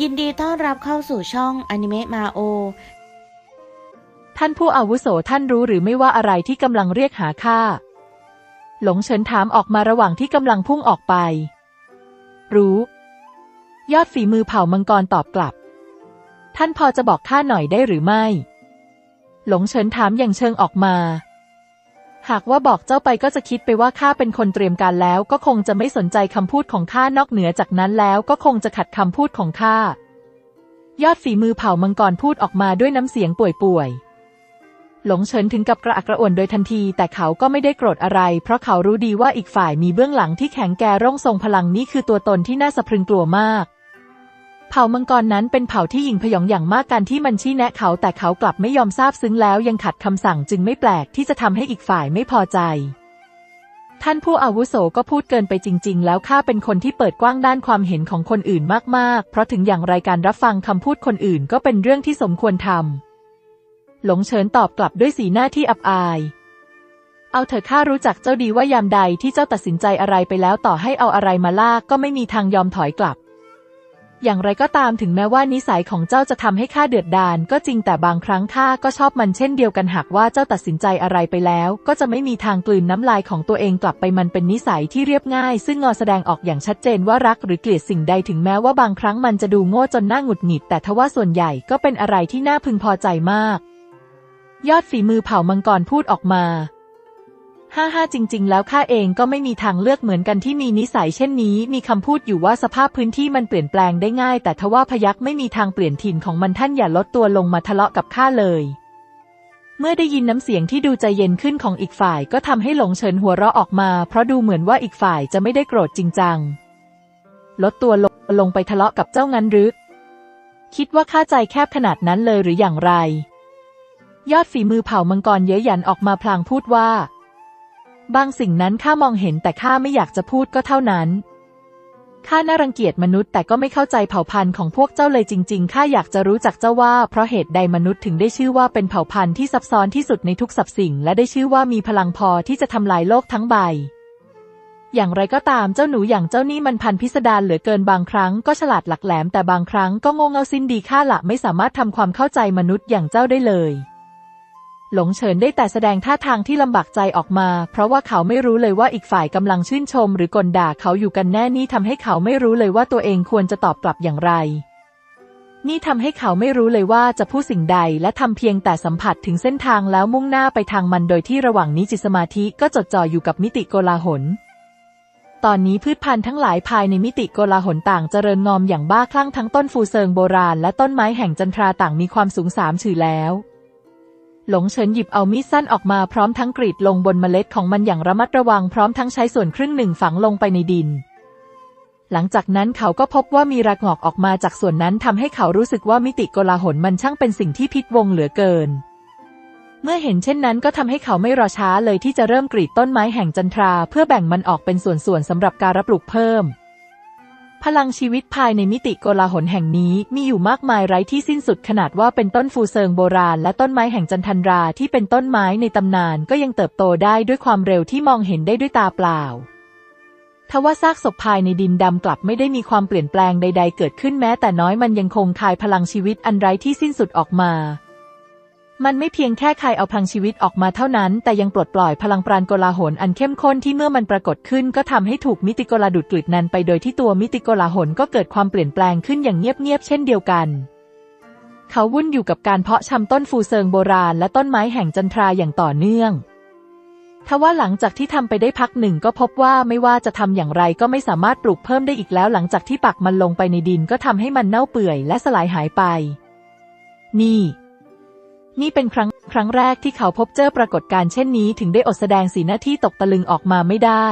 ยินดีต้อนรับเข้าสู่ช่องอนิเมะมาโอท่านผู้อาวุโสท่านรู้หรือไม่ว่าอะไรที่กำลังเรียกหาข้าหลงเฉินถามออกมาระหว่างที่กำลังพุ่งออกไปรู้ยอดฝีมือเผ่ามังกรตอบกลับท่านพอจะบอกข้าหน่อยได้หรือไม่หลงเฉินถามอย่างเชิงออกมาหากว่าบอกเจ้าไปก็จะคิดไปว่าข้าเป็นคนเตรียมการแล้วก็คงจะไม่สนใจคำพูดของข้านอกเหนือจากนั้นแล้วก็คงจะขัดคำพูดของข้ายอดฝีมือเผ่ามังกรพูดออกมาด้วยน้ำเสียงป่วยๆหลงเฉินถึงกับกระอักกระอ่วนโดยทันทีแต่เขาก็ไม่ได้โกรธอะไรเพราะเขารู้ดีว่าอีกฝ่ายมีเบื้องหลังที่แข็งแกร่งทรงพลังนี้คือตัวตนที่น่าสะพรึงกลัวมากเผ่ามังกรนั้นเป็นเผ่าที่หยิ่งผยองอย่างมากการที่มันชี้แนะเขาแต่เขากลับไม่ยอมซาบซึ้งแล้วยังขัดคำสั่งจึงไม่แปลกที่จะทำให้อีกฝ่ายไม่พอใจท่านผู้อาวุโสก็พูดเกินไปจริงๆแล้วข้าเป็นคนที่เปิดกว้างด้านความเห็นของคนอื่นมากๆเพราะถึงอย่างไรการรับฟังคำพูดคนอื่นก็เป็นเรื่องที่สมควรทำหลงเฉินตอบกลับด้วยสีหน้าที่อับอายเอาเถอะข้ารู้จักเจ้าดีว่ายามใดที่เจ้าตัดสินใจอะไรไปแล้วต่อให้เอาอะไรมาลากก็ไม่มีทางยอมถอยกลับอย่างไรก็ตามถึงแม้ว่านิสัยของเจ้าจะทำให้ข้าเดือดดาลก็จริงแต่บางครั้งข้าก็ชอบมันเช่นเดียวกันหากว่าเจ้าตัดสินใจอะไรไปแล้วก็จะไม่มีทางกลืนน้ำลายของตัวเองกลับไปมันเป็นนิสัยที่เรียบง่ายซึ่งงอแสดงออกอย่างชัดเจนว่ารักหรือเกลียดสิ่งใดถึงแม้ว่าบางครั้งมันจะดูโง่จนน่าหงุดหงิดแต่ทว่าส่วนใหญ่ก็เป็นอะไรที่น่าพึงพอใจมากยอดฝีมือเผ่ามังกรพูดออกมาฮ่าจริงๆแล้วข้าเองก็ไม่มีทางเลือกเหมือนกันที่มีนิสัยเช่นนี้มีคำพูดอยู่ว่าสภาพพื้นที่มันเปลี่ยนแปลงได้ง่ายแต่ทว่าพยักไม่มีทางเปลี่ยนถิ่นของมันท่านอย่าลดตัวลงมาทะเลาะกับข้าเลยเมื่อได้ยินน้ำเสียงที่ดูใจเย็นขึ้นของอีกฝ่ายก็ทำให้หลงเฉินหัวเราะออกมาเพราะดูเหมือนว่าอีกฝ่ายจะไม่ได้โกรธจริงจังลดตัวลงไปทะเลาะกับเจ้างั้นหรือคิดว่าข้าใจแคบขนาดนั้นเลยหรืออย่างไรยอดฝีมือเผ่ามังกรเย้ยหยันออกมาพลางพูดว่าบางสิ่งนั้นข้ามองเห็นแต่ข้าไม่อยากจะพูดก็เท่านั้นข้าน่ารังเกียจมนุษย์แต่ก็ไม่เข้าใจเผ่าพันธุ์ของพวกเจ้าเลยจริงๆข้าอยากจะรู้จักเจ้าว่าเพราะเหตุใดมนุษย์ถึงได้ชื่อว่าเป็นเผ่าพันธุ์ที่ซับซ้อนที่สุดในทุกสรรพสิ่งและได้ชื่อว่ามีพลังพอที่จะทำลายโลกทั้งใบอย่างไรก็ตามเจ้าหนูอย่างเจ้านี่มันพันธุ์พิสดารเหลือเกินบางครั้งก็ฉลาดหลักแหลมแต่บางครั้งก็โง่เง่าสิ้นดีข้าละไม่สามารถทำความเข้าใจมนุษย์อย่างเจ้าได้เลยหลงเฉินได้แต่แสดงท่าทางที่ลำบากใจออกมาเพราะว่าเขาไม่รู้เลยว่าอีกฝ่ายกำลังชื่นชมหรือกลด่าเขาอยู่กันแน่นี่ทำให้เขาไม่รู้เลยว่าตัวเองควรจะตอบกลับอย่างไรนี่ทำให้เขาไม่รู้เลยว่าจะพูดสิ่งใดและทำเพียงแต่สัมผัสถึงเส้นทางแล้วมุ่งหน้าไปทางมันโดยที่ระหว่างนี้จิตสมาธิก็จดจ่ออยู่กับมิติโกลาหลตอนนี้พืชพันธุ์ทั้งหลายภายในมิติโกลาหลต่างเจริญงอมอย่างบ้าคลั่งทั้งต้นฟูเซิงโบราณและต้นไม้แห่งจันทราต่างมีความสูง3 ฉือแล้วหลงเฉินหยิบเอามีดสั้นออกมาพร้อมทั้งกรีดลงบนเมล็ดของมันอย่างระมัดระวังพร้อมทั้งใช้ส่วนครึ่งหนึ่งฝังลงไปในดินหลังจากนั้นเขาก็พบว่ามีรากงอกออกมาจากส่วนนั้นทำให้เขารู้สึกว่ามิติโกลาหลมันช่างเป็นสิ่งที่พิศวงเหลือเกินเมื่อเห็นเช่นนั้นก็ทำให้เขาไม่รอช้าเลยที่จะเริ่มกรีดต้นไม้แห่งจันทราเพื่อแบ่งมันออกเป็นส่วนๆสำหรับการปลูกเพิ่มพลังชีวิตภายในมิติโกลาหลแห่งนี้มีอยู่มากมายไร้ที่สิ้นสุดขนาดว่าเป็นต้นฟูเซิงโบราณและต้นไม้แห่งจันทันราที่เป็นต้นไม้ในตำนานก็ยังเติบโตได้ด้วยความเร็วที่มองเห็นได้ด้วยตาเปล่าทว่าซากศพภายในดินดำกลับไม่ได้มีความเปลี่ยนแปลงใดๆเกิดขึ้นแม้แต่น้อยมันยังคงคายพลังชีวิตอันไร้ที่สิ้นสุดออกมามันไม่เพียงแค่คายเอาพลังชีวิตออกมาเท่านั้นแต่ยังปลดปล่อยพลังปราณโกลาหลอันเข้มข้นที่เมื่อมันปรากฏขึ้นก็ทำให้ถูกมิติโกลาดูดกลืนนั้นไปโดยที่ตัวมิติโกลาหลก็เกิดความเปลี่ยนแปลงขึ้นอย่างเงียบๆเช่นเดียวกันเขาวุ่นอยู่กับการเพาะชำต้นฟูเซิงโบราณและต้นไม้แห่งจันทราอย่างต่อเนื่องทว่าหลังจากที่ทำไปได้พักหนึ่งก็พบว่าไม่ว่าจะทำอย่างไรก็ไม่สามารถปลูกเพิ่มได้อีกแล้วหลังจากที่ปักมันลงไปในดินก็ทำให้มันเน่าเปื่อยและสลายหายไปนี่เป็นครั้งแรกที่เขาพบเจอปรากฏการณ์เช่นนี้ถึงได้อดแสดงสีหน้าที่ตกตะลึงออกมาไม่ได้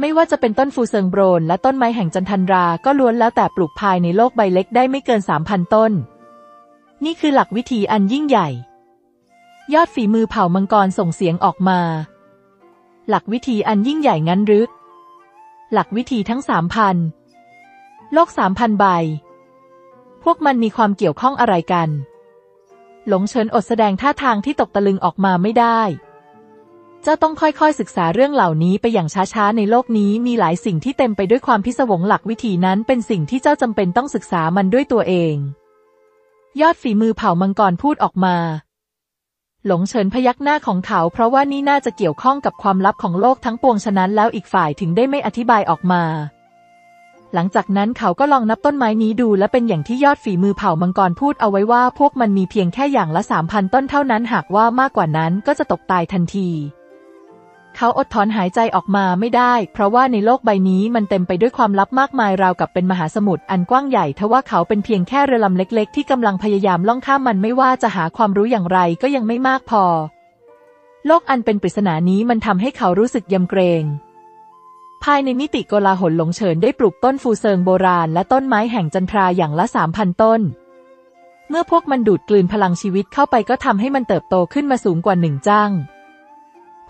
ไม่ว่าจะเป็นต้นฟูเซิงโบรนและต้นไม้แห่งจันทันราก็ล้วนแล้วแต่ปลูกภายในโลกใบเล็กได้ไม่เกิน 3,000 ต้นนี่คือหลักวิธีอันยิ่งใหญ่ยอดฝีมือเผ่ามังกรส่งเสียงออกมาหลักวิธีอันยิ่งใหญ่งั้นหรือหลักวิธีทั้ง 3,000 โลก 3,000 ใบพวกมันมีความเกี่ยวข้องอะไรกันหลงเฉินอดแสดงท่าทางที่ตกตะลึงออกมาไม่ได้ เจ้าต้องค่อยๆศึกษาเรื่องเหล่านี้ไปอย่างช้าๆในโลกนี้มีหลายสิ่งที่เต็มไปด้วยความพิศวงหลักวิถีนั้นเป็นสิ่งที่เจ้าจำเป็นต้องศึกษามันด้วยตัวเองยอดฝีมือเผ่ามังกรพูดออกมาหลงเฉินพยักหน้าของเขาเพราะว่านี่น่าจะเกี่ยวข้องกับความลับของโลกทั้งปวงฉะนั้นแล้วอีกฝ่ายถึงได้ไม่อธิบายออกมาหลังจากนั้นเขาก็ลองนับต้นไม้นี้ดูและเป็นอย่างที่ยอดฝีมือเผ่ามังกรพูดเอาไว้ว่าพวกมันมีเพียงแค่อย่างละ 3,000 ต้นเท่านั้นหากว่ามากกว่านั้นก็จะตกตายทันทีเขาอดถอนหายใจออกมาไม่ได้เพราะว่าในโลกใบนี้มันเต็มไปด้วยความลับมากมายราวกับเป็นมหาสมุทรอันกว้างใหญ่ทว่าเขาเป็นเพียงแค่เรือลำเล็กๆที่กำลังพยายามล่องข้ามมันไม่ว่าจะหาความรู้อย่างไรก็ยังไม่มากพอโลกอันเป็นปริศนานี้มันทำให้เขารู้สึกยำเกรงภายในมิติโกลาหลหลงเฉินได้ปลูกต้นฟูเซิงโบราณและต้นไม้แห่งจันทราอย่างละ 3,000 ต้นเมื่อพวกมันดูดกลืนพลังชีวิตเข้าไปก็ทำให้มันเติบโตขึ้นมาสูงกว่า1จั่ง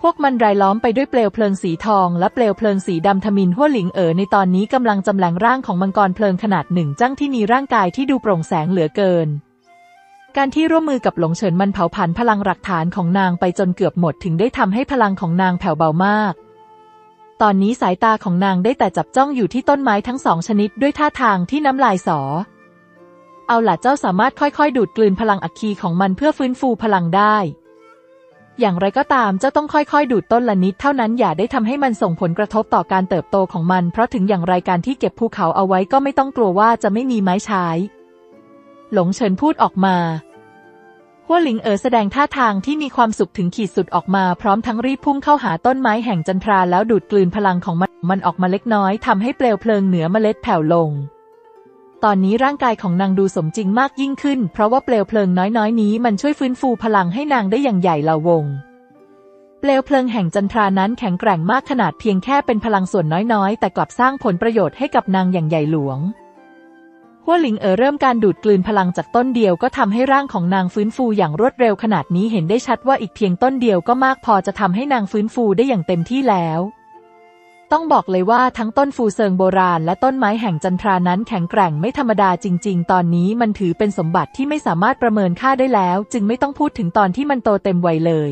พวกมันรายล้อมไปด้วยเปลวเพลิงสีทองและเปลวเพลิงสีดำทมิฬหัวหลิงเอ๋อในตอนนี้กำลังจำแรงร่างของมังกรเพลิงขนาดหนึ่งจั่งที่มีร่างกายที่ดูโปร่งแสงเหลือเกินการที่ร่วมมือกับหลงเฉินมันเผาผลาญพลังหลักฐานของนางไปจนเกือบหมดถึงได้ทำให้พลังของนางแผ่วเบามากตอนนี้สายตาของนางได้แต่จับจ้องอยู่ที่ต้นไม้ทั้งสองชนิดด้วยท่าทางที่น้ำลายสอเอาล่ะเจ้าสามารถค่อยๆดูดกลืนพลังอัคคีของมันเพื่อฟื้นฟูพลังได้อย่างไรก็ตามเจ้าต้องค่อยๆดูดต้นละนิดเท่านั้นอย่าได้ทำให้มันส่งผลกระทบต่อการเติบโตของมันเพราะถึงอย่างไรการที่เก็บภูเขาเอาไว้ก็ไม่ต้องกลัวว่าจะไม่มีไม้ใช้หลงเฉินพูดออกมาหัวหลิงเอ๋อแสดงท่าทางที่มีความสุขถึงขีดสุดออกมาพร้อมทั้งรีบพุ่งเข้าหาต้นไม้แห่งจันทราแล้วดูดกลืนพลังของมันออกมาเล็กน้อยทำให้เปลวเพลิงเหนือเมล็ดแผ่วลงตอนนี้ร่างกายของนางดูสมจริงมากยิ่งขึ้นเพราะว่าเปลวเพลิงน้อยๆนี้มันช่วยฟื้นฟูพลังให้นางได้อย่างใหญ่ละวงเปลวเพลิงแห่งจันทรานั้นแข็งแกร่งมากขนาดเพียงแค่เป็นพลังส่วนน้อยๆแต่กลับสร้างผลประโยชน์ให้กับนางอย่างใหญ่หลวงหัวหลิงเอ๋อเริ่มการดูดกลืนพลังจากต้นเดียวก็ทำให้ร่างของนางฟื้นฟูอย่างรวดเร็วขนาดนี้เห็นได้ชัดว่าอีกเพียงต้นเดียวก็มากพอจะทำให้นางฟื้นฟูได้อย่างเต็มที่แล้วต้องบอกเลยว่าทั้งต้นฟูเซิงโบราณและต้นไม้แห่งจันทรานั้นแข็งแกร่งไม่ธรรมดาจริงๆตอนนี้มันถือเป็นสมบัติที่ไม่สามารถประเมินค่าได้แล้วจึงไม่ต้องพูดถึงตอนที่มันโตเต็มวัยเลย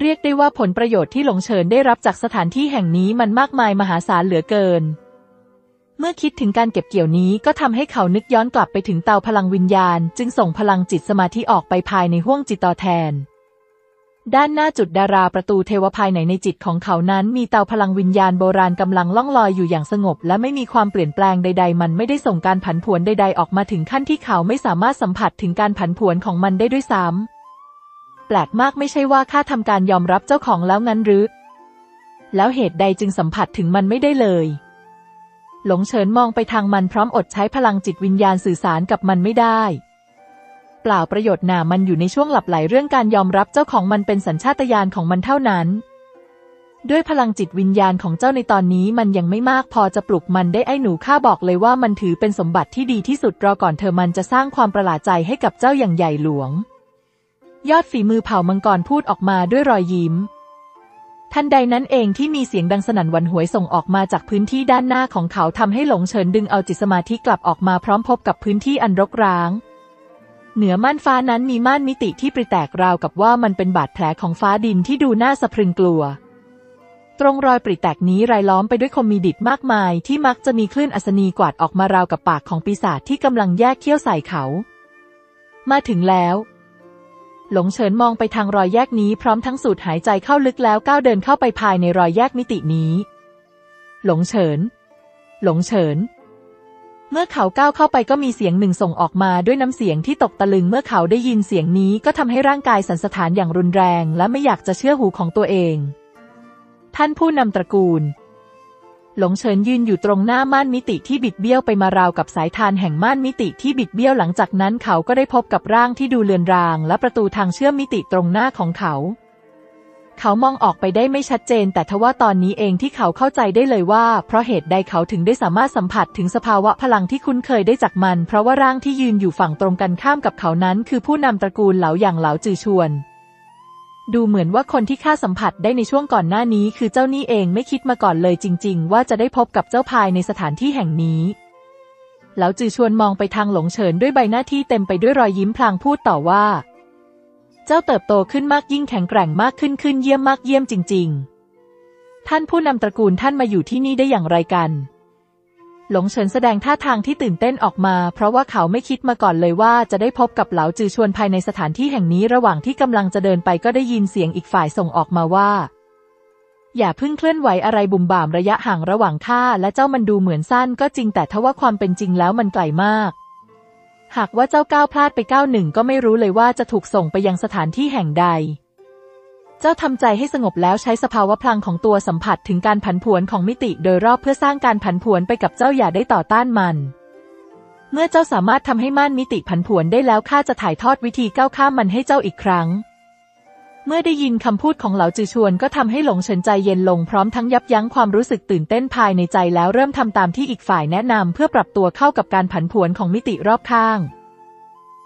เรียกได้ว่าผลประโยชน์ที่หลงเฉินได้รับจากสถานที่แห่งนี้มันมากมายมหาศาลเหลือเกินเมื่อคิดถึงการเก็บเกี่ยวนี้ก็ทำให้เขานึกย้อนกลับไปถึงเตาพลังวิญญาณจึงส่งพลังจิตสมาธิออกไปภายในห้วงจิตต่อแทนด้านหน้าจุดดาราประตูเทวภายในจิตของเขานั้นมีเตาพลังวิญญาณโบราณกำลังล่องลอยอยู่อย่างสงบและไม่มีความเปลี่ยนแปลงใดๆมันไม่ได้ส่งการผันผวนใดๆออกมาถึงขั้นที่เขาไม่สามารถสัมผัสถึงการผันผวนของมันได้ด้วยซ้ำแปลกมากไม่ใช่ว่าข้าทำการยอมรับเจ้าของแล้วงั้นหรือแล้วเหตุใดจึงสัมผัสถึงมันไม่ได้เลยหลงเฉินมองไปทางมันพร้อมอดใช้พลังจิตวิญญาณสื่อสารกับมันไม่ได้เปล่าประโยชน์หนามันอยู่ในช่วงหลับไหลเรื่องการยอมรับเจ้าของมันเป็นสัญชาตญาณของมันเท่านั้นด้วยพลังจิตวิญญาณของเจ้าในตอนนี้มันยังไม่มากพอจะปลุกมันได้ไอ้หนูข้าบอกเลยว่ามันถือเป็นสมบัติที่ดีที่สุดรอก่อนเธอมันจะสร้างความประหลาดใจให้กับเจ้าอย่างใหญ่หลวงยอดฝีมือเผ่ามังกรพูดออกมาด้วยรอยยิ้มทันใดนั้นเองที่มีเสียงดังสนั่นหวั่นไหวส่งออกมาจากพื้นที่ด้านหน้าของเขาทำให้หลงเฉินดึงเอาจิตสมาธิกลับออกมาพร้อมพบกับพื้นที่อันรกร้างเหนือม่านฟ้านั้นมีม่านมิติที่ปริแตกราวกับว่ามันเป็นบาดแผลของฟ้าดินที่ดูน่าสะพรึงกลัวตรงรอยปริแตกนี้รายล้อมไปด้วยคมมีดิษฐ์มากมายที่มักจะมีคลื่นอัศนีกวาดออกมาราวกับปากของปีศาจที่กำลังแยกเขี้ยวใส่เขามาถึงแล้วหลงเฉินมองไปทางรอยแยกนี้พร้อมทั้งสูดหายใจเข้าลึกแล้วก้าวเดินเข้าไปภายในรอยแยกมิตินี้หลงเฉินหลงเฉินเมื่อเขาก้าวเข้าไปก็มีเสียงหนึ่งส่งออกมาด้วยน้ำเสียงที่ตกตะลึงเมื่อเขาได้ยินเสียงนี้ก็ทำให้ร่างกายสั่นสะท้านอย่างรุนแรงและไม่อยากจะเชื่อหูของตัวเองท่านผู้นำตระกูลหลงเฉินยืนอยู่ตรงหน้าม่านมิติที่บิดเบี้ยวไปมาราวกับสายธารแห่งม่านมิติที่บิดเบี้ยวหลังจากนั้นเขาก็ได้พบกับร่างที่ดูเลือนรางและประตูทางเชื่อมมิติตรงหน้าของเขามองออกไปได้ไม่ชัดเจนแต่ทว่าตอนนี้เองที่เขาเข้าใจได้เลยว่าเพราะเหตุใดเขาถึงได้สามารถสัมผัสถึงสภาวะพลังที่คุ้นเคยได้จากมันเพราะว่าร่างที่ยืนอยู่ฝั่งตรงกันข้ามกับเขานั้นคือผู้นำตระกูลเหลาอย่างเหลาจือชวนดูเหมือนว่าคนที่ข้าสัมผัสได้ในช่วงก่อนหน้านี้คือเจ้านี่เองไม่คิดมาก่อนเลยจริงๆว่าจะได้พบกับเจ้าภายในสถานที่แห่งนี้เหลาจือชวนมองไปทางหลงเฉินด้วยใบหน้าที่เต็มไปด้วยรอยยิ้มพลางพูดต่อว่า เจ้าเติบโตขึ้นมากยิ่งแข็งแกร่งมากขึ้นเยี่ยมมากเยี่ยมจริงๆท่านผู้นำตระกูลท่านมาอยู่ที่นี่ได้อย่างไรกันหลงเฉินแสดงท่าทางที่ตื่นเต้นออกมาเพราะว่าเขาไม่คิดมาก่อนเลยว่าจะได้พบกับเหลาจือชวนภายในสถานที่แห่งนี้ระหว่างที่กำลังจะเดินไปก็ได้ยินเสียงอีกฝ่ายส่งออกมาว่าอย่าเพิ่งเคลื่อนไหวอะไรบุ่มบ่ามระยะห่างระหว่างข้าและเจ้ามันดูเหมือนสั้นก็จริงแต่ทว่าความเป็นจริงแล้วมันไกลมากหากว่าเจ้าก้าวพลาดไปก้าวหนึ่งก็ไม่รู้เลยว่าจะถูกส่งไปยังสถานที่แห่งใดเจ้าทำใจให้สงบแล้วใช้สภาวะพลังของตัวสัมผัสถึงการผันผวนของมิติโดยรอบเพื่อสร้างการผันผวนไปกับเจ้าอย่าได้ต่อต้านมันเมื่อเจ้าสามารถทำให้ม่านมิติผันผวนได้แล้วข้าจะถ่ายทอดวิธีก้าวข้ามมันให้เจ้าอีกครั้งเมื่อได้ยินคำพูดของเหลาจือชวนก็ทำให้หลงเฉินใจเย็นลงพร้อมทั้งยับยั้งความรู้สึกตื่นเต้นภายในใจแล้วเริ่มทำตามที่อีกฝ่ายแนะนำเพื่อปรับตัวเข้ากับการผันผวนของมิติรอบข้าง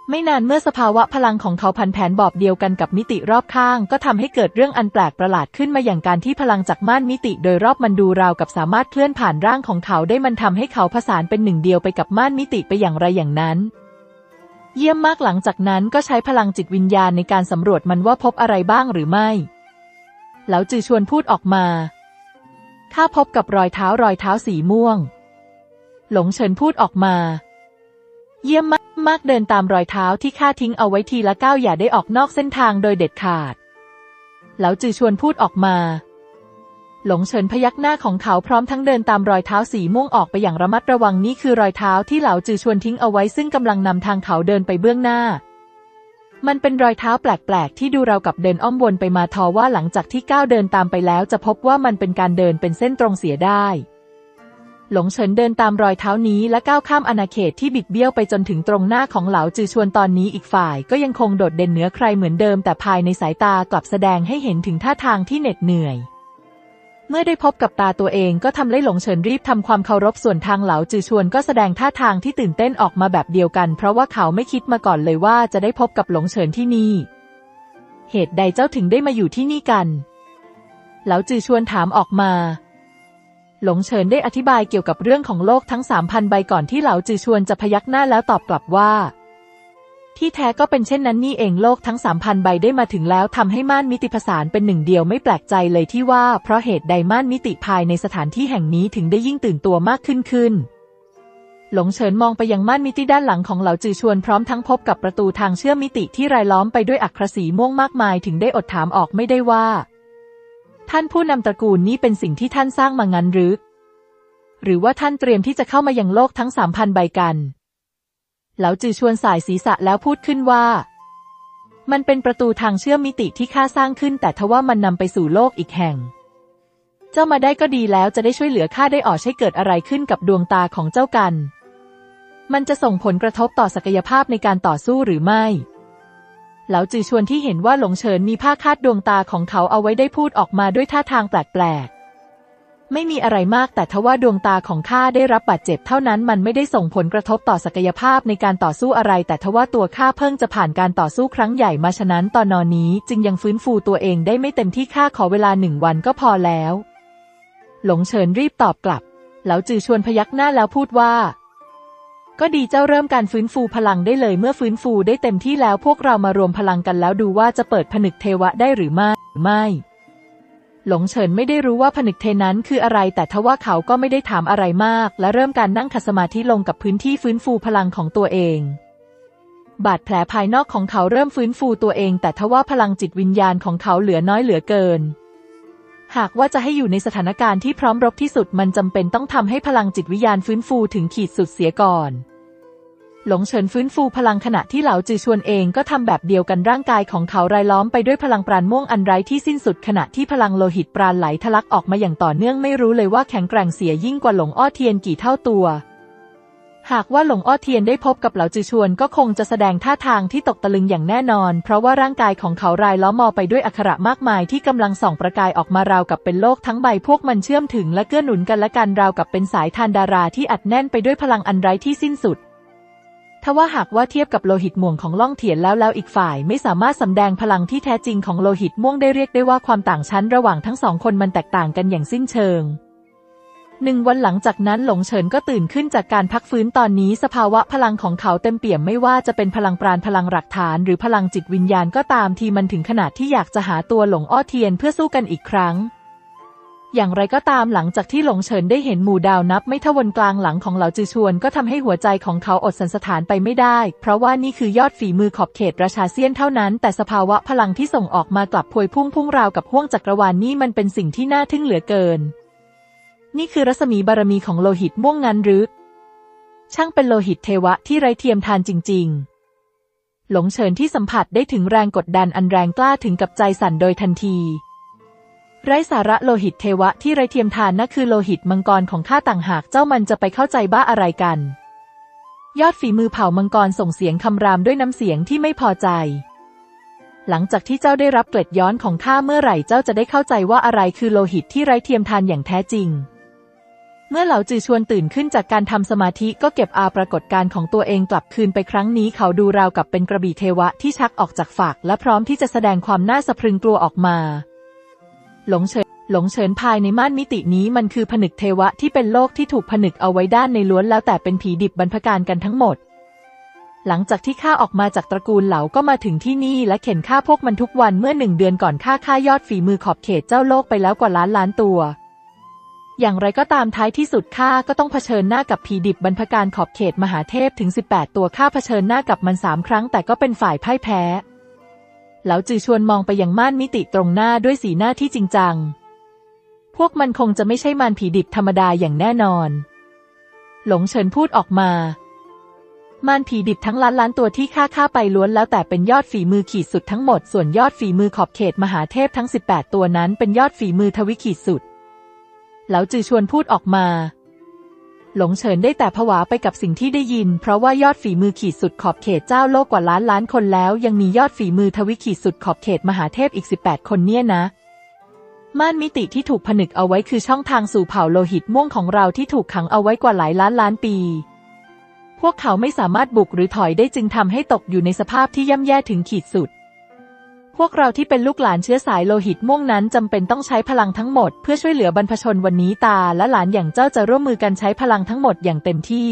ไม่นานเมื่อสภาวะพลังของเขาผันแผนบอบเดียวกันกับมิติรอบข้างก็ทำให้เกิดเรื่องอันแปลกประหลาดขึ้นมาอย่างการที่พลังจากม่านมิติโดยรอบมันดูราวกับสามารถเคลื่อนผ่านร่างของเขาได้มันทำให้เขาผสานเป็นหนึ่งเดียวไปกับม่านมิติไปอย่างไรอย่างนั้นเยี่ยมมากหลังจากนั้นก็ใช้พลังจิตวิญญาณในการสำรวจมันว่าพบอะไรบ้างหรือไม่เหลาจือชวนพูดออกมาข้าพบกับรอยเท้าสีม่วงหลงเฉินพูดออกมาเยี่ยมมากเดินตามรอยเท้าที่ข้าทิ้งเอาไว้ทีละก้าวอย่าได้ออกนอกเส้นทางโดยเด็ดขาดเหลาจือชวนพูดออกมาหลงเฉินพยักหน้าของเขาพร้อมทั้งเดินตามรอยเท้าสีม่วงออกไปอย่างระมัดระวังนี่คือรอยเท้าที่เหลาจือชวนทิ้งเอาไว้ซึ่งกำลังนำทางเขาเดินไปเบื้องหน้ามันเป็นรอยเท้าแปลกๆที่ดูราวกับเดินอ้อมวนไปมาทว่าหลังจากที่ก้าวเดินตามไปแล้วจะพบว่ามันเป็นการเดินเป็นเส้นตรงเสียได้หลงเฉินเดินตามรอยเท้านี้และก้าวข้ามอาณาเขตที่บิดเบี้ยวไปจนถึงตรงหน้าของเหลาจือชวนตอนนี้อีกฝ่ายก็ยังคงโดดเด่นเหนือใครเหมือนเดิมแต่ภายในสายตากลับแสดงให้เห็นถึงท่าทางที่เหน็ดเหนื่อยเมื่อได้พบกับตาตัวเองก็ทำให้หลงเฉินรีบทำความเคารพส่วนทางเหลาจือชวนก็แสดงท่าทางที่ตื่นเต้นออกมาแบบเดียวกันเพราะว่าเขาไม่คิดมาก่อนเลยว่าจะได้พบกับหลงเฉินที่นี่เหตุใดเจ้าถึงได้มาอยู่ที่นี่กันเหลาจือชวนถามออกมาหลงเฉินได้อธิบายเกี่ยวกับเรื่องของโลกทั้ง 3,000 ใบก่อนที่เหลาจือชวนจะพยักหน้าแล้วตอบกลับว่าที่แท้ก็เป็นเช่นนั้นนี่เองโลกทั้ง 3,000 ใบได้มาถึงแล้วทำให้ม่านมิติผสานเป็นหนึ่งเดียวไม่แปลกใจเลยที่ว่าเพราะเหตุใดม่านมิติภายในสถานที่แห่งนี้ถึงได้ยิ่งตื่นตัวมากขึ้นหลงเฉินมองไปยังม่านมิติด้านหลังของเหลาจือชวนพร้อมทั้งพบกับประตูทางเชื่อมมิติที่รายล้อมไปด้วยอักขระสีม่วงมากมายถึงได้อดถามออกไม่ได้ว่าท่านผู้นำตระกูลนี้เป็นสิ่งที่ท่านสร้างมางั้นหรือว่าท่านเตรียมที่จะเข้ามายังโลกทั้ง 3,000 ใบกันเหลาจือชวนสายศีรษะแล้วพูดขึ้นว่ามันเป็นประตูทางเชื่อมมิติที่ข้าสร้างขึ้นแต่ทว่ามันนำไปสู่โลกอีกแห่งเจ้ามาได้ก็ดีแล้วจะได้ช่วยเหลือข้าได้ออกใช้เกิดอะไรขึ้นกับดวงตาของเจ้ากันมันจะส่งผลกระทบต่อศักยภาพในการต่อสู้หรือไม่เหลาจือชวนที่เห็นว่าหลงเฉินมีผ้าคาดดวงตาของเขาเอาไว้ได้พูดออกมาด้วยท่าทางแปลกๆไม่มีอะไรมากแต่ทว่าดวงตาของข้าได้รับบาดเจ็บเท่านั้นมันไม่ได้ส่งผลกระทบต่อศักยภาพในการต่อสู้อะไรแต่ทว่าตัวข้าเพิ่งจะผ่านการต่อสู้ครั้งใหญ่มาฉะนั้นตอนนี้จึงยังฟื้นฟูตัวเองได้ไม่เต็มที่ข้าขอเวลา1 วันก็พอแล้วหลงเฉินรีบตอบกลับเหลาจือชวนพยักหน้าแล้วพูดว่าก็ดีเจ้าเริ่มการฟื้นฟูพลังได้เลยเมื่อฟื้นฟูได้เต็มที่แล้วพวกเรามารวมพลังกันแล้วดูว่าจะเปิดผนึกเทวะได้หรือไม่หลงเฉินไม่ได้รู้ว่าผนึกเทนั้นคืออะไรแต่ทว่าเขาก็ไม่ได้ถามอะไรมากและเริ่มการนั่งขัดสมาธิลงกับพื้นที่ฟื้นฟูพลังของตัวเองบาดแผลภายนอกของเขาเริ่มฟื้นฟูตัวเองแต่ทว่าพลังจิตวิญญาณของเขาเหลือน้อยเหลือเกินหากว่าจะให้อยู่ในสถานการณ์ที่พร้อมรบที่สุดมันจำเป็นต้องทำให้พลังจิตวิญญาณฟื้นฟูถึงขีดสุดเสียก่อนหลงเฉินฟื้นฟูพลังขณะที่เหลาจือชวนเองก็ทำแบบเดียวกันร่างกายของเขารายล้อมไปด้วยพลังปราณม่วงอันไร้ที่สิ้นสุดขณะที่พลังโลหิตปราณไหลทะลักออกมาอย่างต่อเนื่องไม่รู้เลยว่าแข็งแกร่งเสียยิ่งกว่าหลงอ้อเทียนกี่เท่าตัวหากว่าหลงอ้อเทียนได้พบกับเหลาจือชวนก็คงจะแสดงท่าทางที่ตกตะลึงอย่างแน่นอนเพราะว่าร่างกายของเขารายล้อมมอไปด้วยอักขระมากมายที่กำลังส่องประกายออกมาราวกับเป็นโลกทั้งใบพวกมันเชื่อมถึงและเกื้อหนุนกันและกันราวกับเป็นสายทานดาราที่อัดแน่นไปด้วยพลังอันไร้ที่สิ้นสุดทว่าหากว่าเทียบกับโลหิตม่วงของล่องเถียนแล้วอีกฝ่ายไม่สามารถสำแดงพลังที่แท้จริงของโลหิตม่วงได้เรียกได้ว่าความต่างชั้นระหว่างทั้งสองคนมันแตกต่างกันอย่างสิ้นเชิง หนึ่งวันหลังจากนั้นหลงเฉินก็ตื่นขึ้นจากการพักฟื้นตอนนี้สภาวะพลังของเขาเต็มเปี่ยมไม่ว่าจะเป็นพลังปราณพลังหลักฐานหรือพลังจิตวิญญาณก็ตามทีมันถึงขนาดที่อยากจะหาตัวหลงอ้อเทียนเพื่อสู้กันอีกครั้งอย่างไรก็ตามหลังจากที่หลงเฉินได้เห็นหมู่ดาวนับไม่ถ้วนกลางหลังของเหล่าจือชวนก็ทำให้หัวใจของเขาอดสันสะท้านไปไม่ได้เพราะว่านี่คือยอดฝีมือขอบเขตราชาเซียนเท่านั้นแต่สภาวะพลังที่ส่งออกมากลับพวยพุ่งราวกับห้วงจักรวาลนี่มันเป็นสิ่งที่น่าทึ่งเหลือเกินนี่คือรัศมีบารมีของโลหิตม่วงงั้นหรือช่างเป็นโลหิตเทวะที่ไร้เทียมทานจริงๆหลงเฉินที่สัมผัสได้ถึงแรงกดดันอันแรงกล้าถึงกับใจสั่นโดยทันทีไร้สาระโลหิตเทวะที่ไร้เทียมทานนั่นคือโลหิตมังกรของข้าต่างหากเจ้ามันจะไปเข้าใจบ้าอะไรกันยอดฝีมือเผ่ามังกรส่งเสียงคำรามด้วยน้ำเสียงที่ไม่พอใจหลังจากที่เจ้าได้รับเกล็ดย้อนของข้าเมื่อไหร่เจ้าจะได้เข้าใจว่าอะไรคือโลหิตที่ไร้เทียมทานอย่างแท้จริงเมื่อเหล่าจือชวนตื่นขึ้นจากการทำสมาธิก็เก็บอาปรากฏการณ์ของตัวเองกลับคืนไปครั้งนี้เขาดูราวกับเป็นกระบี่เทวะที่ชักออกจากฝักและพร้อมที่จะแสดงความน่าสะพรึงกลัวออกมาหลงเฉินภายในม่านมิตินี้มันคือผนึกเทวะที่เป็นโลกที่ถูกผนึกเอาไว้ด้านในล้วนแล้วแต่เป็นผีดิบบรรพการกันทั้งหมดหลังจากที่ข้าออกมาจากตระกูลเหลาก็มาถึงที่นี่และเข็นฆ่าพวกมันทุกวันเมื่อ1 เดือนก่อนข้าฆ่ายอดฝีมือขอบเขตเจ้าโลกไปแล้วกว่าล้านตัวอย่างไรก็ตามท้ายที่สุดข้าก็ต้องเผชิญหน้ากับผีดิบบรรพการขอบเขตมหาเทพถึง18ตัวข้าเผชิญหน้ากับมัน3 ครั้งแต่ก็เป็นฝ่ายพ่ายแพ้เหลาจือชวนมองไปยังม่านมิติตรงหน้าด้วยสีหน้าที่จริงจังพวกมันคงจะไม่ใช่มารผีดิบธรรมดาอย่างแน่นอนหลงเฉินพูดออกมามารผีดิบทั้งล้านตัวที่ฆ่าไปล้วนแล้วแต่เป็นยอดฝีมือขีดสุดทั้งหมดส่วนยอดฝีมือขอบเขตมหาเทพทั้ง18ตัวนั้นเป็นยอดฝีมือทวิขีดสุดเหลาจือชวนพูดออกมาหลงเฉินได้แต่ผวาไปกับสิ่งที่ได้ยินเพราะว่ายอดฝีมือขีดสุดขอบเขตเจ้าโลกกว่าล้านคนแล้วยังมียอดฝีมือทวิขีดสุดขอบเขตมหาเทพอีก18คนเนี่ยนะม่านมิติที่ถูกผนึกเอาไว้คือช่องทางสู่เผ่าโลหิตม่วงของเราที่ถูกขังเอาไว้กว่าหลายล้านปีพวกเขาไม่สามารถบุกหรือถอยได้จึงทำให้ตกอยู่ในสภาพที่ย่ำแย่ถึงขีดสุดพวกเราที่เป็นลูกหลานเชื้อสายโลหิตม่วงนั้นจำเป็นต้องใช้พลังทั้งหมดเพื่อช่วยเหลือบรรพชนวันนี้ตาและหลานอย่างเจ้าจะร่วมมือกันใช้พลังทั้งหมดอย่างเต็มที่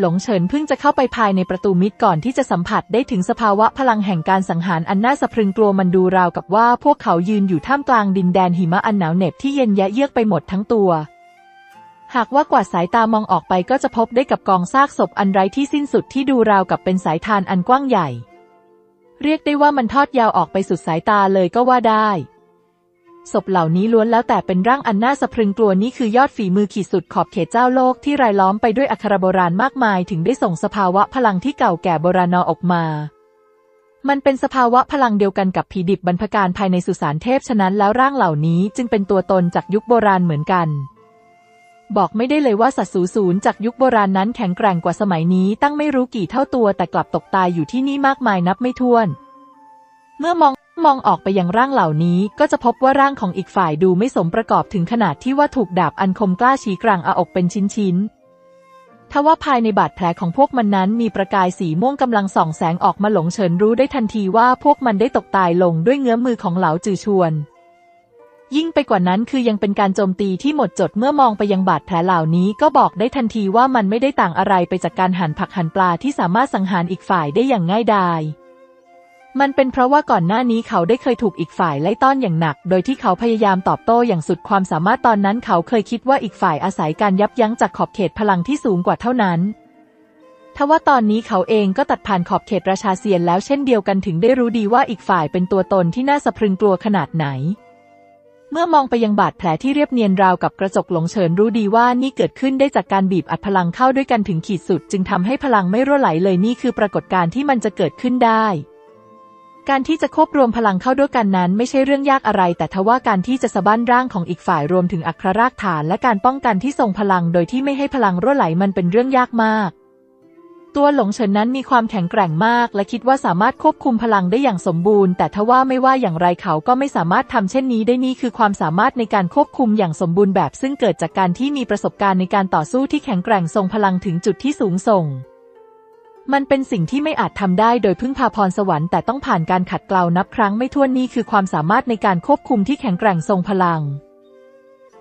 หลงเฉินเพิ่งจะเข้าไปภายในประตูมิดก่อนที่จะสัมผัสได้ถึงสภาวะพลังแห่งการสังหารอันน่าสะพรึงกลัวมันดูราวกับว่าพวกเขายืนอยู่ท่ามกลางดินแดนหิมะอันหนาวเหน็บที่เย็นยะเยือกไปหมดทั้งตัวหากว่ากวาดสายตามองออกไปก็จะพบได้กับกองซากศพอันไร้ที่สิ้นสุดที่ดูราวกับเป็นสายทานอันกว้างใหญ่เรียกได้ว่ามันทอดยาวออกไปสุดสายตาเลยก็ว่าได้ศพเหล่านี้ล้วนแล้วแต่เป็นร่างอันน่าสะพรึงกลัวนี่คือยอดฝีมือขีดสุดขอบเขตเจ้าโลกที่รายล้อมไปด้วยอักขระโบราณมากมายถึงได้ส่งสภาวะพลังที่เก่าแก่โบราณออกมามันเป็นสภาวะพลังเดียวกันกับผีดิบบรรพการภายในสุสานเทพฉะนั้นแล้วร่างเหล่านี้จึงเป็นตัวตนจากยุคโบราณเหมือนกันบอกไม่ได้เลยว่าสัตว์สูสูญจากยุคโบราณนั้นแข็งแกร่งกว่าสมัยนี้ตั้งไม่รู้กี่เท่าตัวแต่กลับตกตายอยู่ที่นี่มากมายนับไม่ถ้วนเมื่อมองออกไปยังร่างเหล่านี้ก็จะพบว่าร่างของอีกฝ่ายดูไม่สมประกอบถึงขนาดที่ว่าถูกดาบอันคมกล้าชี้กลางอาอกเป็นชิ้นๆทว่าภายในบาดแผลของพวกมันนั้นมีประกายสีม่วงกำลังส่องแสงออกมาหลงเฉินรู้ได้ทันทีว่าพวกมันได้ตกตายลงด้วยเงื้อมือของเหลาจือชวนยิ่งไปกว่านั้นคือยังเป็นการโจมตีที่หมดจดเมื่อมองไปยังบาดแผลเหล่านี้ก็บอกได้ทันทีว่ามันไม่ได้ต่างอะไรไปจากการหั่นผักหั่นปลาที่สามารถสังหารอีกฝ่ายได้อย่างง่ายดายมันเป็นเพราะว่าก่อนหน้านี้เขาได้เคยถูกอีกฝ่ายไล่ต้อนอย่างหนักโดยที่เขาพยายามตอบโต้อย่างสุดความสามารถตอนนั้นเขาเคยคิดว่าอีกฝ่ายอาศัยการยับยั้งจากขอบเขตพลังที่สูงกว่าเท่านั้นทว่าตอนนี้เขาเองก็ตัดผ่านขอบเขตราชาเซียนแล้วเช่นเดียวกันถึงได้รู้ดีว่าอีกฝ่ายเป็นตัวตนที่น่าสะพรึงกลัวขนาดไหนเมื่อมองไปยังบาดแผลที่เรียบเนียนราวกับกระจกหลงเฉินรู้ดีว่านี่เกิดขึ้นได้จากการบีบอัดพลังเข้าด้วยกันถึงขีดสุดจึงทำให้พลังไม่รั่วไหลเลยนี่คือปรากฏการณ์ที่มันจะเกิดขึ้นได้การที่จะควบรวมพลังเข้าด้วยกันนั้นไม่ใช่เรื่องยากอะไรแต่ทว่าการที่จะสะบั้นร่างของอีกฝ่ายรวมถึงอักขระรากฐานและการป้องกันที่ทรงพลังโดยที่ไม่ให้พลังรั่วไหลมันเป็นเรื่องยากมากตัวหลงเฉินนั้นมีความแข็งแกร่งมากและคิดว่าสามารถควบคุมพลังได้อย่างสมบูรณ์แต่ทว่าไม่ว่าอย่างไรเขาก็ไม่สามารถทำเช่นนี้ได้นี่คือความสามารถในการควบคุมอย่างสมบูรณ์แบบซึ่งเกิดจากการที่มีประสบการณ์ในการต่อสู้ที่แข็งแกร่งทรงพลังถึงจุดที่สูงส่งมันเป็นสิ่งที่ไม่อาจทำได้โดยพึ่งพาพรสวรรค์แต่ต้องผ่านการขัดเกลานับครั้งไม่ถ้วนนี่คือความสามารถในการควบคุมที่แข็งแกร่งทรงพลัง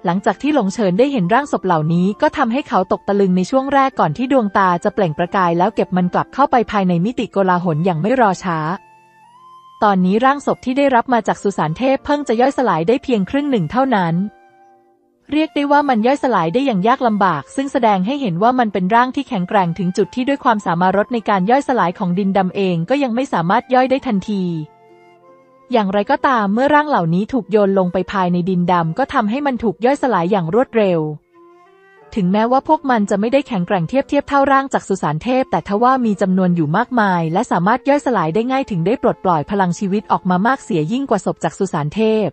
หลังจากที่หลงเฉินได้เห็นร่างศพเหล่านี้ก็ทำให้เขาตกตะลึงในช่วงแรกก่อนที่ดวงตาจะเปล่งประกายแล้วเก็บมันกลับเข้าไปภายในมิติโกลาหลอย่างไม่รอช้าตอนนี้ร่างศพที่ได้รับมาจากสุสานเทพเพิ่งจะย่อยสลายได้เพียงครึ่งหนึ่งเท่านั้นเรียกได้ว่ามันย่อยสลายได้อย่างยากลำบากซึ่งแสดงให้เห็นว่ามันเป็นร่างที่แข็งแกร่งถึงจุดที่ด้วยความสามารถในการย่อยสลายของดินดำเองก็ยังไม่สามารถย่อยได้ทันทีอย่างไรก็ตามเมื่อร่างเหล่านี้ถูกโยนลงไปภายในดินดำก็ทำให้มันถูกย่อยสลายอย่างรวดเร็วถึงแม้ว่าพวกมันจะไม่ได้แข็งแกร่งเทียบเท่าร่างจากสุสานเทพแต่ทว่ามีจำนวนอยู่มากมายและสามารถย่อยสลายได้ง่ายถึงได้ปลดปล่อยพลังชีวิตออกมามากเสียยิ่งกว่าศพจากสุสานเทพ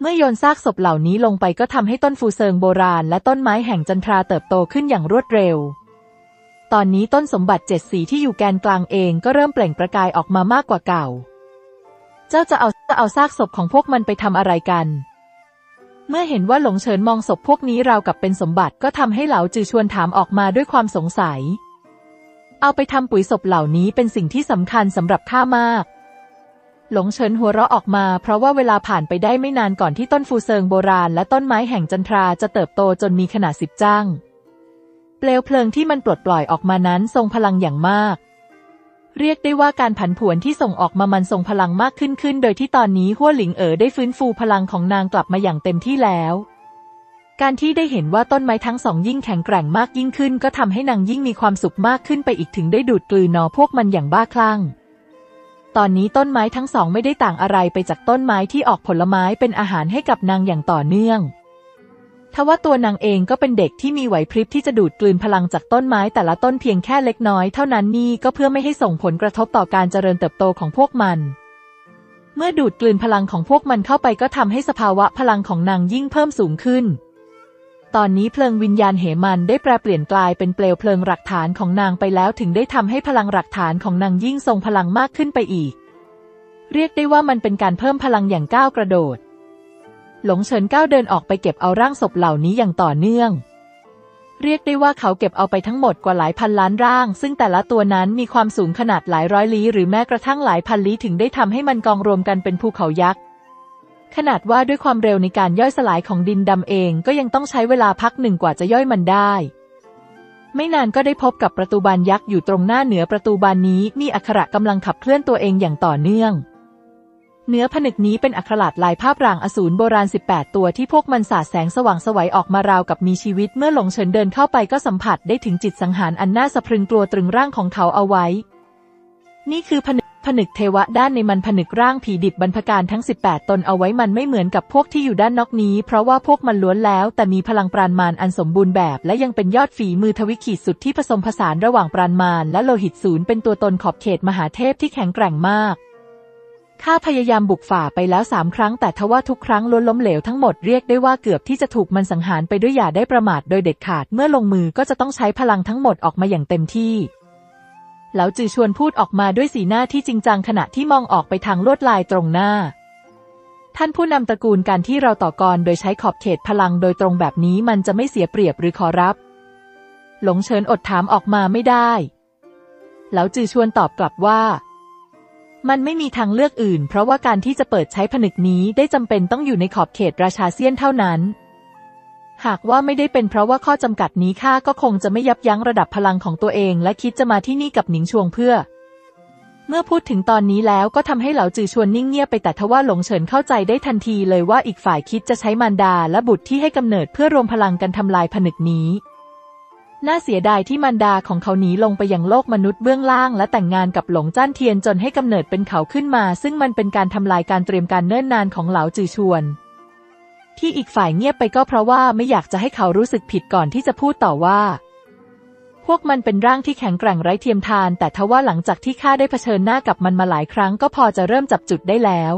เมื่อโยนซากศพเหล่านี้ลงไปก็ทำให้ต้นฟูเซิงโบราณและต้นไม้แห่งจันทราเติบโตขึ้นอย่างรวดเร็วตอนนี้ต้นสมบัติ7สีที่อยู่แกนกลางเองก็เริ่มเปล่งประกายออกมามากกว่าเก่าเจ้าจะเอาซากศพของพวกมันไปทำอะไรกันเมื่อเห็นว่าหลงเฉินมองศพพวกนี้ราวกับเป็นสมบัติก็ทำให้เหลาจือชวนถามออกมาด้วยความสงสัยเอาไปทำปุ๋ยศพเหล่านี้เป็นสิ่งที่สำคัญสำหรับข้ามากหลงเฉินหัวเราะออกมาเพราะว่าเวลาผ่านไปได้ไม่นานก่อนที่ต้นฟูเซิงโบราณและต้นไม้แห่งจันทราจะเติบโตจนมีขนาด10จ้างเปลวเพลิงที่มันปลดปล่อยออกมานั้นทรงพลังอย่างมากเรียกได้ว่าการผันผวนที่ส่งออกมามันทรงพลังมากขึ้นโดยที่ตอนนี้ฮั่วหลิงเอ๋อได้ฟื้นฟูพลังของนางกลับมาอย่างเต็มที่แล้วการที่ได้เห็นว่าต้นไม้ทั้งสองยิ่งแข็งแกร่งมากยิ่งขึ้นก็ทำให้นางยิ่งมีความสุขมากขึ้นไปอีกถึงได้ดูดกลืนนอพวกมันอย่างบ้าคลั่งตอนนี้ต้นไม้ทั้งสองไม่ได้ต่างอะไรไปจากต้นไม้ที่ออกผลไม้เป็นอาหารให้กับนางอย่างต่อเนื่องทว่าตัวนางเองก็เป็นเด็กที่มีไหวพริบที่จะดูดกลืนพลังจากต้นไม้แต่ละต้นเพียงแค่เล็กน้อยเท่านั้นนี่ก็เพื่อไม่ให้ส่งผลกระทบต่อการเจริญเติบโตของพวกมันเมื่อดูดกลืนพลังของพวกมันเข้าไปก็ทำให้สภาวะพลังของนางยิ่งเพิ่มสูงขึ้นตอนนี้เพลิงวิญญาณเหมันได้แปรเปลี่ยนกลายเป็นเปลวเพลิงหลักฐานของนางไปแล้วถึงได้ทำให้พลังหลักฐานของนางยิ่งทรงพลังมากขึ้นไปอีกเรียกได้ว่ามันเป็นการเพิ่มพลังอย่างก้าวกระโดดหลงเฉินก้าวเดินออกไปเก็บเอาร่างศพเหล่านี้อย่างต่อเนื่องเรียกได้ว่าเขาเก็บเอาไปทั้งหมดกว่าหลายพันล้านร่างซึ่งแต่ละตัวนั้นมีความสูงขนาดหลายร้อยลี้หรือแม้กระทั่งหลายพันลี้ถึงได้ทำให้มันกองรวมกันเป็นภูเขายักษ์ขนาดว่าด้วยความเร็วในการย่อยสลายของดินดำเองก็ยังต้องใช้เวลาพักหนึ่งกว่าจะย่อยมันได้ไม่นานก็ได้พบกับประตูบานยักษ์อยู่ตรงหน้าเหนือประตูบานนี้มีอักขระกำลังขับเคลื่อนตัวเองอย่างต่อเนื่องเนื้อผนึกนี้เป็นอักขระลายภาพร่างอสูรโบราณ18ตัวที่พวกมันสาดแสงสว่างสวยออกมาราวกับมีชีวิตเมื่อหลงเฉินเดินเข้าไปก็สัมผัสได้ถึงจิตสังหารอันน่าสะพรึงกลัวตรึงร่างของเขาเอาไว้นี่คือผนึกเทวะด้านในมันผนึกร่างผีดิบบรรพกาลทั้ง18ตนเอาไว้มันไม่เหมือนกับพวกที่อยู่ด้านนอกนี้เพราะว่าพวกมันล้วนแล้วแต่มีพลังปราณมารอันสมบูรณ์แบบและยังเป็นยอดฝีมือทวิขีดสุดที่ผสมผสานระหว่างปราณมารและโลหิตศูนย์เป็นตัวตนขอบเขตมหาเทพที่แข็งแกร่งมากข้าพยายามบุกฝ่าไปแล้ว3ครั้งแต่ทว่าทุกครั้งล้วนล้มเหลวทั้งหมดเรียกได้ว่าเกือบที่จะถูกมันสังหารไปด้วยอย่าได้ประมาทโดยเด็ดขาดเมื่อลงมือก็จะต้องใช้พลังทั้งหมดออกมาอย่างเต็มที่เหลาจือชวนพูดออกมาด้วยสีหน้าที่จริงจังขณะที่มองออกไปทางลวดลายตรงหน้าท่านผู้นำตระกูลการที่เราต่อกรโดยใช้ขอบเขตพลังโดยตรงแบบนี้มันจะไม่เสียเปรียบหรือขอรับหลงเฉินอดถามออกมาไม่ได้เหลาจือชวนตอบกลับว่ามันไม่มีทางเลือกอื่นเพราะว่าการที่จะเปิดใช้ผนึกนี้ได้จำเป็นต้องอยู่ในขอบเขตราชาเซียนเท่านั้นหากว่าไม่ได้เป็นเพราะว่าข้อจำกัดนี้ข้าก็คงจะไม่ยับยั้งระดับพลังของตัวเองและคิดจะมาที่นี่กับหนิงชวงเพื่อเมื่อพูดถึงตอนนี้แล้วก็ทำให้เหลาจือชวนนิ่งเงียบไปแต่ทว่าหลงเฉินเข้าใจได้ทันทีเลยว่าอีกฝ่ายคิดจะใช้มารดาและบุตรที่ให้กำเนิดเพื่อรวมพลังกันทำลายผนึกนี้น่าเสียดายที่มารดาของเขาหนีลงไปยังโลกมนุษย์เบื้องล่างและแต่งงานกับหลงจ้านเทียนจนให้กำเนิดเป็นเขาขึ้นมาซึ่งมันเป็นการทำลายการเตรียมการเนิ่นนานของเหลาจือชวนที่อีกฝ่ายเงียบไปก็เพราะว่าไม่อยากจะให้เขารู้สึกผิดก่อนที่จะพูดต่อว่าพวกมันเป็นร่างที่แข็งแกร่งไร้เทียมทานแต่ทว่าหลังจากที่ข้าได้เผชิญหน้ากับมันมาหลายครั้งก็พอจะเริ่มจับจุดได้แล้ว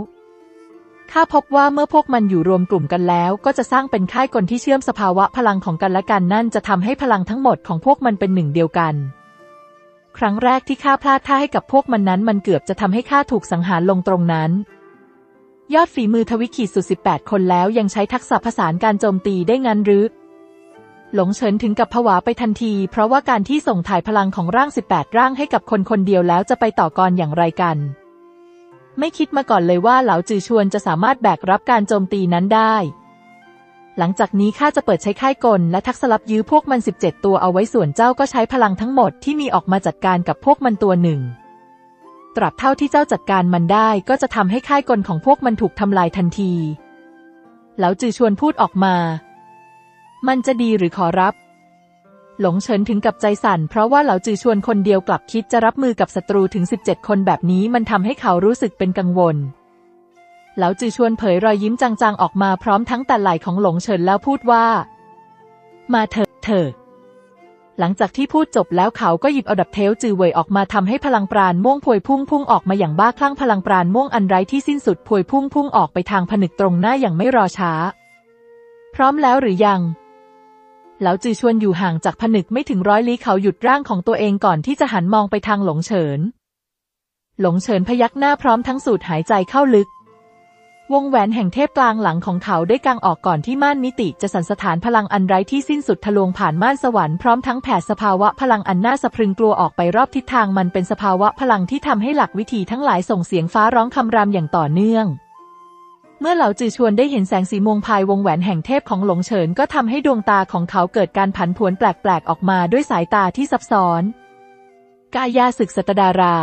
ข้าพบว่าเมื่อพวกมันอยู่รวมกลุ่มกันแล้วก็จะสร้างเป็นค่ายกลที่เชื่อมสภาวะพลังของกันและกันนั่นจะทำให้พลังทั้งหมดของพวกมันเป็นหนึ่งเดียวกันครั้งแรกที่ข้าพลาดท่าให้กับพวกมันนั้นมันเกือบจะทำให้ข้าถูกสังหารลงตรงนั้นยอดฝีมือทวิขีดสุด18คนแล้วยังใช้ทักษะผสานการโจมตีได้งั้นหรือหลงเฉินถึงกับผวาไปทันทีเพราะว่าการที่ส่งถ่ายพลังของร่าง18ร่างให้กับคนคนเดียวแล้วจะไปต่อกรอย่างไรกันไม่คิดมาก่อนเลยว่าเหลาจือชวนจะสามารถแบกรับการโจมตีนั้นได้ หลังจากนี้ข้าจะเปิดใช้ค่ายกลและทักษลับยื้อพวกมัน17ตัวเอาไว้ส่วนเจ้าก็ใช้พลังทั้งหมดที่มีออกมาจัดการกับพวกมันตัวหนึ่งตราบเท่าที่เจ้าจัดการมันได้ก็จะทำให้ค่ายกลของพวกมันถูกทำลายทันทีเหลาจือชวนพูดออกมามันจะดีหรือขอรับหลงเฉินถึงกับใจสั่นเพราะว่าเหลาจือชวนคนเดียวกลับคิดจะรับมือกับศัตรูถึง17คนแบบนี้มันทำให้เขารู้สึกเป็นกังวลเหลาจือชวนเผยรอยยิ้มจางๆออกมาพร้อมทั้งแต่ไหล่ของหลงเฉินแล้วพูดว่ามาเถอะหลังจากที่พูดจบแล้วเขาก็หยิบเอาดับเทลจือเว่ยออกมาทำให้พลังปราณม่วงพวยพุ่งออกมาอย่างบ้าคลั่งพลังปราณม่วงอันไร้ที่สิ้นสุดพวยพุ่งออกไปทางผนึกตรงหน้าอย่างไม่รอช้าพร้อมแล้วหรือยังเหลาจือชวนอยู่ห่างจากผนึกไม่ถึง100 ลี้เขาหยุดร่างของตัวเองก่อนที่จะหันมองไปทางหลงเฉินหลงเฉินพยักหน้าพร้อมทั้งสูดหายใจเข้าลึกวงแหวนแห่งเทพกลางหลังของเขาได้กางออกก่อนที่ม่านมิติจะสั่นสะท้านพลังอันไร้ที่สิ้นสุดทะลวงผ่านม่านสวรรค์พร้อมทั้งแผ่สภาวะพลังอันน่าสะพรึงกลัวออกไปรอบทิศทางมันเป็นสภาวะพลังที่ทำให้หลักวิธีทั้งหลายส่งเสียงฟ้าร้องคำรามอย่างต่อเนื่องเมื่อเหลาจือชวนได้เห็นแสงสีม่วงภายวงแหวนแห่งเทพของหลงเฉินก็ทำให้ดวงตาของเขาเกิดการผันผวนแปลกๆออกมาด้วยสายตาที่ซับซ้อนกายาศึกสัตดารา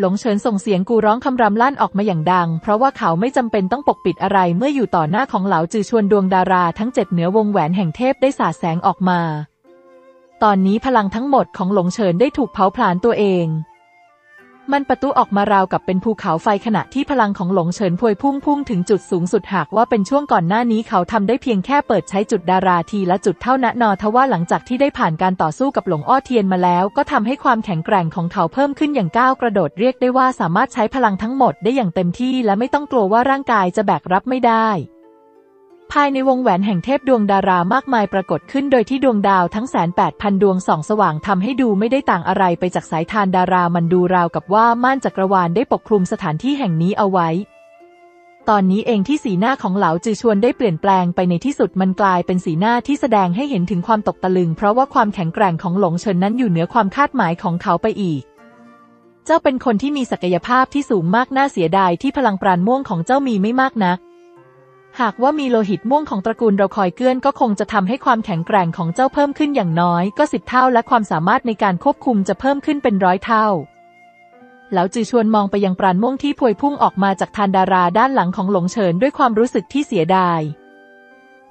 หลงเฉินส่งเสียงกูร้องคำรำลั่นออกมาอย่างดังเพราะว่าเขาไม่จำเป็นต้องปกปิดอะไรเมื่ออยู่ต่อหน้าของเหลาจือชวนดวงดาราทั้ง7เหนือวงแหวนแห่งเทพได้สาดแสงออกมาตอนนี้พลังทั้งหมดของหลงเฉินได้ถูกเผาผลาญตัวเองมันปะทุออกมาราวกับเป็นภูเขาไฟขณะที่พลังของหลงเฉินพวยพุ่งถึงจุดสูงสุดหากว่าเป็นช่วงก่อนหน้านี้เขาทำได้เพียงแค่เปิดใช้จุดดาราทีละจุดเท่านั้นทว่าหลังจากที่ได้ผ่านการต่อสู้กับหลงอ้อเทียนมาแล้วก็ทำให้ความแข็งแกร่งของเขาเพิ่มขึ้นอย่างก้าวกระโดดเรียกได้ว่าสามารถใช้พลังทั้งหมดได้อย่างเต็มที่และไม่ต้องกลัวว่าร่างกายจะแบกรับไม่ได้ภายในวงแหวนแห่งเทพดวงดารามากมายปรากฏขึ้นโดยที่ดวงดาวทั้ง 18,000 ดวงส่องสว่างทำให้ดูไม่ได้ต่างอะไรไปจากสายทานดารามันดูราวกับว่าม่านจักรวาลได้ปกคลุมสถานที่แห่งนี้เอาไว้ตอนนี้เองที่สีหน้าของเหลาจือชวนได้เปลี่ยนแปลงไปในที่สุดมันกลายเป็นสีหน้าที่แสดงให้เห็นถึงความตกตะลึงเพราะว่าความแข็งแกร่งของหลงเฉินนั้นอยู่เหนือความคาดหมายของเขาไปอีกเจ้าเป็นคนที่มีศักยภาพที่สูงมากน่าเสียดายที่พลังปราณม่วงของเจ้ามีไม่มากนักหากว่ามีโลหิตม่วงของตระกูลเราคอยเกื้อนก็คงจะทำให้ความแข็งแกร่งของเจ้าเพิ่มขึ้นอย่างน้อยก็10 เท่าและความสามารถในการควบคุมจะเพิ่มขึ้นเป็น100 เท่าเหลาจือชวนมองไปยังปราณม่วงที่พวยพุ่งออกมาจากทานดาราด้านหลังของหลงเฉินด้วยความรู้สึกที่เสียดาย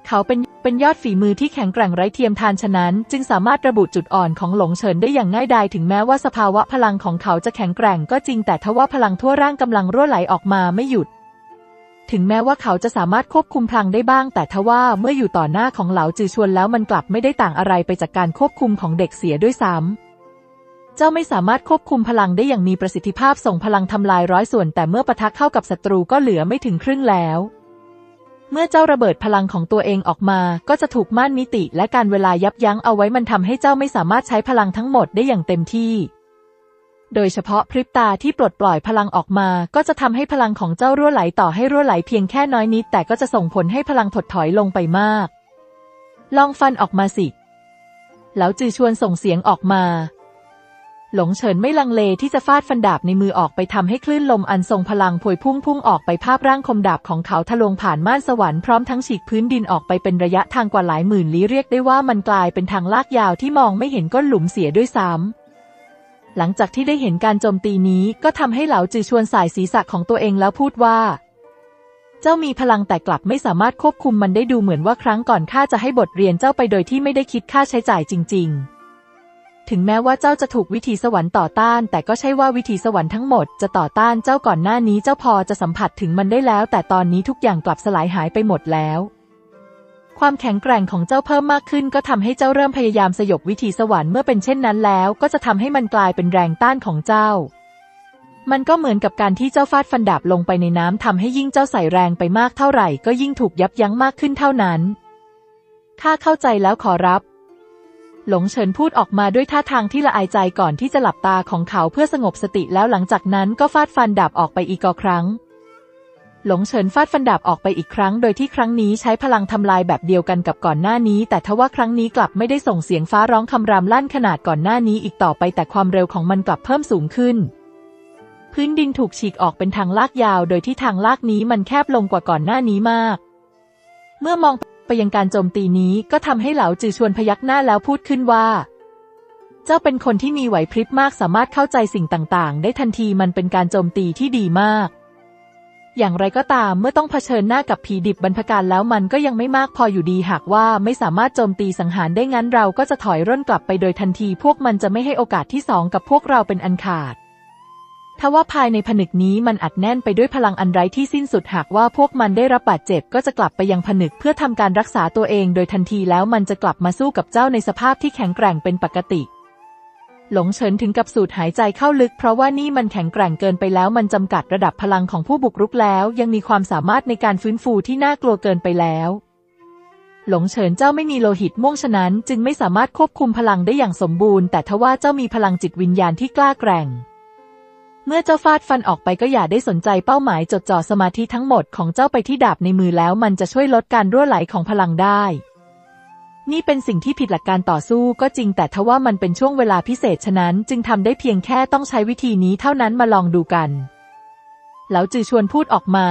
เขาเป็นยอดฝีมือที่แข็งแกร่งไร้เทียมทานฉะนั้นจึงสามารถระบุจุดอ่อนของหลงเฉินได้อย่างง่ายดายถึงแม้ว่าสภาวะพลังของเขาจะแข็งแกร่งก็จริงแต่ทว่าพลังทั่วร่างกำลังรั่วไหลออกมาไม่หยุดถึงแม้ว่าเขาจะสามารถควบคุมพลังได้บ้างแต่ทว่าเมื่ออยู่ต่อหน้าของเหลาจือชวนแล้วมันกลับไม่ได้ต่างอะไรไปจากการควบคุมของเด็กเสียด้วยซ้ำเจ้าไม่สามารถควบคุมพลังได้อย่างมีประสิทธิภาพส่งพลังทำลาย100 ส่วนแต่เมื่อปะทะเข้ากับศัตรูก็เหลือไม่ถึงครึ่งแล้วเมื่อเจ้าระเบิดพลังของตัวเองออกมาก็จะถูกม่านมิติและการเวลายับยั้งเอาไว้มันทำให้เจ้าไม่สามารถใช้พลังทั้งหมดได้อย่างเต็มที่โดยเฉพาะพริบตาที่ปลดปล่อยพลังออกมาก็จะทำให้พลังของเจ้ารั่วไหลต่อให้รั่วไหลเพียงแค่น้อยนิดแต่ก็จะส่งผลให้พลังถดถอยลงไปมากลองฟันออกมาสิเหลาจือชวนส่งเสียงออกมาหลงเฉินไม่ลังเลที่จะฟาดฟันดาบในมือออกไปทำให้คลื่นลมอันทรงพลังพวยพุ่งออกไปภาพร่างคมดาบของเขาทะลวงผ่านม่านสวรรค์พร้อมทั้งฉีกพื้นดินออกไปเป็นระยะทางกว่าหลายหมื่นลี้เรียกได้ว่ามันกลายเป็นทางลากยาวที่มองไม่เห็นก้นหลุมเสียด้วยซ้ำหลังจากที่ได้เห็นการโจมตีนี้ก็ทำให้เหลาจือชวนสายศีรษะของตัวเองแล้วพูดว่าเจ้ามีพลังแต่กลับไม่สามารถควบคุมมันได้ดูเหมือนว่าครั้งก่อนข้าจะให้บทเรียนเจ้าไปโดยที่ไม่ได้คิดค่าใช้จ่ายจริงๆถึงแม้ว่าเจ้าจะถูกวิถีสวรรค์ต่อต้านแต่ก็ใช่ว่าวิถีสวรรค์ทั้งหมดจะต่อต้านเจ้าก่อนหน้านี้เจ้าพอจะสัมผัสถึงมันได้แล้วแต่ตอนนี้ทุกอย่างกลับสลายหายไปหมดแล้วความแข็งแกร่งของเจ้าเพิ่มมากขึ้นก็ทำให้เจ้าเริ่มพยายามสยบวิถีสวรรค์เมื่อเป็นเช่นนั้นแล้วก็จะทำให้มันกลายเป็นแรงต้านของเจ้ามันก็เหมือนกับการที่เจ้าฟาดฟันดาบลงไปในน้ำทำให้ยิ่งเจ้าใส่แรงไปมากเท่าไหร่ก็ยิ่งถูกยับยั้งมากขึ้นเท่านั้นข้าเข้าใจแล้วขอรับหลงเฉินพูดออกมาด้วยท่าทางที่ละอายใจก่อนที่จะหลับตาของเขาเพื่อสงบสติแล้วหลังจากนั้นก็ฟาดฟันดาบออกไปอีกครั้งหลงเฉินฟาดฟันดาบออกไปอีกครั้งโดยที่ครั้งนี้ใช้พลังทำลายแบบเดียวกันกับก่อนหน้านี้แต่ทว่าครั้งนี้กลับไม่ได้ส่งเสียงฟ้าร้องคำรามลั่นขนาดก่อนหน้านี้อีกต่อไปแต่ความเร็วของมันกลับเพิ่มสูงขึ้นพื้นดินถูกฉีกออกเป็นทางลากยาวโดยที่ทางลากนี้มันแคบลงกว่าก่อนหน้านี้มาก เมื่อมองไปยังการโจมตีนี้ก็ทำให้เหลาจือชวนพยักหน้าแล้วพูดขึ้นว่าเจ้าเป็นคนที่มีไหวพริบมากสามารถเข้าใจสิ่งต่างๆได้ทันทีมันเป็นการโจมตีที่ดีมากอย่างไรก็ตามเมื่อต้องเผชิญหน้ากับผีดิบบรรพกาลแล้วมันก็ยังไม่มากพออยู่ดีหากว่าไม่สามารถโจมตีสังหารได้งั้นเราก็จะถอยร่นกลับไปโดยทันทีพวกมันจะไม่ให้โอกาสที่สองกับพวกเราเป็นอันขาดทว่าภายในผนึกนี้มันอัดแน่นไปด้วยพลังอันไร้ที่สิ้นสุดหากว่าพวกมันได้รับบาดเจ็บก็จะกลับไปยังผนึกเพื่อทำการรักษาตัวเองโดยทันทีแล้วมันจะกลับมาสู้กับเจ้าในสภาพที่แข็งแกร่งเป็นปกติหลงเฉินถึงกับสูดหายใจเข้าลึกเพราะว่านี่มันแข็งแกร่งเกินไปแล้วมันจำกัดระดับพลังของผู้บุกรุกแล้วยังมีความสามารถในการฟื้นฟูที่น่ากลัวเกินไปแล้วหลงเฉินเจ้าไม่มีโลหิตม่วงฉะนั้นจึงไม่สามารถควบคุมพลังได้อย่างสมบูรณ์แต่ทว่าเจ้ามีพลังจิตวิญญาณที่กล้าแกร่งเมื่อเจ้าฟาดฟันออกไปก็อย่าได้สนใจเป้าหมายจดจ่อสมาธิทั้งหมดของเจ้าไปที่ดาบในมือแล้วมันจะช่วยลดการรั่วไหลของพลังได้นี่เป็นสิ่งที่ผิดหลักการต่อสู้ก็จริงแต่ทว่ามันเป็นช่วงเวลาพิเศษฉะนั้นจึงทำได้เพียงแค่ต้องใช้วิธีนี้เท่านั้นมาลองดูกันเหลาจือชวนพูดออกมา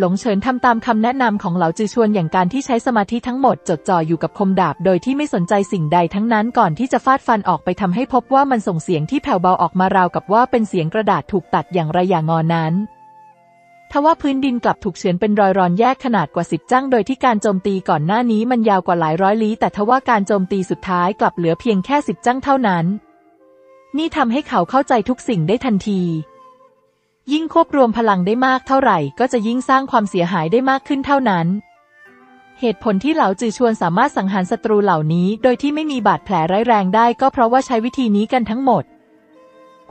หลงเฉินทำตามคำแนะนำของเหลาจือชวนอย่างการที่ใช้สมาธิทั้งหมดจดจ่ออยู่กับคมดาบโดยที่ไม่สนใจสิ่งใดทั้งนั้นก่อนที่จะฟาดฟันออกไปทำให้พบว่ามันส่งเสียงที่แผ่วเบาออกมาราวกับว่าเป็นเสียงกระดาษถูกตัดอย่างไรอย่างงอนั้นทว่าพื้นดินกลับถูกเฉือนเป็นรอยรอนแยกขนาดกว่า10จ้างโดยที่การโจมตีก่อนหน้านี้มันยาวกว่าหลายร้อยลี้แต่ทว่าการโจมตีสุดท้ายกลับเหลือเพียงแค่10จ้างเท่านั้นนี่ทำให้เขาเข้าใจทุกสิ่งได้ทันทียิ่งควบรวมพลังได้มากเท่าไหร่ก็จะยิ่งสร้างความเสียหายได้มากขึ้นเท่านั้นเหตุผลที่เหลาจือชวนสามารถสังหารศัตรูเหล่านี้โดยที่ไม่มีบาดแผลร้ายแรงได้ก็เพราะว่าใช้วิธีนี้กันทั้งหมด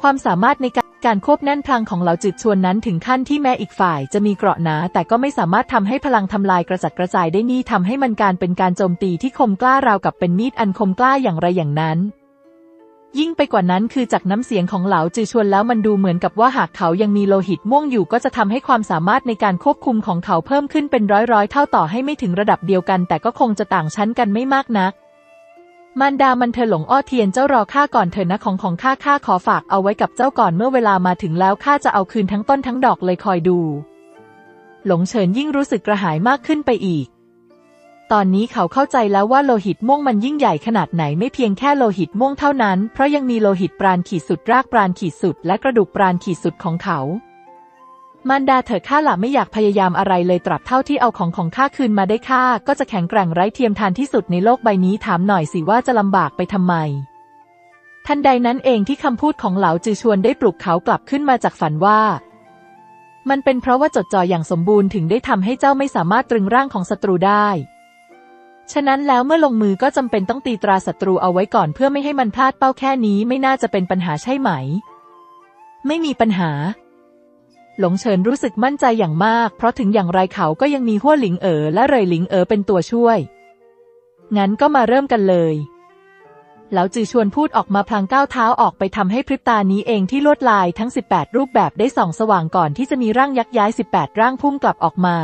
ความสามารถในการควบแน่นพลังของเหลาจือชวนนั้นถึงขั้นที่แม้อีกฝ่ายจะมีเกราะหนาแต่ก็ไม่สามารถทำให้พลังทำลายกระจัดกระจายได้นี่ทำให้มันการเป็นการโจมตีที่คมกล้าราวกับเป็นมีดอันคมกล้าอย่างไรอย่างนั้นยิ่งไปกว่านั้นคือจากน้ำเสียงของเหลาจือชวนแล้วมันดูเหมือนกับว่าหากเขายังมีโลหิตม่วงอยู่ก็จะทำให้ความสามารถในการควบคุมของเขาเพิ่มขึ้นเป็นร้อยๆเท่าต่อให้ไม่ถึงระดับเดียวกันแต่ก็คงจะต่างชั้นกันไม่มากนักมารดามันเธอหลงอ้อเทียนเจ้ารอข้าก่อนเธอนะของข้าขอฝากเอาไว้กับเจ้าก่อนเมื่อเวลามาถึงแล้วข้าจะเอาคืนทั้งต้นทั้งดอกเลยคอยดูหลงเฉินยิ่งรู้สึกกระหายมากขึ้นไปอีกตอนนี้เขาเข้าใจแล้วว่าโลหิตม่วงมันยิ่งใหญ่ขนาดไหนไม่เพียงแค่โลหิตม่วงเท่านั้นเพราะยังมีโลหิตปราณขีดสุดรากปราณขีดสุดและกระดูกปราณขีดสุดของเขามารดาเธอข้าละไม่อยากพยายามอะไรเลยตราบเท่าที่เอาของข้าคืนมาได้ข้าก็จะแข็งแกร่งไร้เทียมทานที่สุดในโลกใบนี้ถามหน่อยสิว่าจะลำบากไปทำไมทันใดนั้นเองที่คำพูดของเหลาจือชวนได้ปลุกเขากลับขึ้นมาจากฝันว่ามันเป็นเพราะว่าจดจ่ออย่างสมบูรณ์ถึงได้ทำให้เจ้าไม่สามารถตรึงร่างของศัตรูได้ฉะนั้นแล้วเมื่อลงมือก็จำเป็นต้องตีตราศัตรูเอาไว้ก่อนเพื่อไม่ให้มันพลาดเป้าแค่นี้ไม่น่าจะเป็นปัญหาใช่ไหมไม่มีปัญหาหลงเฉินรู้สึกมั่นใจอย่างมากเพราะถึงอย่างไรเขาก็ยังมีฮั่วหลิงเอ๋อและเรยหลิงเอ๋อเป็นตัวช่วยงั้นก็มาเริ่มกันเลยเหลาจือชวนพูดออกมาพลางก้าวเท้าออกไปทำให้พริบตานี้เองที่ลวดลายทั้ง18รูปแบบได้ส่องสว่างก่อนที่จะมีร่างยักย้าย18ร่างพุ่งกลับออกมา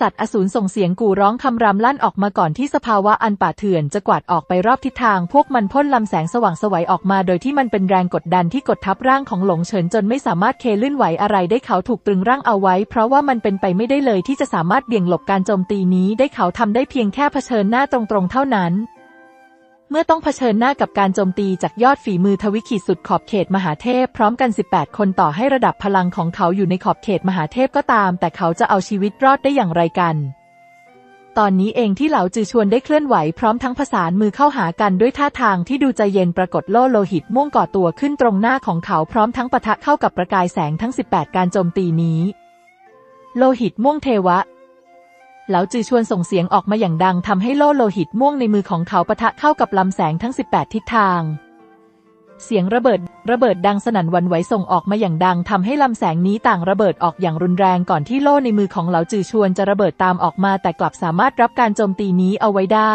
สัตว์อสูรส่งเสียงกู่ร้องคำรำลั่นออกมาก่อนที่สภาวะอันป่าเถื่อนจะกวาดออกไปรอบทิศทางพวกมันพ่นลำแสงสว่างไสวออกมาโดยที่มันเป็นแรงกดดันที่กดทับร่างของหลงเฉินจนไม่สามารถเคลื่อนไหวอะไรได้เขาถูกตรึงร่างเอาไว้เพราะว่ามันเป็นไปไม่ได้เลยที่จะสามารถเบี่ยงหลบการโจมตีนี้ได้เขาทำได้เพียงแค่เผชิญหน้าตรงๆเท่านั้นเมื่อต้องเผชิญหน้ากับการโจมตีจากยอดฝีมือทวิขีดสุดขอบเขตมหาเทพพร้อมกัน18คนต่อให้ระดับพลังของเขาอยู่ในขอบเขตมหาเทพก็ตามแต่เขาจะเอาชีวิตรอดได้อย่างไรกันตอนนี้เองที่เหลาจือชวนได้เคลื่อนไหวพร้อมทั้งผสานมือเข้าหากันด้วยท่าทางที่ดูใจเย็นปรากฏโลหิตม่วงก่อตัวขึ้นตรงหน้าของเขาพร้อมทั้งปะทะเข้ากับประกายแสงทั้ง18การโจมตีนี้โลหิตม่วงเทวะเหลาจือชวนส่งเสียงออกมาอย่างดังทำให้โลหิตม่วงในมือของเขาปะทะเข้ากับลำแสงทั้ง18ทิศทางเสียงระเบิดดังสนั่นหวั่นไหวส่งออกมาอย่างดังทำให้ลำแสงนี้ต่างระเบิดออกอย่างรุนแรงก่อนที่โล่ในมือของเหลาจือชวนจะระเบิดตามออกมาแต่กลับสามารถรับการโจมตีนี้เอาไว้ได้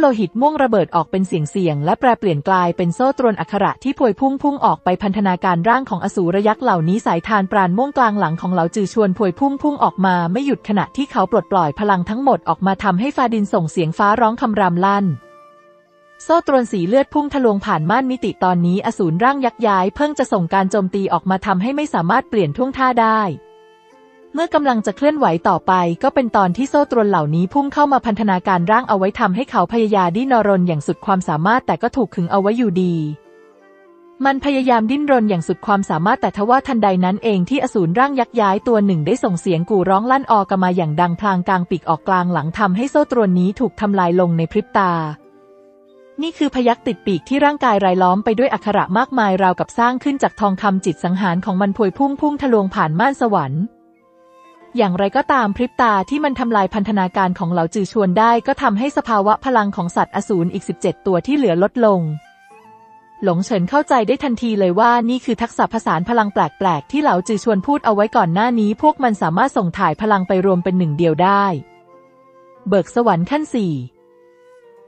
โลหิตม่วงระเบิดออกเป็นเสียงและแปรเปลี่ยนกลายเป็นโซ่ตรวนอักขระที่พวยพุ่งออกไปพันธนาการร่างของอสูรยักษ์เหล่านี้สายธารปราณม่วงกลางหลังของเหลาจือชวนพวยพุ่งออกมาไม่หยุดขณะที่เขาปลดปล่อยพลังทั้งหมดออกมาทำให้ฟ้าดินส่งเสียงฟ้าร้องคำรามลั่นโซ่ตรวนสีเลือดพุ่งทะลวงผ่านม่านมิติตอนนี้อสูรร่างยักษ์ย้ายเพิ่งจะส่งการโจมตีออกมาทำให้ไม่สามารถเปลี่ยนท่วงท่าได้ เมื่อกำลังจะเคลื่อนไหวต่อไปก็เป็นตอนที่โซ่ตรวนเหล่านี้พุ่งเข้ามาพันธนาการร่างเอาไว้ทำให้เขาพยายามดิ้นรนอย่างสุดความสามารถแต่ก็ถูกขึงเอาไว้อยู่ดีมันพยายามดิ้นรนอย่างสุดความสามารถแต่ทว่าทันใดนั้นเองที่อสูรร่างยักษ์ย้ายตัวหนึ่งได้ส่งเสียงกู่ร้องลั่นออกมาอย่างดังพลางกลางปีกออกกลางหลังทำให้โซ่ตรวนนี้ถูกทำลายลงในพริบตานี่คือพยัคฆ์ติดปีกที่ร่างกายรายล้อมไปด้วยอักขระมากมายราวกับสร้างขึ้นจากทองคำจิตสังหารของมันพวยพุ่งทะลวงผ่านม่านสวรรค์อย่างไรก็ตามพริบตาที่มันทำลายพันธนาการของเหล่าจือชวนได้ก็ทำให้สภาวะพลังของสัตว์อสูรอีก17ตัวที่เหลือลดลงหลงเฉินเข้าใจได้ทันทีเลยว่านี่คือทักษะผสานพลังแปลกๆที่เหล่าจือชวนพูดเอาไว้ก่อนหน้านี้พวกมันสามารถส่งถ่ายพลังไปรวมเป็นหนึ่งเดียวได้เบิกสวรรค์ขั้น4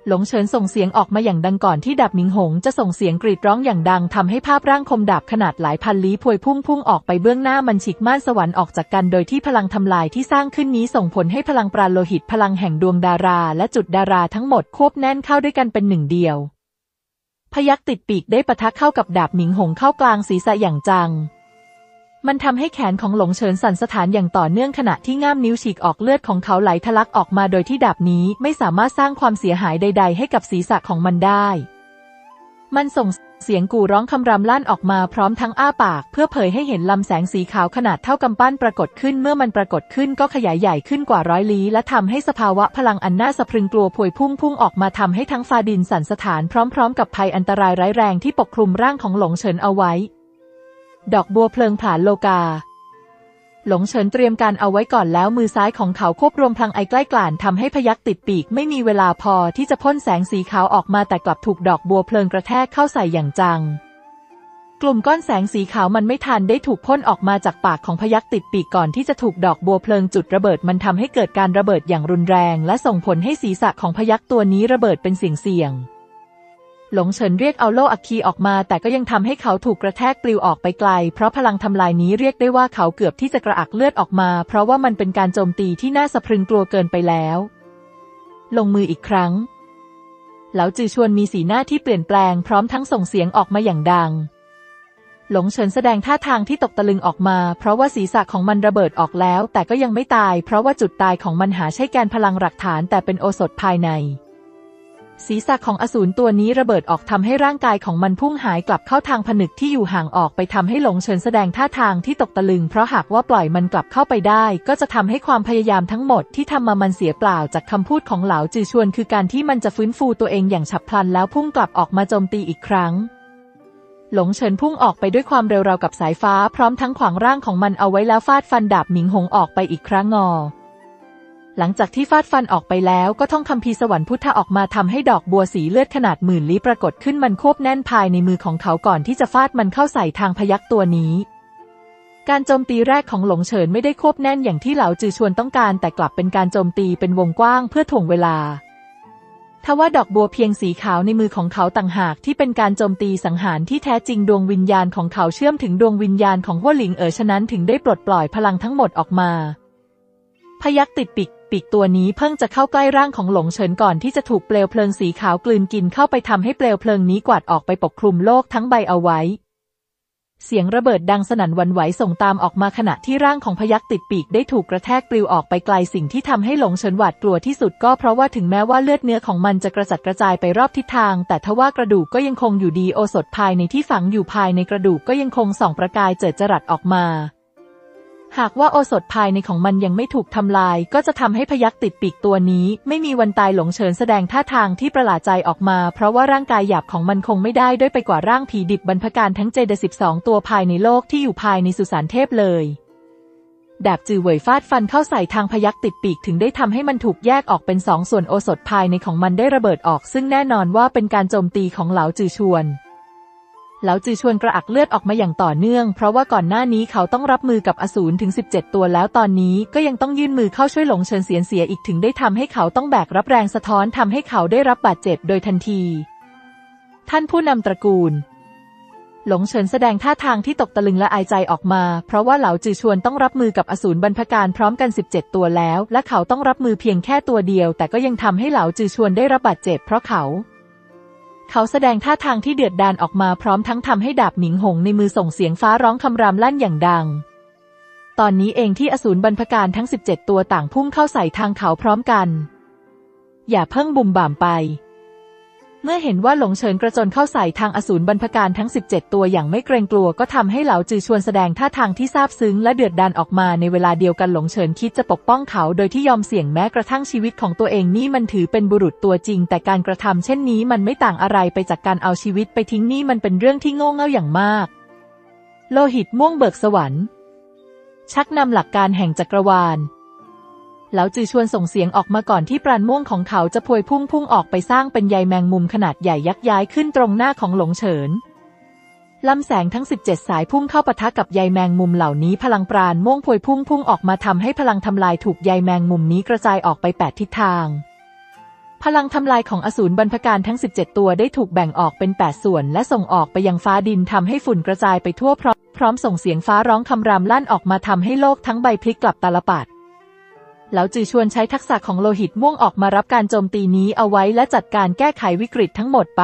หลงเฉินส่งเสียงออกมาอย่างดังก่อนที่ดาบหมิงหงจะส่งเสียงกรีดร้องอย่างดังทำให้ภาพร่างคมดาบขนาดหลายพันลี้พวยพุ่งออกไปเบื้องหน้ามันฉีกม่านสวรรค์ออกจากกันโดยที่พลังทำลายที่สร้างขึ้นนี้ส่งผลให้พลังปราณโลหิตพลังแห่งดวงดาราและจุดดาราทั้งหมดควบแน่นเข้าด้วยกันเป็นหนึ่งเดียวพยัคฆ์ติดปีกได้ปะทะเข้ากับดาบหมิงหงเข้ากลางศีรษะอย่างจังมันทำให้แขนของหลงเฉินสั่นสะท้านอย่างต่อเนื่องขณะที่ง่ามนิ้วฉีกออกเลือดของเขาไหลทะลักออกมาโดยที่ดาบนี้ไม่สามารถสร้างความเสียหายใดๆให้กับศีรษะของมันได้มันส่งเสียงกู่ร้องคำรำลั่นออกมาพร้อมทั้งอ้าปากเพื่อเผยให้เห็นลำแสงสีขาวขนาดเท่ากำปั้นปรากฏขึ้นเมื่อมันปรากฏขึ้นก็ขยายใหญ่ขึ้นกว่าร้อยลี้และทำให้สภาวะพลังอันน่าสะพรึงกลัวพวยพุ่งออกมาทำให้ทั้งฟ้าดินสั่นสะท้านพร้อมกับภัยอันตรายร้ายแรงที่ปกคลุมร่างของหลงเฉินเอาไว้ดอกบัวเพลิงผลาญโลกาหลงเฉินเตรียมการเอาไว้ก่อนแล้วมือซ้ายของเขาควบรวมพลังไอใกล้กลั่นทำให้พยัคฆ์ติดปีกไม่มีเวลาพอที่จะพ่นแสงสีขาวออกมาแต่กลับถูกดอกบัวเพลิงกระแทกเข้าใส่อย่างจังกลุ่มก้อนแสงสีขาวมันไม่ทันได้ถูกพ่นออกมาจากปากของพยัคฆ์ติดปีกก่อนที่จะถูกดอกบัวเพลิงจุดระเบิดมันทำให้เกิดการระเบิดอย่างรุนแรงและส่งผลให้ศีรษะของพยัคฆ์ตัวนี้ระเบิดเป็นเสี่ยงหลงเฉินเรียกเอาโลอัคคีออกมาแต่ก็ยังทำให้เขาถูกกระแทกปลิวออกไปไกลเพราะพลังทำลายนี้เรียกได้ว่าเขาเกือบที่จะกระอักเลือดออกมาเพราะว่ามันเป็นการโจมตีที่น่าสะพรึงกลัวเกินไปแล้วลงมืออีกครั้งเหลาจือชวนมีสีหน้าที่เปลี่ยนแปลงพร้อมทั้งส่งเสียงออกมาอย่างดังหลงเฉินแสดงท่าทางที่ตกตะลึงออกมาเพราะว่าศีรษะของมันระเบิดออกแล้วแต่ก็ยังไม่ตายเพราะว่าจุดตายของมันหาใช่แกนพลังหลักฐานแต่เป็นโอสถภายในศีรษะของอสูรตัวนี้ระเบิดออกทำให้ร่างกายของมันพุ่งหายกลับเข้าทางผนึกที่อยู่ห่างออกไปทำให้หลงเฉินแสดงท่าทางที่ตกตะลึงเพราะหากว่าปล่อยมันกลับเข้าไปได้ก็จะทำให้ความพยายามทั้งหมดที่ทำมามันเสียเปล่าจากคำพูดของเหลาจือชวนคือการที่มันจะฟื้นฟูตัวเองอย่างฉับพลันแล้วพุ่งกลับออกมาโจมตีอีกครั้งหลงเฉินพุ่งออกไปด้วยความเร็วราวกับสายฟ้าพร้อมทั้งขวางร่างของมันเอาไว้แล้วฟาดฟันดาบหมิงหงออกไปอีกครั้งหลังจากที่ฟาดฟันออกไปแล้วก็ท่องคัมภีร์สวรรค์พุทธะออกมาทำให้ดอกบัวสีเลือดขนาดหมื่นลี้ปรากฏขึ้นมันควบแน่นภายในมือของเขาก่อนที่จะฟาดมันเข้าใส่ทางพยัคฆ์ตัวนี้การโจมตีแรกของหลงเฉินไม่ได้ควบแน่นอย่างที่เหลาจือชวนต้องการแต่กลับเป็นการโจมตีเป็นวงกว้างเพื่อถ่วงเวลาทว่าดอกบัวเพียงสีขาวในมือของเขาต่างหากที่เป็นการโจมตีสังหารที่แท้จริงดวงวิญญาณของเขาเชื่อมถึงดวงวิญญาณของหัวหลิงฉะนั้นถึงได้ปลดปล่อยพลังทั้งหมดออกมาพยัคฆ์ติดปีกตัวนี้เพิ่งจะเข้าใกล้ร่างของหลงเฉินก่อนที่จะถูกเปลวเพลิงสีขาวกลืนกินเข้าไปทำให้เปลวเพลิงนี้กวาดออกไปปกคลุมโลกทั้งใบเอาไว้เสียงระเบิดดังสนั่นหวั่นไหวส่งตามออกมาขณะที่ร่างของพยัคฆ์ติดปีกได้ถูกกระแทกปลิวออกไปไกลสิ่งที่ทำให้หลงเฉินหวาดกลัวที่สุดก็เพราะว่าถึงแม้ว่าเลือดเนื้อของมันจะกระจัดกระจายไปรอบทิศทางแต่ทว่ากระดูกก็ยังคงอยู่ดีโอสถภายในที่ฝังอยู่ภายในกระดูกก็ยังคงส่องประกายเจิดจรัสออกมาหากว่าโอสถภายในของมันยังไม่ถูกทำลายก็จะทำให้พยัคฆ์ติดปีกตัวนี้ไม่มีวันตายหลงเฉินแสดงท่าทางที่ประหลาดใจออกมาเพราะว่าร่างกายหยาบของมันคงไม่ได้ด้วยไปกว่าร่างผีดิบบรรพการทั้งเจด12ตัวภายในโลกที่อยู่ภายในสุสานเทพเลยดาบจือเหวยฟาดฟันเข้าใส่ทางพยัคฆ์ติดปีกถึงได้ทำให้มันถูกแยกออกเป็น2ส่วนโอสถภายในของมันได้ระเบิดออกซึ่งแน่นอนว่าเป็นการโจมตีของเหลาจือชวนเหลาจือชวนกระอักเลือดออกมาอย่างต่อเนื่องเพราะว่าก่อนหน้านี้เขาต้องรับมือกับอสูรถึง17ตัวแล้วตอนนี้ก็ยังต้องยื่นมือเข้าช่วยหลงเฉินเสียอีกถึงได้ทำให้เขาต้องแบกรับแรงสะท้อนทำให้เขาได้รับบาดเจ็บโดยทันทีท่านผู้นำตระกูลหลงเฉินแสดงท่าทางที่ตกตะลึงและอายใจออกมาเพราะว่าเหลาจือชวนต้องรับมือกับอสูรบรรพการพร้อมกัน17ตัวแล้วและเขาต้องรับมือเพียงแค่ตัวเดียวแต่ก็ยังทำให้เหลาจือชวนได้รับบาดเจ็บเพราะเขาแสดงท่าทางที่เดือดดาลออกมาพร้อมทั้งทำให้ดาบหมิงหงในมือส่งเสียงฟ้าร้องคำรามลั่นอย่างดังต ตอนนี้เองที่อสูรบรรพกาลทั้ง17ตัวต่างพุ่งเข้าใส่ทางเขาพร้อมกันอย่าเพิ่งบุ่มบ่ามไปเมื่อเห็นว่าหลงเฉินกระโจนเข้าใส่ทางอสูรบรรพกาลทั้ง17ตัวอย่างไม่เกรงกลัวก็ทำให้เหลาจือชวนแสดงท่าทางที่ซาบซึ้งและเดือดดาลออกมาในเวลาเดียวกันหลงเฉินคิดจะปกป้องเขาโดยที่ยอมเสี่ยงแม้กระทั่งชีวิตของตัวเองนี่มันถือเป็นบุรุษตัวจริงแต่การกระทำเช่นนี้มันไม่ต่างอะไรไปจากการเอาชีวิตไปทิ้งนี่มันเป็นเรื่องที่โง่เง่าอย่างมากโลหิตม่วงเบิกสวรรค์ชักนำหลักการแห่งจักรวาลเหลาจือชวนส่งเสียงออกมาก่อนที่ปราณม่วงของเขาจะพวยพุ่งออกไปสร้างเป็นใยแมงมุมขนาดใหญ่ยักย้ายขึ้นตรงหน้าของหลงเฉินลำแสงทั้ง17สายพุ่งเข้าปะทะกับใยแมงมุมเหล่านี้พลังปราณม่วงพวยพุ่งออกมาทำให้พลังทำลายถูกใยแมงมุมนี้กระจายออกไป8ทิศทางพลังทำลายของอสูรบรรพกาลทั้ง17ตัวได้ถูกแบ่งออกเป็น8ส่วนและส่งออกไปยังฟ้าดินทำให้ฝุ่นกระจายไปทั่วพร้อมส่งเสียงฟ้าร้องคำรามลั่นออกมาทำให้โลกทั้งใบพลิกกลับตาลปัตรเหลาจือชวนใช้ทักษะของโลหิตม่วงออกมารับการโจมตีนี้เอาไว้และจัดการแก้ไขวิกฤตทั้งหมดไป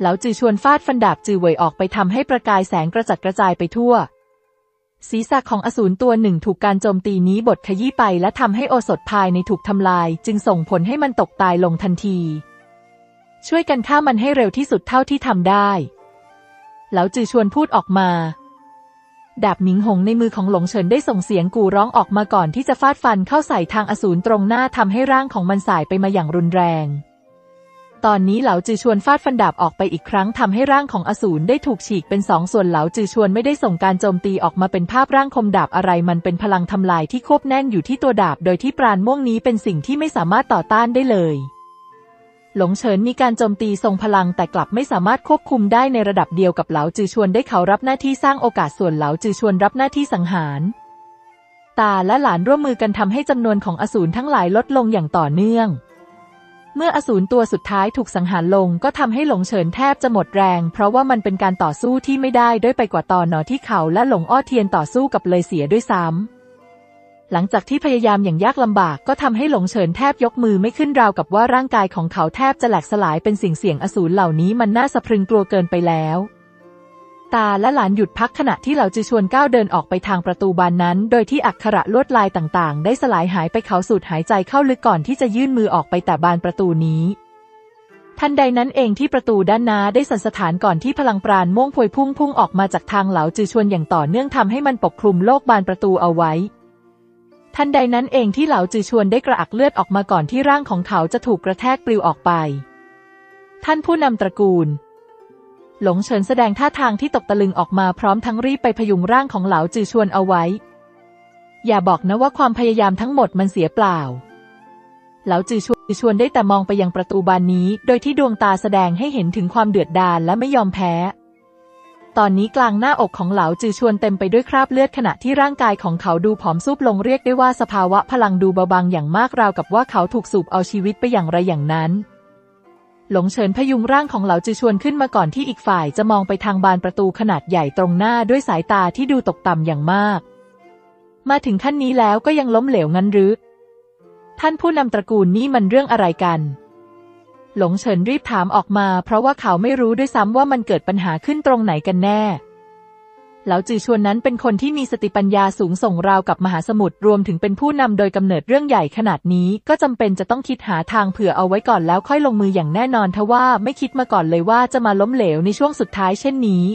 เหลาจือชวนฟาดฟันดาบจือเหวยออกไปทำให้ประกายแสงกระจัดกระจายไปทั่วศีรษะของอสูรตัวหนึ่งถูกการโจมตีนี้บดขยี้ไปและทำให้โอสถภายในถูกทำลายจึงส่งผลให้มันตกตายลงทันทีช่วยกันฆ่ามันให้เร็วที่สุดเท่าที่ทำได้เหลาจือชวนพูดออกมาดาบหมิงหงในมือของหลงเฉินได้ส่งเสียงกู่ร้องออกมาก่อนที่จะฟาดฟันเข้าใส่ทางอสูรตรงหน้าทำให้ร่างของมันส่ายไปมาอย่างรุนแรงตอนนี้เหลาจือชวนฟาดฟันดาบออกไปอีกครั้งทำให้ร่างของอสูรได้ถูกฉีกเป็น2ส่วนเหลาจือชวนไม่ได้ส่งการโจมตีออกมาเป็นภาพร่างคมดาบอะไรมันเป็นพลังทำลายที่ควบแน่นอยู่ที่ตัวดาบโดยที่ปราณม่วงนี้เป็นสิ่งที่ไม่สามารถต่อต้านได้เลยหลงเฉินมีการโจมตีทรงพลังแต่กลับไม่สามารถควบคุมได้ในระดับเดียวกับเหลาจือชวนได้เขารับหน้าที่สร้างโอกาสส่วนเหลาจือชวนรับหน้าที่สังหารตาและหลานร่วมมือกันทำให้จำนวนของอสูรทั้งหลายลดลงอย่างต่อเนื่องเมื่ออสูรตัวสุดท้ายถูกสังหารลงก็ทำให้หลงเฉินแทบจะหมดแรงเพราะว่ามันเป็นการต่อสู้ที่ไม่ได้ด้วยไปกว่าตอนหนอที่เขาและหลงอ้อเทียนต่อสู้กับเลยเสียด้วยซ้ำหลังจากที่พยายามอย่างยากลำบากก็ทำให้หลงเฉินแทบยกมือไม่ขึ้นราวกับว่าร่างกายของเขาแทบจะแหลกสลายเป็นสิ่งเสี่ยงอสูรเหล่านี้มันน่าสะพรึงกลัวเกินไปแล้วตาและหลานหยุดพักขณะที่เหลาจือชวนก้าวเดินออกไปทางประตูบานนั้นโดยที่อักขระลวดลายต่างๆได้สลายหายไปเขาสูดหายใจเข้าลึกก่อนที่จะยื่นมือออกไปแต่บานประตูนี้ทันใดนั้นเองที่ประตูด้านหน้าได้สั่นสะท้านก่อนที่พลังปราณม่วงพวยพุ่งออกมาจากทางเหลาจือชวนอย่างต่อเนื่องทำให้มันปกคลุมโลกบานประตูเอาไว้ทันใดนั้นเองที่เหลาจือชวนได้กระอักเลือดออกมาก่อนที่ร่างของเขาจะถูกกระแทกปลิวออกไปท่านผู้นำตระกูลหลงเฉินแสดงท่าทางที่ตกตะลึงออกมาพร้อมทั้งรีบไปพยุงร่างของเหลาจือชวนเอาไว้อย่าบอกนะว่าความพยายามทั้งหมดมันเสียเปล่าเหลาจือชวนได้แต่มองไปยังประตูบานนี้โดยที่ดวงตาแสดงให้เห็นถึงความเดือดดาลและไม่ยอมแพ้ตอนนี้กลางหน้าอกของเหลาจือชวนเต็มไปด้วยคราบเลือดขณะที่ร่างกายของเขาดูผอมซูบลงเรียกได้ว่าสภาวะพลังดูเบาบางอย่างมากราวกับว่าเขาถูกสูบเอาชีวิตไปอย่างไรอย่างนั้นหลงเฉินพยุงร่างของเหลาจือชวนขึ้นมาก่อนที่อีกฝ่ายจะมองไปทางบานประตูขนาดใหญ่ตรงหน้าด้วยสายตาที่ดูตกต่ำอย่างมากมาถึงขั้นนี้แล้วก็ยังล้มเหลวงั้นหรือท่านผู้นำตระกูลนี่มันเรื่องอะไรกันหลงเฉินรีบถามออกมาเพราะว่าเขาไม่รู้ด้วยซ้ำว่ามันเกิดปัญหาขึ้นตรงไหนกันแน่เหลาจือชวนนั้นเป็นคนที่มีสติปัญญาสูงส่งราวกับมหาสมุทรรวมถึงเป็นผู้นำโดยกำเนิดเรื่องใหญ่ขนาดนี้ก็จำเป็นจะต้องคิดหาทางเผื่อเอาไว้ก่อนแล้วค่อยลงมืออย่างแน่นอนทว่าไม่คิดมาก่อนเลยว่าจะมาล้มเหลวในช่วงสุดท้ายเช่นนี้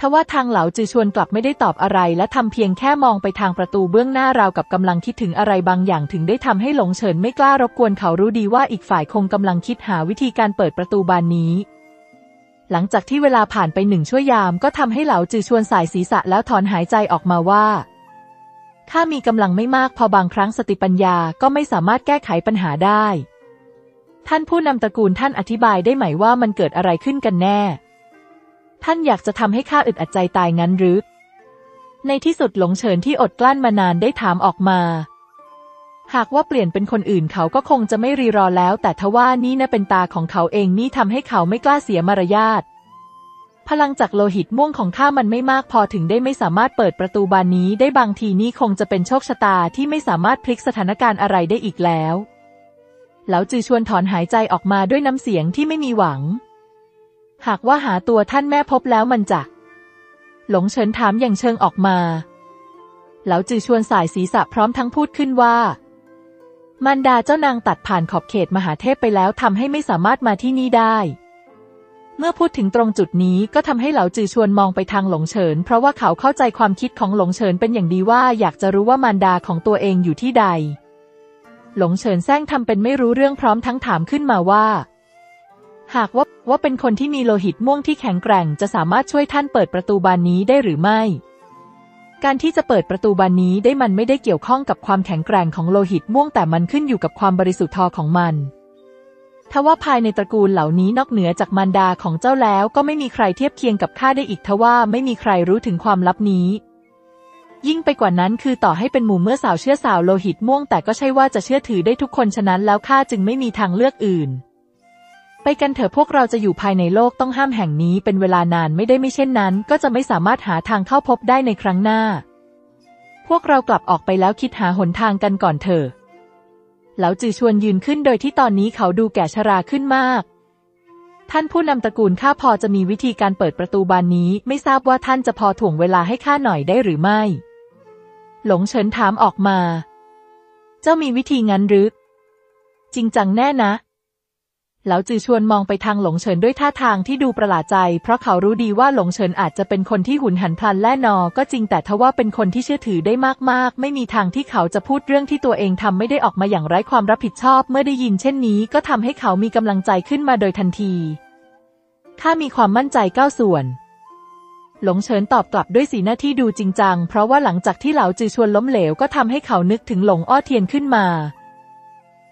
ทว่าทางเหลาจือชวนกลับไม่ได้ตอบอะไรและทำเพียงแค่มองไปทางประตูเบื้องหน้าราวกับกำลังคิดถึงอะไรบางอย่างถึงได้ทำให้หลงเฉินไม่กล้ารบกวนเขารู้ดีว่าอีกฝ่ายคงกำลังคิดหาวิธีการเปิดประตูบานนี้หลังจากที่เวลาผ่านไป1ชั่วยามก็ทำให้เหลาจือชวนสายศีรษะแล้วถอนหายใจออกมาว่าข้ามีกำลังไม่มากพอบางครั้งสติปัญญาก็ไม่สามารถแก้ไขปัญหาได้ท่านผู้นำตระกูลท่านอธิบายได้ไหมว่ามันเกิดอะไรขึ้นกันแน่ท่านอยากจะทำให้ข้าอึดอัดใจตายงั้นหรือในที่สุดหลงเฉินที่อดกลั้นมานานได้ถามออกมาหากว่าเปลี่ยนเป็นคนอื่นเขาก็คงจะไม่รีรอแล้วแต่ทว่านี่นะเป็นตาของเขาเองนี่ทำให้เขาไม่กล้าเสียมารยาทพลังจากโลหิตม่วงของข้ามันไม่มากพอถึงได้ไม่สามารถเปิดประตูบานนี้ได้บางทีนี่คงจะเป็นโชคชะตาที่ไม่สามารถพลิกสถานการณ์อะไรได้อีกแล้วเหลาจือชวนถอนหายใจออกมาด้วยน้ำเสียงที่ไม่มีหวังหากว่าหาตัวท่านแม่พบแล้วมันจะหลงเฉินถามอย่างเชิงออกมา เหลาจือชวนสายศีรษะพร้อมทั้งพูดขึ้นว่ามารดาเจ้านางตัดผ่านขอบเขตมหาเทพไปแล้วทำให้ไม่สามารถมาที่นี่ได้เมื่อพูดถึงตรงจุดนี้ก็ทำให้เหลาจือชวนมองไปทางหลงเฉินเพราะว่าเขาเข้าใจความคิดของหลงเฉินเป็นอย่างดีว่าอยากจะรู้ว่ามารดาของตัวเองอยู่ที่ใดหลงเฉินแซงทำเป็นไม่รู้เรื่องพร้อมทั้งถามขึ้นมาว่าหากว่าเป็นคนที่มีโลหิตม่วงที่แข็งแกร่งจะสามารถช่วยท่านเปิดประตูบานนี้ได้หรือไม่การที่จะเปิดประตูบานนี้ได้มันไม่ได้เกี่ยวข้องกับความแข็งแกร่งของโลหิตม่วงแต่มันขึ้นอยู่กับความบริสุทธิ์ของมันทว่าภายในตระกูลเหล่านี้นอกเหนือจากมารดาของเจ้าแล้วก็ไม่มีใครเทียบเคียงกับข้าได้อีกทว่าไม่มีใครรู้ถึงความลับนี้ยิ่งไปกว่านั้นคือต่อให้เป็นหมู่เมื่อสาวเชื่อสาวโลหิตม่วงแต่ก็ใช่ว่าจะเชื่อถือได้ทุกคนฉะนั้นแล้วข้าจึงไม่มีทางเลือกอื่นไปกันเถอะพวกเราจะอยู่ภายในโลกต้องห้ามแห่งนี้เป็นเวลานานไม่ได้ไม่เช่นนั้นก็จะไม่สามารถหาทางเข้าพบได้ในครั้งหน้าพวกเรากลับออกไปแล้วคิดหาหนทางกันก่อนเถอะเหลาจือชวนยืนขึ้นโดยที่ตอนนี้เขาดูแก่ชราขึ้นมากท่านผู้นำตระกูลข้าพอจะมีวิธีการเปิดประตูบานนี้ไม่ทราบว่าท่านจะพอถ่วงเวลาให้ข้าหน่อยได้หรือไม่หลงเฉินถามออกมาเจ้ามีวิธีงั้นหรือจริงจังแน่นะเหลาจือชวนมองไปทางหลงเฉินด้วยท่าทางที่ดูประหลาดใจเพราะเขารู้ดีว่าหลงเฉินอาจจะเป็นคนที่หุนหันพลันแล่นอก็จริงแต่ทว่าเป็นคนที่เชื่อถือได้มากๆไม่มีทางที่เขาจะพูดเรื่องที่ตัวเองทำไม่ได้ออกมาอย่างไร้ความรับผิดชอบเมื่อได้ยินเช่นนี้ก็ทำให้เขามีกำลังใจขึ้นมาโดยทันทีข้ามีความมั่นใจ9ส่วนหลงเฉินตอบกลับด้วยสีหน้าที่ดูจริงจังเพราะว่าหลังจากที่เหลาจือชวนล้มเหลวก็ทำให้เขานึกถึงหลงอ้อเทียนขึ้นมา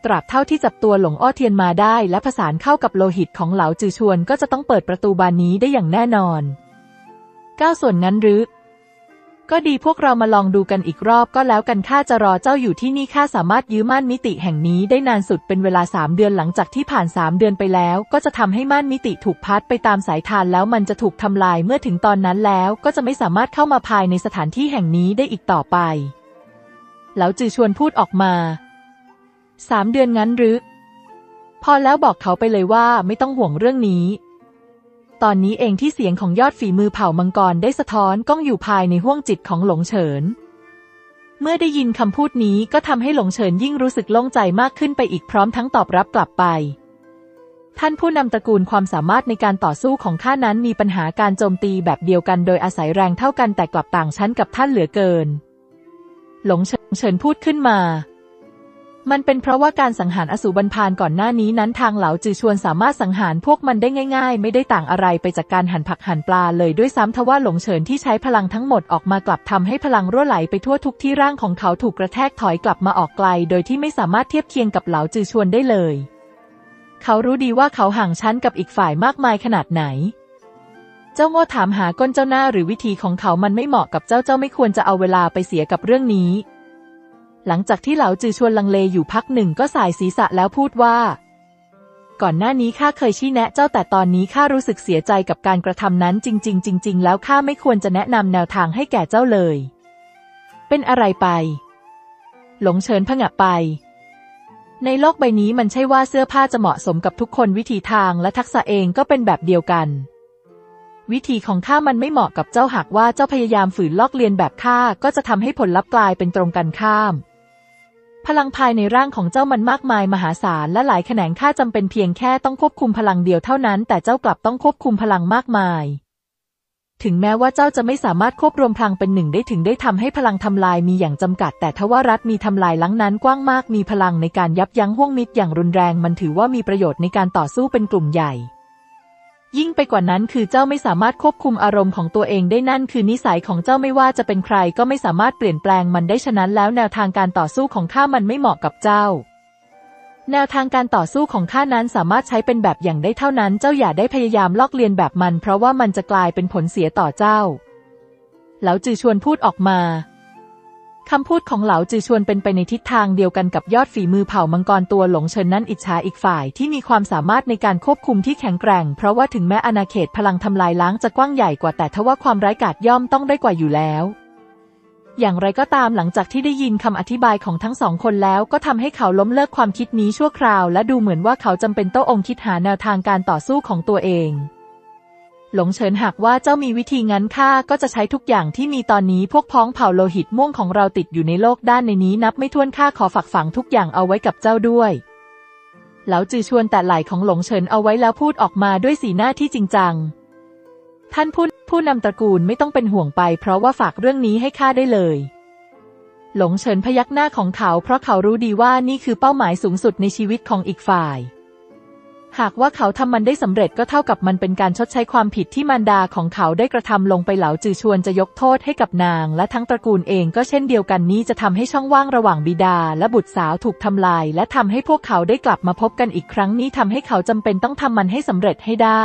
ตราบเท่าที่จับตัวหลงอ้อเทียนมาได้และผสานเข้ากับโลหิตของเหลาจือชวนก็จะต้องเปิดประตูบานนี้ได้อย่างแน่นอน9ส่วนงั้นหรือก็ดีพวกเรามาลองดูกันอีกรอบก็แล้วกันข้าจะรอเจ้าอยู่ที่นี่ข้าสามารถยื้อม่านมิติแห่งนี้ได้นานสุดเป็นเวลา3เดือนหลังจากที่ผ่าน3เดือนไปแล้วก็จะทำให้ม่านมิติถูกพัดไปตามสายทานแล้วมันจะถูกทำลายเมื่อถึงตอนนั้นแล้วก็จะไม่สามารถเข้ามาภายในสถานที่แห่งนี้ได้อีกต่อไปเหลาจือชวนพูดออกมา3 เดือนงั้นหรือพอแล้วบอกเขาไปเลยว่าไม่ต้องห่วงเรื่องนี้ตอนนี้เองที่เสียงของยอดฝีมือเผ่ามังกรได้สะท้อนก้องอยู่ภายในห้วงจิตของหลงเฉินเมื่อได้ยินคำพูดนี้ก็ทำให้หลงเฉินยิ่งรู้สึกโล่งใจมากขึ้นไปอีกพร้อมทั้งตอบรับกลับไปท่านผู้นำตระกูลความสามารถในการต่อสู้ของข้านั้นมีปัญหาการโจมตีแบบเดียวกันโดยอาศัยแรงเท่ากันแต่กลับต่างชั้นกับท่านเหลือเกินหลงเฉินพูดขึ้นมามันเป็นเพราะว่าการสังหารอสูรบรรพานก่อนหน้านี้นั้นทางเหลาจือชวนสามารถสังหารพวกมันได้ง่ายๆไม่ได้ต่างอะไรไปจากการหั่นผักหั่นปลาเลยด้วยซ้ำทว่าหลงเฉินที่ใช้พลังทั้งหมดออกมากลับทำให้พลังรั่วไหลไปทั่วทุกที่ร่างของเขาถูกกระแทกถอยกลับมาออกไกลโดยที่ไม่สามารถเทียบเคียงกับเหลาจือชวนได้เลยเขารู้ดีว่าเขาห่างชั้นกับอีกฝ่ายมากมายขนาดไหนเจ้าโง่ถามหาก้นเจ้าหน้าหรือวิธีของเขามันไม่เหมาะกับเจ้าเจ้าไม่ควรจะเอาเวลาไปเสียกับเรื่องนี้หลังจากที่เหลาจือชวนลังเลอยู่พักหนึ่งก็ส่ายศีรษะแล้วพูดว่าก่อนหน้านี้ข้าเคยชี้แนะเจ้าแต่ตอนนี้ข้ารู้สึกเสียใจกับการกระทำนั้นจริงๆแล้วข้าไม่ควรจะแนะนำแนวทางให้แก่เจ้าเลยเป็นอะไรไปหลงเฉินผงะไปในโลกใบนี้มันใช่ว่าเสื้อผ้าจะเหมาะสมกับทุกคนวิธีทางและทักษะเองก็เป็นแบบเดียวกันวิธีของข้ามันไม่เหมาะกับเจ้าหากว่าเจ้าพยายามฝืนลอกเลียนแบบข้าก็จะทำให้ผลลัพธ์กลายเป็นตรงกันข้ามพลังภายในร่างของเจ้ามันมากมายมหาศาลและหลายแขนงข้าจำเป็นเพียงแค่ต้องควบคุมพลังเดียวเท่านั้นแต่เจ้ากลับต้องควบคุมพลังมากมายถึงแม้ว่าเจ้าจะไม่สามารถควบรวมพลังเป็นหนึ่งได้ถึงได้ทำให้พลังทำลายมีอย่างจำกัดแต่ทว่ารัฐมีทำลายล้างนั้นกว้างมากมีพลังในการยับยั้งห้วงมิตรอย่างรุนแรงมันถือว่ามีประโยชน์ในการต่อสู้เป็นกลุ่มใหญ่ยิ่งไปกว่านั้นคือเจ้าไม่สามารถควบคุมอารมณ์ของตัวเองได้นั่นคือนิสัยของเจ้าไม่ว่าจะเป็นใครก็ไม่สามารถเปลี่ยนแปลงมันได้ฉะนั้นแล้วแนวทางการต่อสู้ของข้ามันไม่เหมาะกับเจ้าแนวทางการต่อสู้ของข้านั้นสามารถใช้เป็นแบบอย่างได้เท่านั้นเจ้าอย่าได้พยายามลอกเลียนแบบมันเพราะว่ามันจะกลายเป็นผลเสียต่อเจ้าเหลาจือชวนพูดออกมาคำพูดของเหลาจือชวนเป็นไปในทิศทางเดียวกันกับยอดฝีมือเผ่ามังกรตัวหลงเฉินนั้นอิจฉาอีกฝ่ายที่มีความสามารถในการควบคุมที่แข็งแกร่งเพราะว่าถึงแม้อาณาเขตพลังทำลายล้างจะกว้างใหญ่กว่าแต่ทว่าความร้ายกาจย่อมต้องได้กว่าอยู่แล้วอย่างไรก็ตามหลังจากที่ได้ยินคำอธิบายของทั้งสองคนแล้วก็ทำให้เขาล้มเลิกความคิดนี้ชั่วคราวและดูเหมือนว่าเขาจำเป็นต้องคิดหาแนวทางการต่อสู้ของตัวเอง หลงเฉินหากว่าเจ้ามีวิธีงั้นข้าก็จะใช้ทุกอย่างที่มีตอนนี้พวกพ้องเผ่าโลหิตม่วงของเราติดอยู่ในโลกด้านในนี้นับไม่ถ้วนข้าขอฝากฝังทุกอย่างเอาไว้กับเจ้าด้วยเหลาจือชวนแต่ไหล่ของหลงเฉินเอาไว้แล้วพูดออกมาด้วยสีหน้าที่จริงจังท่านผู้นำตระกูลไม่ต้องเป็นห่วงไปเพราะว่าฝากเรื่องนี้ให้ข้าได้เลยหลงเฉินพยักหน้าของเขาเพราะเขารู้ดีว่านี่คือเป้าหมายสูงสุดในชีวิตของอีกฝ่ายหากว่าเขาทำมันได้สำเร็จก็เท่ากับมันเป็นการชดใช้ความผิดที่มารดาของเขาได้กระทำลงไปเหลาจือชวนจะยกโทษให้กับนางและทั้งตระกูลเองก็เช่นเดียวกันนี้จะทำให้ช่องว่างระหว่างบิดาและบุตรสาวถูกทำลายและทำให้พวกเขาได้กลับมาพบกันอีกครั้งนี้ทำให้เขาจำเป็นต้องทำมันให้สำเร็จให้ได้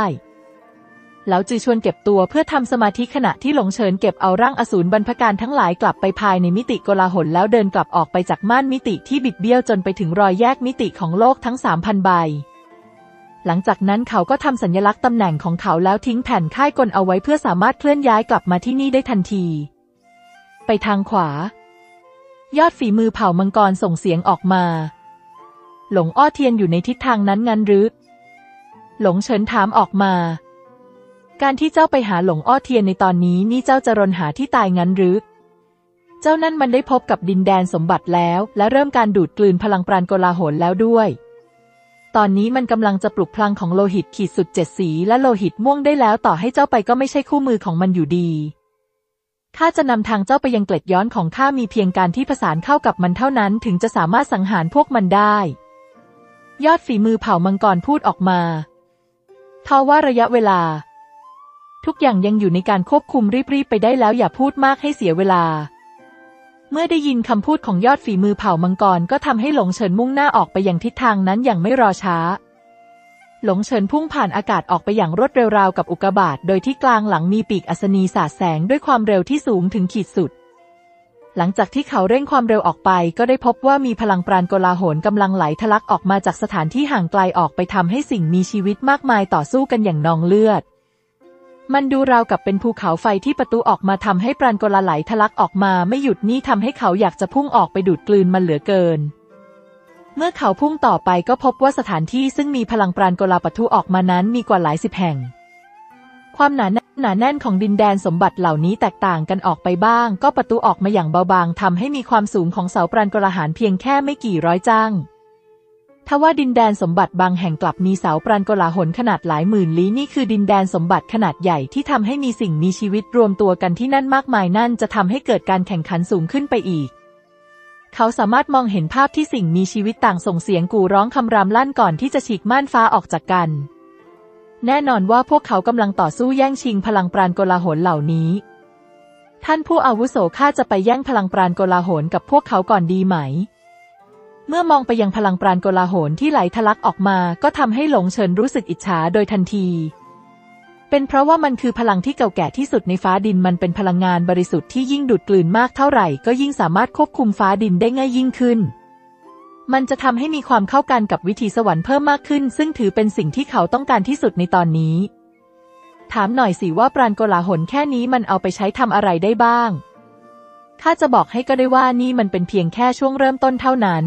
เหลาจือชวนเก็บตัวเพื่อทำสมาธิขณะที่หลงเฉินเก็บเอาร่างอสูรบรรพการทั้งหลายกลับไปภายในมิติโกลาหลแล้วเดินกลับออกไปจากม่านมิติที่บิดเบี้ยวจนไปถึงรอยแยกมิติของโลกทั้ง 3,000 ใบหลังจากนั้นเขาก็ทำสัญลักษณ์ตำแหน่งของเขาแล้วทิ้งแผ่นค่ายกลเอาไว้เพื่อสามารถเคลื่อนย้ายกลับมาที่นี่ได้ทันทีไปทางขวายอดฝีมือเผ่ามังกรส่งเสียงออกมาหลงอ้อเทียนอยู่ในทิศทางนั้นงั้นหรือหลงเฉินถามออกมาการที่เจ้าไปหาหลงอ้อเทียนในตอนนี้นี่เจ้าจะรนหาที่ตายงั้นหรือเจ้านั่นมันได้พบกับดินแดนสมบัติแล้วและเริ่มการดูดกลืนพลังปราณโกลาหลแล้วด้วยตอนนี้มันกำลังจะปลุกพลังของโลหิตขีดสุด7สีและโลหิตม่วงได้แล้วต่อให้เจ้าไปก็ไม่ใช่คู่มือของมันอยู่ดีข้าจะนำทางเจ้าไปยังเกล็ดย้อนของข้ามีเพียงการที่ผสานเข้ากับมันเท่านั้นถึงจะสามารถสังหารพวกมันได้ยอดฝีมือเผ่ามังกรพูดออกมาทว่าระยะเวลาทุกอย่างยังอยู่ในการควบคุมรีบๆไปได้แล้วอย่าพูดมากให้เสียเวลาเมื่อได้ยินคำพูดของยอดฝีมือเผ่ามังกรก็ทำให้หลงเฉินมุ่งหน้าออกไปอย่างทิศทางนั้นอย่างไม่รอช้าหลงเฉินพุ่งผ่านอากาศออกไปอย่างรวดเร็วราวกับอุกกาบาตโดยที่กลางหลังมีปีกอัศนีสาดแสงด้วยความเร็วที่สูงถึงขีดสุดหลังจากที่เขาเร่งความเร็วออกไปก็ได้พบว่ามีพลังปราณโกลาหลกำลังไหลทะลักออกมาจากสถานที่ห่างไกลออกไปทำให้สิ่งมีชีวิตมากมายต่อสู้กันอย่างนองเลือดมันดูราวกับเป็นภูเขาไฟที่ประตูออกมาทำให้ปราณโกลาไหลทะลักออกมาไม่หยุดนี่ทำให้เขาอยากจะพุ่งออกไปดูดกลืนมันเหลือเกินเมื่อเขาพุ่งต่อไปก็พบว่าสถานที่ซึ่งมีพลังปราณโกลาปะทุออกมานั้นมีกว่าหลายสิบแห่งความหนาแน่นของดินแดนสมบัติเหล่านี้แตกต่างกันออกไปบ้างก็ประตูออกมาอย่างเบาบางทำให้มีความสูงของเสาปราณโกลาหารเพียงแค่ไม่กี่ร้อยจ้างทว่าดินแดนสมบัติบางแห่งกลับมีเสาปราณโกลาหลขนาดหลายหมื่นลี้นี่คือดินแดนสมบัติขนาดใหญ่ที่ทำให้มีสิ่งมีชีวิตรวมตัวกันที่นั่นมากมายนั่นจะทำให้เกิดการแข่งขันสูงขึ้นไปอีกเขาสามารถมองเห็นภาพที่สิ่งมีชีวิตต่างส่งเสียงกู่ร้องคำรามลั่นก่อนที่จะฉีกม่านฟ้าออกจากกันแน่นอนว่าพวกเขากำลังต่อสู้แย่งชิงพลังปราณโกลาหลเหล่านี้ท่านผู้อาวุโสข้าจะไปแย่งพลังปราณโกลาหลกับพวกเขาก่อนดีไหมเมื่อมองไปยังพลังปราณโกลาหลที่ไหลทะลักออกมาก็ทำให้หลงเฉินรู้สึกอิจฉาโดยทันทีเป็นเพราะว่ามันคือพลังที่เก่าแก่ที่สุดในฟ้าดินมันเป็นพลังงานบริสุทธิ์ที่ยิ่งดูดกลืนมากเท่าไหร่ก็ยิ่งสามารถควบคุมฟ้าดินได้ง่ายยิ่งขึ้นมันจะทำให้มีความเข้ากันกับวิถีสวรรค์เพิ่มมากขึ้นซึ่งถือเป็นสิ่งที่เขาต้องการที่สุดในตอนนี้ถามหน่อยสิว่าปราณโกลาหลแค่นี้มันเอาไปใช้ทำอะไรได้บ้างข้าจะบอกให้ก็ได้ว่านี่มันเป็นเพียงแค่ช่วงเริ่มต้นเท่านั้น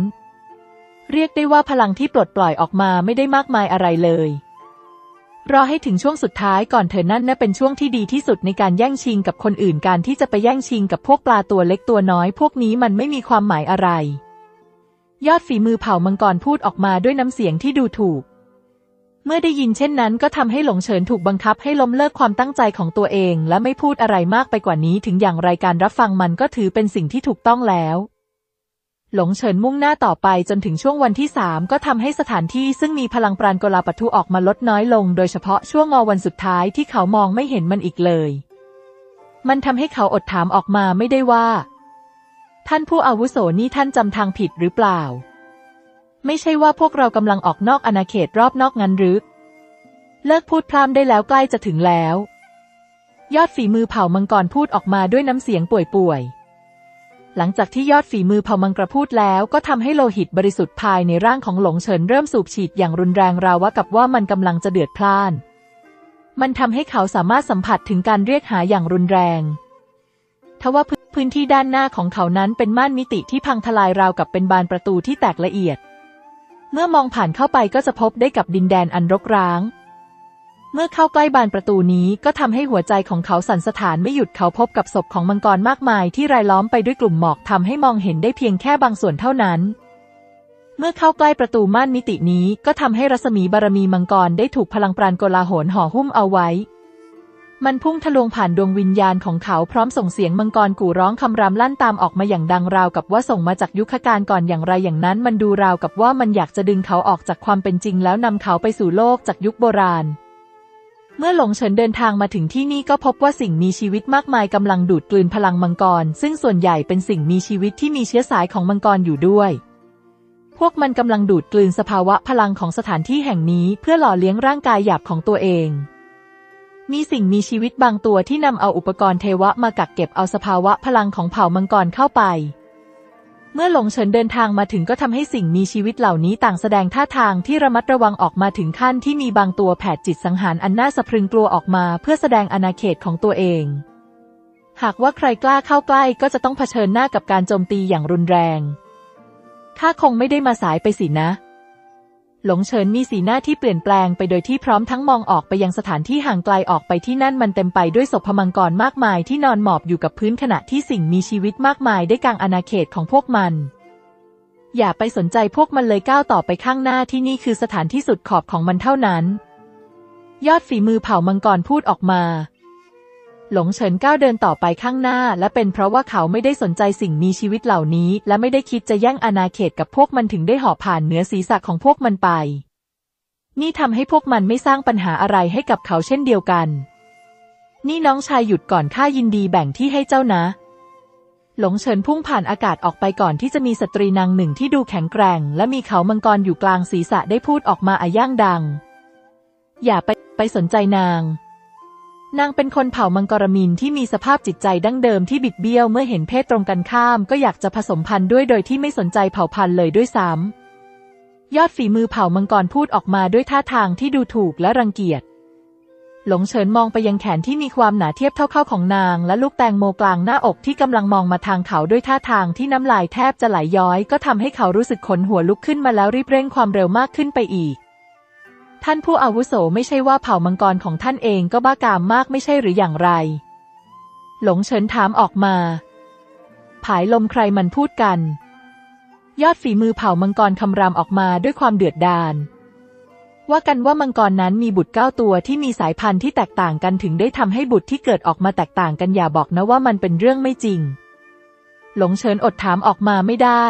เรียกได้ว่าพลังที่ปลดปล่อยออกมาไม่ได้มากมายอะไรเลยรอให้ถึงช่วงสุดท้ายก่อนเธอนั่นน่ะเป็นช่วงที่ดีที่สุดในการแย่งชิงกับคนอื่นการที่จะไปแย่งชิงกับพวกปลาตัวเล็กตัวน้อยพวกนี้มันไม่มีความหมายอะไรยอดฝีมือเผ่ามังกรพูดออกมาด้วยน้ำเสียงที่ดูถูกเมื่อได้ยินเช่นนั้นก็ทำให้หลงเฉินถูกบังคับให้ล้มเลิกความตั้งใจของตัวเองและไม่พูดอะไรมากไปกว่านี้ถึงอย่างไรการรับฟังมันก็ถือเป็นสิ่งที่ถูกต้องแล้วหลงเฉินมุ่งหน้าต่อไปจนถึงช่วงวันที่3ก็ทำให้สถานที่ซึ่งมีพลังปราณโกลาปะทุออกมาลดน้อยลงโดยเฉพาะช่วงวันสุดท้ายที่เขามองไม่เห็นมันอีกเลยมันทำให้เขาอดถามออกมาไม่ได้ว่าท่านผู้อาวุโสนี่ท่านจำทางผิดหรือเปล่าไม่ใช่ว่าพวกเรากำลังออกนอกอาณาเขตรอบนอกงั้นหรือเลิกพูดพร่ำได้แล้วใกล้จะถึงแล้วยอดฝีมือเผ่ามังกรพูดออกมาด้วยน้ำเสียงป่วยๆหลังจากที่ยอดฝีมือเผ่ามังกรพูดแล้วก็ทำให้โลหิตบริสุทธิ์ภายในร่างของหลงเฉินเริ่มสูบฉีดอย่างรุนแรงราวกับว่ามันกำลังจะเดือดพล่านมันทำให้เขาสามารถสัมผัสถึงการเรียกหาอย่างรุนแรงทว่าพื้นที่ด้านหน้าของเขานั้นเป็นม่านมิติที่พังทลายราวกับเป็นบานประตูที่แตกละเอียดเมื่อมองผ่านเข้าไปก็จะพบได้กับดินแดนอันรกร้าง เมื่อเข้าใกล้บานประตูนี้ก็ทำให้หัวใจของเขาสั่นสะท้านไม่หยุดเขาพบกับศพของมังกรมากมายที่รายล้อมไปด้วยกลุ่มหมอกทำให้มองเห็นได้เพียงแค่บางส่วนเท่านั้นเมื่อเข้าใกล้ประตูม่านมิตินี้ก็ทำให้รัศมีบารมีมังกรได้ถูกพลังปราณโกลาหลห่อหุ้มเอาไว้มันพุ่งทะลวงผ่านดวงวิญญาณของเขาพร้อมส่งเสียงมังกรกู่ร้องคำรำลั่นตามออกมาอย่างดังราวกับว่าส่งมาจากยุคกาลก่อนอย่างไรอย่างนั้นมันดูราวกับว่ามันอยากจะดึงเขาออกจากความเป็นจริงแล้วนำเขาไปสู่โลกจากยุคโบราณเมื่อหลงเฉินเดินทางมาถึงที่นี่ก็พบว่าสิ่งมีชีวิตมากมายกำลังดูดกลืนพลังมังกรซึ่งส่วนใหญ่เป็นสิ่งมีชีวิตที่มีเชื้อสายของมังกรอยู่ด้วยพวกมันกำลังดูดกลืนสภาวะพลังของสถานที่แห่งนี้เพื่อหล่อเลี้ยงร่างกายหยาบของตัวเองมีสิ่งมีชีวิตบางตัวที่นำเอาอุปกรณ์เทวะมากักเก็บเอาสภาวะพลังของเผ่ามังกรเข้าไปเมื่อหลงเฉินเดินทางมาถึงก็ทำให้สิ่งมีชีวิตเหล่านี้ต่างแสดงท่าทางที่ระมัดระวังออกมาถึงขั้นที่มีบางตัวแผดจิตสังหารอันน่าสะพรึงกลัวออกมาเพื่อแสดงอาณาเขตของตัวเองหากว่าใครกล้าเข้าใกล้ก็จะต้องเผชิญหน้ากับการโจมตีอย่างรุนแรงข้าคงไม่ได้มาสายไปสินะหลงเฉินมีสีหน้าที่เปลี่ยนแปลงไปโดยที่พร้อมทั้งมองออกไปยังสถานที่ห่างไกลออกไปที่นั่นมันเต็มไปด้วยศพมังกรมากมายที่นอนหมอบอยู่กับพื้นขณะที่สิ่งมีชีวิตมากมายได้กางอาณาเขตของพวกมันอย่าไปสนใจพวกมันเลยก้าวต่อไปข้างหน้าที่นี่คือสถานที่สุดขอบของมันเท่านั้นยอดฝีมือเผ่ามังกรพูดออกมาหลงเฉินก้าวเดินต่อไปข้างหน้าและเป็นเพราะว่าเขาไม่ได้สนใจสิ่งมีชีวิตเหล่านี้และไม่ได้คิดจะแย่งอาณาเขตกับพวกมันถึงได้ห่อผ่านเหนือศีรษะของพวกมันไปนี่ทำให้พวกมันไม่สร้างปัญหาอะไรให้กับเขาเช่นเดียวกันนี่น้องชายหยุดก่อนข้ายินดีแบ่งที่ให้เจ้านะหลงเฉินพุ่งผ่านอากาศออกไปก่อนที่จะมีสตรีนางหนึ่งที่ดูแข็งแกร่งและมีเขามังกรอยู่กลางศีรษะได้พูดออกมาย่างดังอย่าไปสนใจนางเป็นคนเผ่ามังกรมินที่มีสภาพจิตใจดั้งเดิมที่บิดเบี้ยวเมื่อเห็นเพศตรงกันข้ามก็อยากจะผสมพันธุ์ด้วยโดยที่ไม่สนใจเผ่าพันธุ์เลยด้วยซ้ำยอดฝีมือเผ่ามังกรพูดออกมาด้วยท่าทางที่ดูถูกและรังเกียจหลงเฉินมองไปยังแขนที่มีความหนาเทียบเท่าเข้าของนางและลูกแตงโมกลางหน้าอกที่กำลังมองมาทางเขาด้วยท่าทางที่น้ำลายแทบจะไหลย้อยก็ทำให้เขารู้สึกขนหัวลุกขึ้นมาแล้วรีบเร่งความเร็วมากขึ้นไปอีกท่านผู้อาวุโสไม่ใช่ว่าเผ่ามังกรของท่านเองก็บ้ากามมากไม่ใช่หรืออย่างไรหลงเฉินถามออกมาผายลมใครมันพูดกันยอดฝีมือเผ่ามังกรคำรามออกมาด้วยความเดือดดาลว่ากันว่ามังกรนั้นมีบุตร9ตัวที่มีสายพันธุ์ที่แตกต่างกันถึงได้ทำให้บุตรที่เกิดออกมาแตกต่างกันอย่าบอกนะว่ามันเป็นเรื่องไม่จริงหลงเฉินอดถามออกมาไม่ได้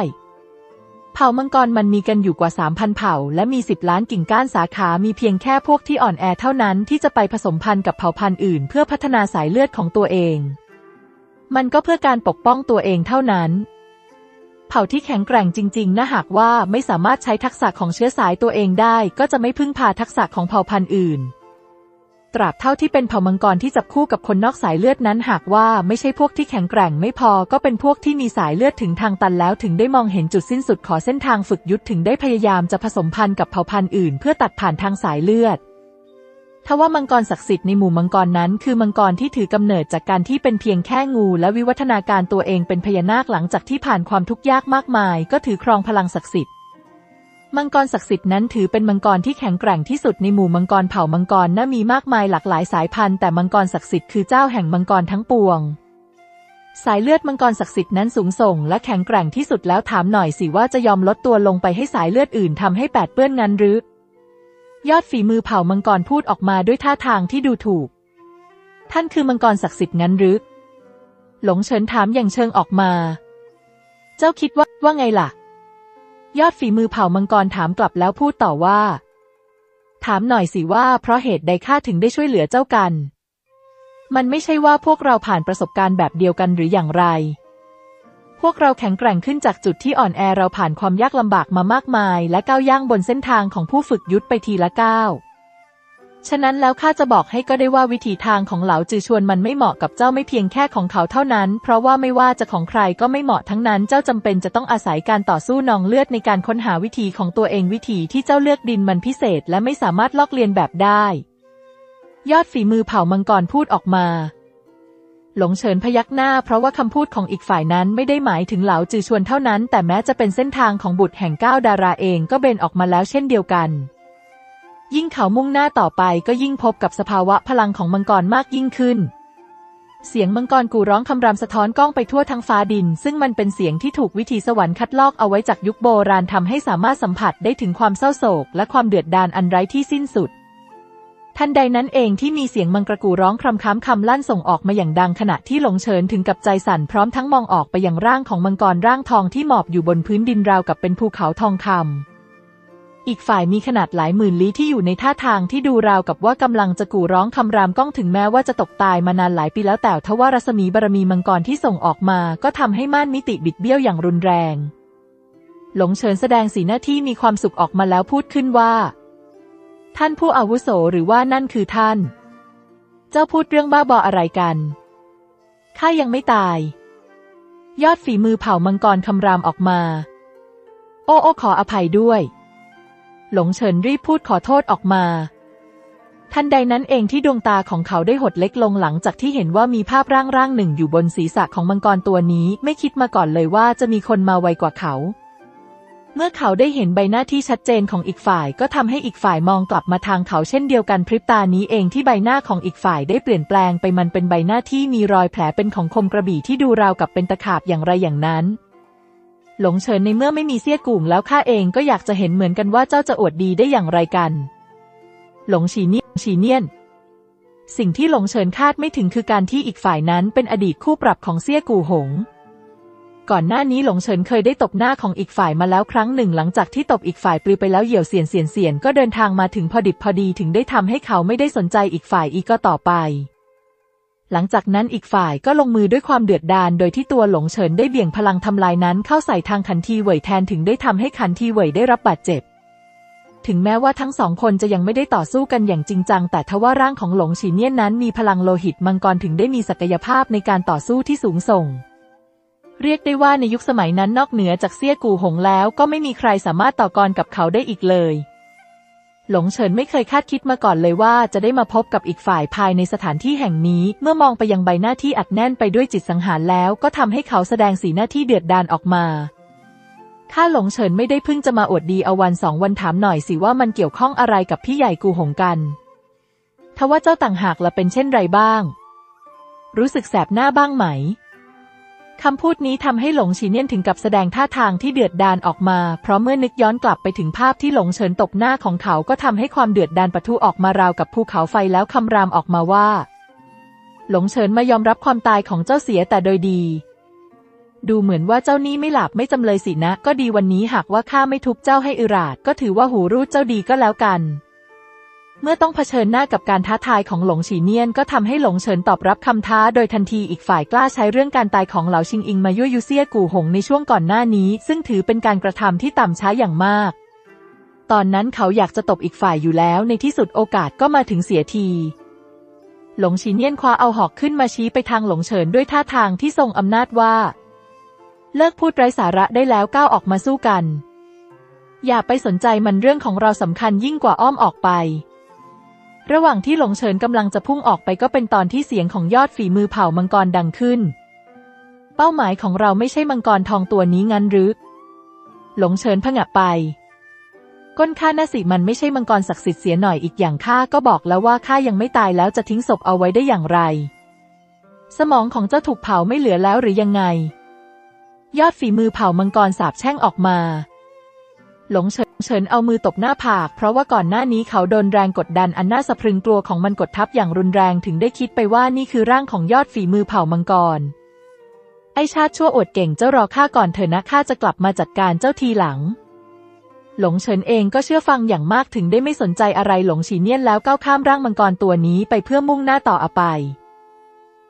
เผ่ามังกรมันมีกันอยู่กว่า 3,000 เผ่าและมี10 ล้านกิ่งก้านสาขามีเพียงแค่พวกที่อ่อนแอเท่านั้นที่จะไปผสมพันธุ์กับเผ่าพันธุ์อื่นเพื่อพัฒนาสายเลือดของตัวเองมันก็เพื่อการปกป้องตัวเองเท่านั้นเผ่าที่แข็งแกร่งจริงๆนะหากว่าไม่สามารถใช้ทักษะของเชื้อสายตัวเองได้ก็จะไม่พึ่งพาทักษะของเผ่าพันธุ์อื่นตราบเท่าที่เป็นเผ่ามังกรที่จับคู่กับคนนอกสายเลือดนั้นหากว่าไม่ใช่พวกที่แข็งแกร่งไม่พอก็เป็นพวกที่มีสายเลือดถึงทางตันแล้วถึงได้มองเห็นจุดสิ้นสุดขอเส้นทางฝึกยุทธถึงได้พยายามจะผสมพันธุ์กับเผ่าพันธุ์อื่นเพื่อตัดผ่านทางสายเลือดทว่ามังกรศักดิ์สิทธิ์ในหมู่มังกรนั้นคือมังกรที่ถือกำเนิดจากการที่เป็นเพียงแค่งูและวิวัฒนาการตัวเองเป็นพญานาคหลังจากที่ผ่านความทุกข์ยากมากมายก็ถือครองพลังศักดิ์สิทธิ์มังกรศักดิ์สิทธิ์นั้นถือเป็นมังกรที่แข็งแกร่งที่สุดในหมู่มังกรเผ่ามังกรน่ามีมากมายหลากหลายสายพันธุ์แต่มังกรศักดิ์สิทธิ์คือเจ้าแห่งมังกรทั้งปวงสายเลือดมังกรศักดิ์สิทธิ์นั้นสูงส่งและแข็งแกร่งที่สุดแล้วถามหน่อยสิว่าจะยอมลดตัวลงไปให้สายเลือดอื่นทำให้แปดเปื้อนงั้นหรือยอดฝีมือเผ่ามังกรพูดออกมาด้วยท่าทางที่ดูถูกท่านคือมังกรศักดิ์สิทธิ์งั้นหรือหลงเฉินถามอย่างเชิงออกมาเจ้าคิดว่าไงล่ะยอดฝีมือเผ่ามังกรถามกลับแล้วพูดต่อว่าถามหน่อยสิว่าเพราะเหตุใดข้าถึงได้ช่วยเหลือเจ้ากันมันไม่ใช่ว่าพวกเราผ่านประสบการณ์แบบเดียวกันหรืออย่างไรพวกเราแข็งแกร่งขึ้นจากจุดที่อ่อนแอเราผ่านความยากลำบากมามากมายและก้าวย่างบนเส้นทางของผู้ฝึกยุทธไปทีละก้าวฉะนั้นแล้วข้าจะบอกให้ก็ได้ว่าวิถีทางของเหลาจือชวนมันไม่เหมาะกับเจ้าไม่เพียงแค่ของเขาเท่านั้นเพราะว่าไม่ว่าจะของใครก็ไม่เหมาะทั้งนั้นเจ้าจำเป็นจะต้องอาศัยการต่อสู้นองเลือดในการค้นหาวิถีของตัวเองวิถีที่เจ้าเลือกดินมันพิเศษและไม่สามารถลอกเลียนแบบได้ยอดฝีมือเผ่ามังกรพูดออกมาหลงเฉินพยักหน้าเพราะว่าคำพูดของอีกฝ่ายนั้นไม่ได้หมายถึงเหลาจือชวนเท่านั้นแต่แม้จะเป็นเส้นทางของบุตรแห่ง9 ดาราเองก็เบนออกมาแล้วเช่นเดียวกัน ยิ่งเขามุ่งหน้าต่อไปก็ยิ่งพบกับสภาวะพลังของมังกรมากยิ่งขึ้นเสียงมังกรกูร้องคำรามสะท้อนก้องไปทั่วทั้งฟ้าดินซึ่งมันเป็นเสียงที่ถูกวิธีสวรรค์คัดลอกเอาไว้จากยุคโบราณทำให้สามารถสัมผัสได้ถึงความเศร้าโศกและความเดือดดาลอันไร้ที่สิ้นสุดทันใดนั้นเองที่มีเสียงมังกรกูร้องคำค้ำคำลั่นส่งออกมาอย่างดังขณะที่หลงเฉินถึงกับใจสั่นพร้อมทั้งมองออกไปยังร่างของมังกรร่างทองที่หมอบอยู่บนพื้นดินราวกับเป็นภูเขาทองคำอีกฝ่ายมีขนาดหลายหมื่นลี้ที่อยู่ในท่าทางที่ดูราวกับว่ากำลังจะกู่ร้องคำรามก้องถึงแม้ว่าจะตกตายมานานหลายปีแล้วแต่ทว่ารัศมีบารมีมังกรที่ส่งออกมาก็ทำให้ม่านมิติบิดเบี้ยวอย่างรุนแรงหลงเฉินแสดงสีหน้าที่มีความสุขออกมาแล้วพูดขึ้นว่าท่านผู้อาวุโสหรือว่านั่นคือท่านเจ้าพูดเรื่องบ้าบออะไรกันข้ายังไม่ตายยอดฝีมือเผ่ามังกรคำรามออกมาโอ้ขออภัยด้วยหลงเฉินรีบพูดขอโทษออกมาทันใดนั้นเองที่ดวงตาของเขาได้หดเล็กลงหลังจากที่เห็นว่ามีภาพร่างหนึ่งอยู่บนศีรษะของมังกรตัวนี้ไม่คิดมาก่อนเลยว่าจะมีคนมาไวกว่าเขาเมื่อเขาได้เห็นใบหน้าที่ชัดเจนของอีกฝ่ายก็ทำให้อีกฝ่ายมองกลับมาทางเขาเช่นเดียวกันพริบตานี้เองที่ใบหน้าของอีกฝ่ายได้เปลี่ยนแปลงไปมันเป็นใบหน้าที่มีรอยแผลเป็นของคมกระบี่ที่ดูราวกับเป็นตะขาบอย่างไรอย่างนั้นหลงเฉินในเมื่อไม่มีเสี้ยกู่แล้วข้าเองก็อยากจะเห็นเหมือนกันว่าเจ้าจะอวดดีได้อย่างไรกันหลงฉีเนียนสิ่งที่หลงเฉินคาดไม่ถึงคือการที่อีกฝ่ายนั้นเป็นอดีตคู่ปรับของเสี้ยกู่หงก่อนหน้านี้หลงเฉินเคยได้ตบหน้าของอีกฝ่ายมาแล้วครั้งหนึ่งหลังจากที่ตบอีกฝ่ายปลิวไปแล้วเหยี่ยวเสียนก็เดินทางมาถึงพอดิบพอดีถึงได้ทำให้เขาไม่ได้สนใจอีกฝ่ายอีกต่อไปหลังจากนั้นอีกฝ่ายก็ลงมือด้วยความเดือดดาลโดยที่ตัวหลงเฉินได้เบี่ยงพลังทำลายนั้นเข้าใส่ทางขันทีเหว่ยแทนถึงได้ทำให้ขันทีเหว่ยได้รับบาดเจ็บถึงแม้ว่าทั้งสองคนจะยังไม่ได้ต่อสู้กันอย่างจริงจังแต่ทว่าร่างของหลงฉีเนียนนั้นมีพลังโลหิตมังกรถึงได้มีศักยภาพในการต่อสู้ที่สูงส่งเรียกได้ว่าในยุคสมัยนั้นนอกเหนือจากเสี้ยกู่หงแล้วก็ไม่มีใครสามารถต่อกรกับเขาได้อีกเลยหลงเฉินไม่เคยคาดคิดมาก่อนเลยว่าจะได้มาพบกับอีกฝ่ายภายในสถานที่แห่งนี้เมื่อมองไปยังใบหน้าที่อัดแน่นไปด้วยจิตสังหารแล้วก็ทำให้เขาแสดงสีหน้าที่เดือดดาลออกมาข้าหลงเฉินไม่ได้เพิ่งจะมาอวดดีเอาวันสองวันถามหน่อยสิว่ามันเกี่ยวข้องอะไรกับพี่ใหญ่กูหงกันทว่าเจ้าต่างหากละเป็นเช่นไรบ้างรู้สึกแสบหน้าบ้างไหมคำพูดนี้ทำให้หลงฉีเนียนถึงกับแสดงท่าทางที่เดือดดาลออกมาเพราะเมื่อนึกย้อนกลับไปถึงภาพที่หลงเฉินตบหน้าของเขาก็ทำให้ความเดือดดาลปะทุออกมาราวกับภูเขาไฟแล้วคำรามออกมาว่าหลงเฉินมายอมรับความตายของเจ้าเสียแต่โดยดีดูเหมือนว่าเจ้านี้ไม่หลับไม่จำเลยสินะก็ดีวันนี้หากว่าข้าไม่ทุบเจ้าให้อึราดก็ถือว่าหูรูดเจ้าดีก็แล้วกันเมื่อต้องเผชิญหน้ากับการท้าทายของหลงฉีเนียนก็ทำให้หลงเฉินตอบรับคำท้าโดยทันทีอีกฝ่ายกล้าใช้เรื่องการตายของเหลาชิงอิงมายั่วยุเซี่ยกู่หงในช่วงก่อนหน้านี้ซึ่งถือเป็นการกระทำที่ต่ำช้าอย่างมากตอนนั้นเขาอยากจะตบอีกฝ่ายอยู่แล้วในที่สุดโอกาสก็มาถึงเสียทีหลงฉีเนียนคว้าเอาหอกขึ้นมาชี้ไปทางหลงเฉินด้วยท่าทางที่ทรงอำนาจว่าเลิกพูดไร้สาระได้แล้วก้าวออกมาสู้กันอย่าไปสนใจมันเรื่องของเราสำคัญยิ่งกว่าอ้อมออกไประหว่างที่หลงเฉินกำลังจะพุ่งออกไปก็เป็นตอนที่เสียงของยอดฝีมือเผ่ามังกรดังขึ้นเป้าหมายของเราไม่ใช่มังกรทองตัวนี้งั้นหรือหลงเฉินผงะไปก้นข้าน่ะสิมันไม่ใช่มังกรศักดิ์สิทธิ์เสียหน่อยอีกอย่างข้าก็บอกแล้วว่าข้ายังไม่ตายแล้วจะทิ้งศพเอาไว้ได้อย่างไรสมองของเจ้าถูกเผาไม่เหลือแล้วหรือยังไงยอดฝีมือเผ่ามังกรสาบแช่งออกมาหลงเฉินเอามือตบหน้าผากเพราะว่าก่อนหน้านี้เขาโดนแรงกดดันอันน่าสะพรึงกลัวของมันกดทับอย่างรุนแรงถึงได้คิดไปว่านี่คือร่างของยอดฝีมือเผ่ามังกรไอชาติชั่วอวดเก่งเจ้ารอข้าก่อนเถอะนะข้าจะกลับมาจัดการเจ้าทีหลังหลงเฉินเองก็เชื่อฟังอย่างมากถึงได้ไม่สนใจอะไรหลงฉีเนียนแล้วก้าวข้ามร่างมังกรตัวนี้ไปเพื่อมุ่งหน้าต่อไป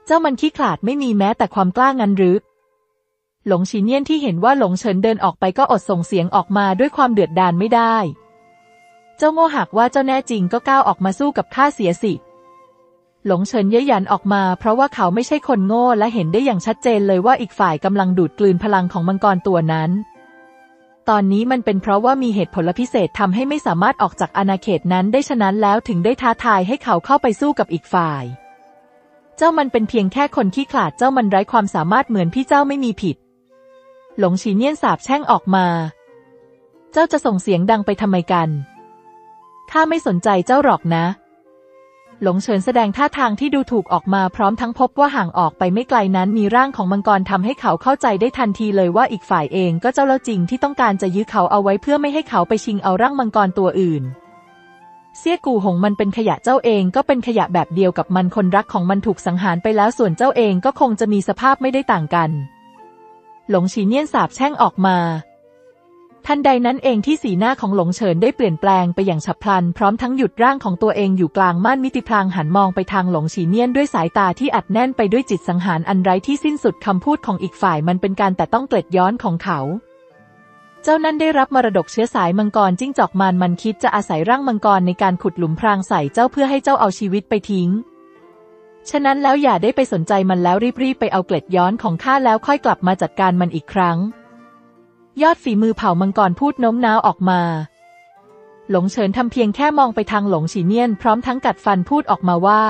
เจ้ามันขี้ขลาดไม่มีแม้แต่ความกล้างันหรือหลงฉีเนียนที่เห็นว่าหลงเฉินเดินออกไปก็อดส่งเสียงออกมาด้วยความเดือดดาลไม่ได้เจ้าโง่หากว่าเจ้าแน่จริงก็ก้าวออกมาสู้กับข้าเสียสิหลงเฉินเย้ยหยันออกมาเพราะว่าเขาไม่ใช่คนโง่และเห็นได้อย่างชัดเจนเลยว่าอีกฝ่ายกำลังดูดกลืนพลังของมังกรตัวนั้นตอนนี้มันเป็นเพราะว่ามีเหตุผลพิเศษทำให้ไม่สามารถออกจากอาณาเขตนั้นได้ฉะนั้นแล้วถึงได้ท้าทายให้เขาเข้าไปสู้กับอีกฝ่ายเจ้ามันเป็นเพียงแค่คนขี้ขลาดเจ้ามันไร้ความสามารถเหมือนพี่เจ้าไม่มีผิดหลงฉีเนียนสาบแช่งออกมาเจ้าจะส่งเสียงดังไปทำไมกัน ข้าไม่สนใจเจ้าหรอกนะหลงเฉินแสดงท่าทางที่ดูถูกออกมาพร้อมทั้งพบว่าห่างออกไปไม่ไกลนั้นมีร่างของมังกรทำให้เขาเข้าใจได้ทันทีเลยว่าอีกฝ่ายเองก็เจ้าเล่าจริงที่ต้องการจะยื้อเขาเอาไว้เพื่อไม่ให้เขาไปชิงเอาร่างมังกรตัวอื่นเซี่ยกู่หงมันเป็นขยะเจ้าเองก็เป็นขยะแบบเดียวกับมันคนรักของมันถูกสังหารไปแล้วส่วนเจ้าเองก็คงจะมีสภาพไม่ได้ต่างกันหลงฉีเนียนสาบแช่งออกมาทันใดนั้นเองที่สีหน้าของหลงเฉินได้เปลี่ยนแปลงไปอย่างฉับพลันพร้อมทั้งหยุดร่างของตัวเองอยู่กลางม่านมิติพลางหันมองไปทางหลงฉีเนียนด้วยสายตาที่อัดแน่นไปด้วยจิตสังหารอันไร้ที่สิ้นสุดคำพูดของอีกฝ่ายมันเป็นการแต่ต้องเกล็ดย้อนของเขาเจ้านั่นได้รับมรดกเชื้อสายมังกรจิ้งจอกมันคิดจะอาศัยร่างมังกรในการขุดหลุมพรางใส่เจ้าเพื่อให้เจ้าเอาชีวิตไปทิ้งฉะนั้นแล้วอย่าได้ไปสนใจมันแล้วรีบๆไปเอาเกล็ดย้อนของข้าแล้วค่อยกลับมาจัดการมันอีกครั้งยอดฝีมือเผ่ามังกรพูดโน้มน้าวออกมาหลงเฉินทำเพียงแค่มองไปทางหลงฉีเนียนพร้อมทั้งกัดฟันพูดออกมาว่า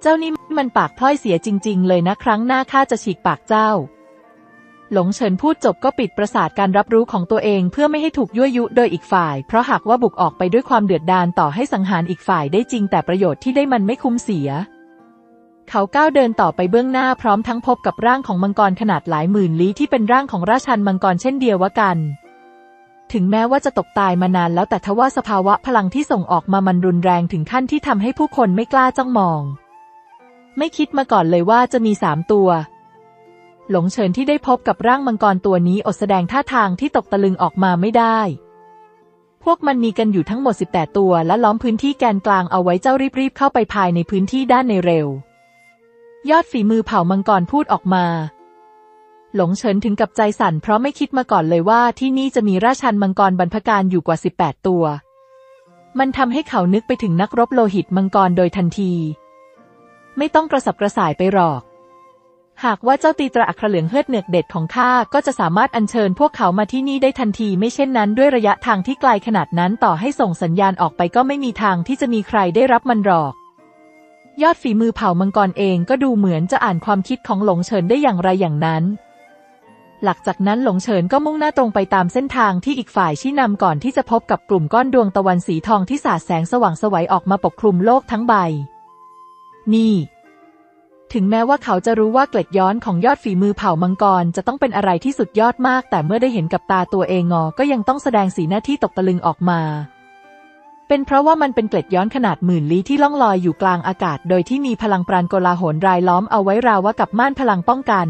เจ้านี่มันปากพล่อยเสียจริงๆเลยนะครั้งหน้าข้าจะฉีกปากเจ้าหลงเฉินพูดจบก็ปิดประสาทการรับรู้ของตัวเองเพื่อไม่ให้ถูกยั่วยุโดยอีกฝ่ายเพราะหากว่าบุกออกไปด้วยความเดือดดาลต่อให้สังหารอีกฝ่ายได้จริงแต่ประโยชน์ที่ได้มันไม่คุ้มเสียเขาก้าวเดินต่อไปเบื้องหน้าพร้อมทั้งพบกับร่างของมังกรขนาดหลายหมื่นลี้ที่เป็นร่างของราชันมังกรเช่นเดียวกันถึงแม้ว่าจะตกตายมานานแล้วแต่ทว่าสภาวะพลังที่ส่งออกมามันรุนแรงถึงขั้นที่ทำให้ผู้คนไม่กล้าจ้องมองไม่คิดมาก่อนเลยว่าจะมี3ตัวหลงเฉินที่ได้พบกับร่างมังกรตัวนี้อดแสดงท่าทางที่ตกตะลึงออกมาไม่ได้พวกมันมีกันอยู่ทั้งหมด18ตัวและล้อมพื้นที่แกนกลางเอาไว้เจ้ารีบๆเข้าไปภายในพื้นที่ด้านในเร็วยอดฝีมือเผ่ามังกรพูดออกมาหลงเฉินถึงกับใจสั่นเพราะไม่คิดมาก่อนเลยว่าที่นี่จะมีราชันมังกรบรรพการอยู่กว่า18ตัวมันทำให้เขานึกไปถึงนักรบโลหิตมังกรโดยทันทีไม่ต้องกระสับกระส่ายไปหรอกหากว่าเจ้าตีตราอัครเหลืองเฮือดเหนือกเด็ดของข้าก็จะสามารถอัญเชิญพวกเขามาที่นี่ได้ทันทีไม่เช่นนั้นด้วยระยะทางที่ไกลขนาดนั้นต่อให้ส่งสัญญาณออกไปก็ไม่มีทางที่จะมีใครได้รับมันหรอกยอดฝีมือเผ่ามังกรเองก็ดูเหมือนจะอ่านความคิดของหลงเฉินได้อย่างไรอย่างนั้นหลังจากนั้นหลงเฉินก็มุ่งหน้าตรงไปตามเส้นทางที่อีกฝ่ายชี้นำก่อนที่จะพบกับกลุ่มก้อนดวงตะวันสีทองที่สาดแสงสว่างไสวออกมาปกคลุมโลกทั้งใบนี่ถึงแม้ว่าเขาจะรู้ว่าเกล็ดย้อนของยอดฝีมือเผ่ามังกรจะต้องเป็นอะไรที่สุดยอดมากแต่เมื่อได้เห็นกับตาตัวเองก็ยังต้องแสดงสีหน้าที่ตกตะลึงออกมาเป็นเพราะว่ามันเป็นเกล็ดย้อนขนาดหมื่นลี้ที่ล่องลอยอยู่กลางอากาศโดยที่มีพลังปราณโกลาหลรายล้อมเอาไว้ราวว่ากับม่านพลังป้องกัน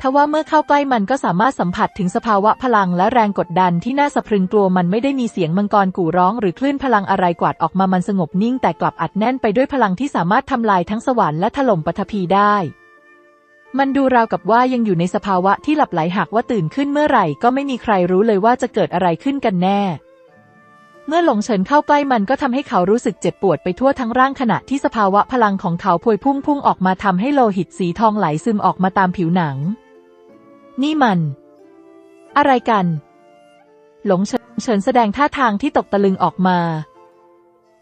ทว่าเมื่อเข้าใกล้มันก็สามารถสัมผัสถึงสภาวะพลังและแรงกดดันที่น่าสะพรึงกลัวมันไม่ได้มีเสียงมังกรกู่ร้องหรือคลื่นพลังอะไรกวาดออกมามันสงบนิ่งแต่กลับอัดแน่นไปด้วยพลังที่สามารถทำลายทั้งสวรรค์และถล่มปฐพีได้มันดูราวกับว่ายังอยู่ในสภาวะที่หลับไหลหากว่าตื่นขึ้นเมื่อไหร่ก็ไม่มีใครรู้เลยว่าจะเกิดอะไรขึ้นกันแน่เมื่อหลงเฉินเข้าใกล้มันก็ทำให้เขารู้สึกเจ็บปวดไปทั่วทั้งร่างขณะที่สภาวะพลังของเขาพวยพุ่งออกมาทำให้โลหิตสีทองไหลซึมออกมาตามผิวหนังนี่มันอะไรกันหลงเฉินแสดงท่าทางที่ตกตะลึงออกมา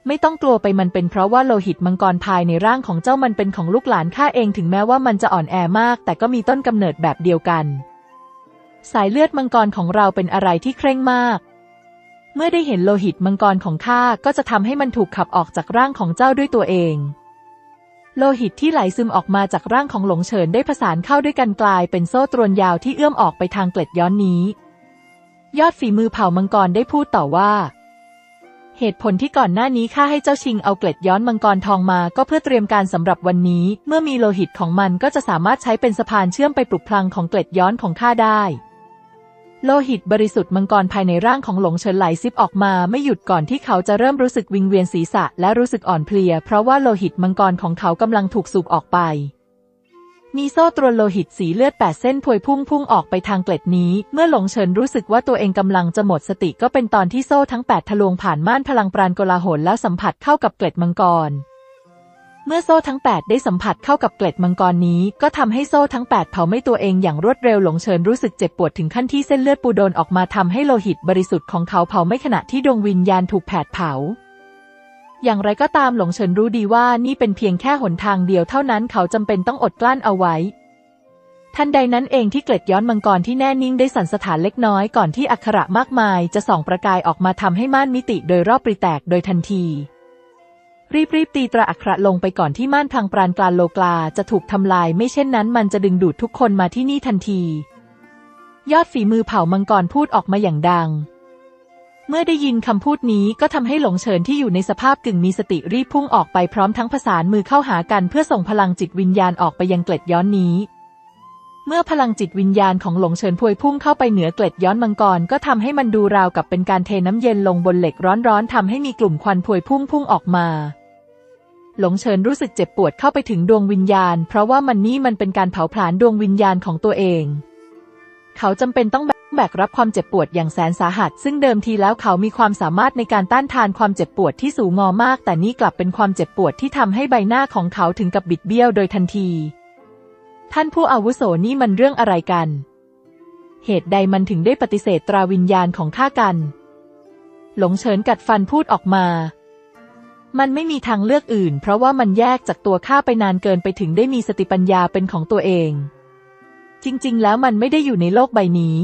ไม่ต้องกลัวไปมันเป็นเพราะว่าโลหิตมังกรภายในร่างของเจ้ามันเป็นของลูกหลานข้าเองถึงแม้ว่ามันจะอ่อนแอมากแต่ก็มีต้นกำเนิดแบบเดียวกันสายเลือดมังกรของเราเป็นอะไรที่เคร่งมากเมื่อได้เห็นโลหิตมังกรของข้าก็จะทำให้มันถูกขับออกจากร่างของเจ้าด้วยตัวเองโลหิตที่ไหลซึมออกมาจากร่างของหลงเฉินได้ผสานเข้าด้วยกันกลายเป็นโซ่ตรวนยาวที่เอื้อมออกไปทางเกล็ดย้อนนี้ยอดฝีมือเผ่ามังกรได้พูดต่อว่าเหตุผลที่ก่อนหน้านี้ข้าให้เจ้าชิงเอาเกล็ดย้อนมังกรทองมาก็เพื่อเตรียมการสำหรับวันนี้เมื่อมีโลหิตของมันก็จะสามารถใช้เป็นสะพานเชื่อมไปปลุกพลังของเกล็ดย้อนของข้าได้โลหิตบริสุทธิ์มังกรภายในร่างของหลงเฉินไหลซิบออกมาไม่หยุดก่อนที่เขาจะเริ่มรู้สึกวิงเวียนศีรษะและรู้สึกอ่อนเพลียเพราะว่าโลหิตมังกรของเขากำลังถูกสูบออกไปมีโซ่ตรวนโลหิตสีเลือด8เส้นพวยพุ่งออกไปทางเกล็ดนี้เมื่อหลงเฉินรู้สึกว่าตัวเองกำลังจะหมดสติก็เป็นตอนที่โซ่ทั้ง8ทะลวงผ่านม่านพลังปราณโกลาหลแล้วสัมผัสเข้ากับเกล็ดมังกรเมื่อโซ่ทั้ง8ได้สัมผัสเข้ากับเกล็ดมังกรนี้ก็ทำให้โซ่ทั้ง8เผาไหม้ตัวเองอย่างรวดเร็วหลงเฉินรู้สึกเจ็บปวดถึงขั้นที่เส้นเลือดปูโดนออกมาทำให้โลหิตบริสุทธิ์ของเขาเผาไหม้ขณะที่ดวงวิญญาณถูกแผดเผาอย่างไรก็ตามหลงเฉินรู้ดีว่านี่เป็นเพียงแค่หนทางเดียวเท่านั้นเขาจำเป็นต้องอดกลั้นเอาไว้ ทันใดนั้นเองที่เกล็ดย้อนมังกรที่แน่นิ่งได้สั่นสะท้านเล็กน้อยก่อนที่อักขระมากมายจะส่องประกายออกมาทำให้ม่านมิติโดยรอบปริแตกโดยทันทีรีบตีตราอักขระลงไปก่อนที่ม่านทางปราณกลางโลกาจะถูกทำลายไม่เช่นนั้นมันจะดึงดูดทุกคนมาที่นี่ทันทียอดฝีมือเผ่ามังกรพูดออกมาอย่างดังเมื่อได้ยินคำพูดนี้ก็ทำให้หลงเฉินที่อยู่ในสภาพกึ่งมีสติรีบพุ่งออกไปพร้อมทั้งผสานมือเข้าหากันเพื่อส่งพลังจิตวิญญาณออกไปยังเกล็ดย้อนนี้เมื่อพลังจิตวิญญาณของหลงเฉินพวยพุ่งเข้าไปเหนือเกล็ดย้อนมังกรก็ทำให้มันดูราวกับเป็นการเทน้ำเย็นลงบนเหล็กร้อนๆทำให้มีกลุ่มควันพวยพุ่งออกมาหลงเฉินรู้สึกเจ็บปวดเข้าไปถึงดวงวิญญาณเพราะว่ามันเป็นการเผาผลาญดวงวิญญาณของตัวเองเขาจำเป็นต้องแบกรับความเจ็บปวดอย่างแสนสาหัสซึ่งเดิมทีแล้วเขามีความสามารถในการต้านทานความเจ็บปวดที่สูงงอมากแต่นี่กลับเป็นความเจ็บปวดที่ทำให้ใบหน้าของเขาถึงกับบิดเบี้ยวโดยทันทีท่านผู้อาวุโสนี่มันเรื่องอะไรกันเหตุใดมันถึงได้ปฏิเสธตราวิญญาณของข้ากันหลงเฉินกัดฟันพูดออกมามันไม่มีทางเลือกอื่นเพราะว่ามันแยกจากตัวข้าไปนานเกินไปถึงได้มีสติปัญญาเป็นของตัวเองจริงๆแล้วมันไม่ได้อยู่ในโลกใบนี้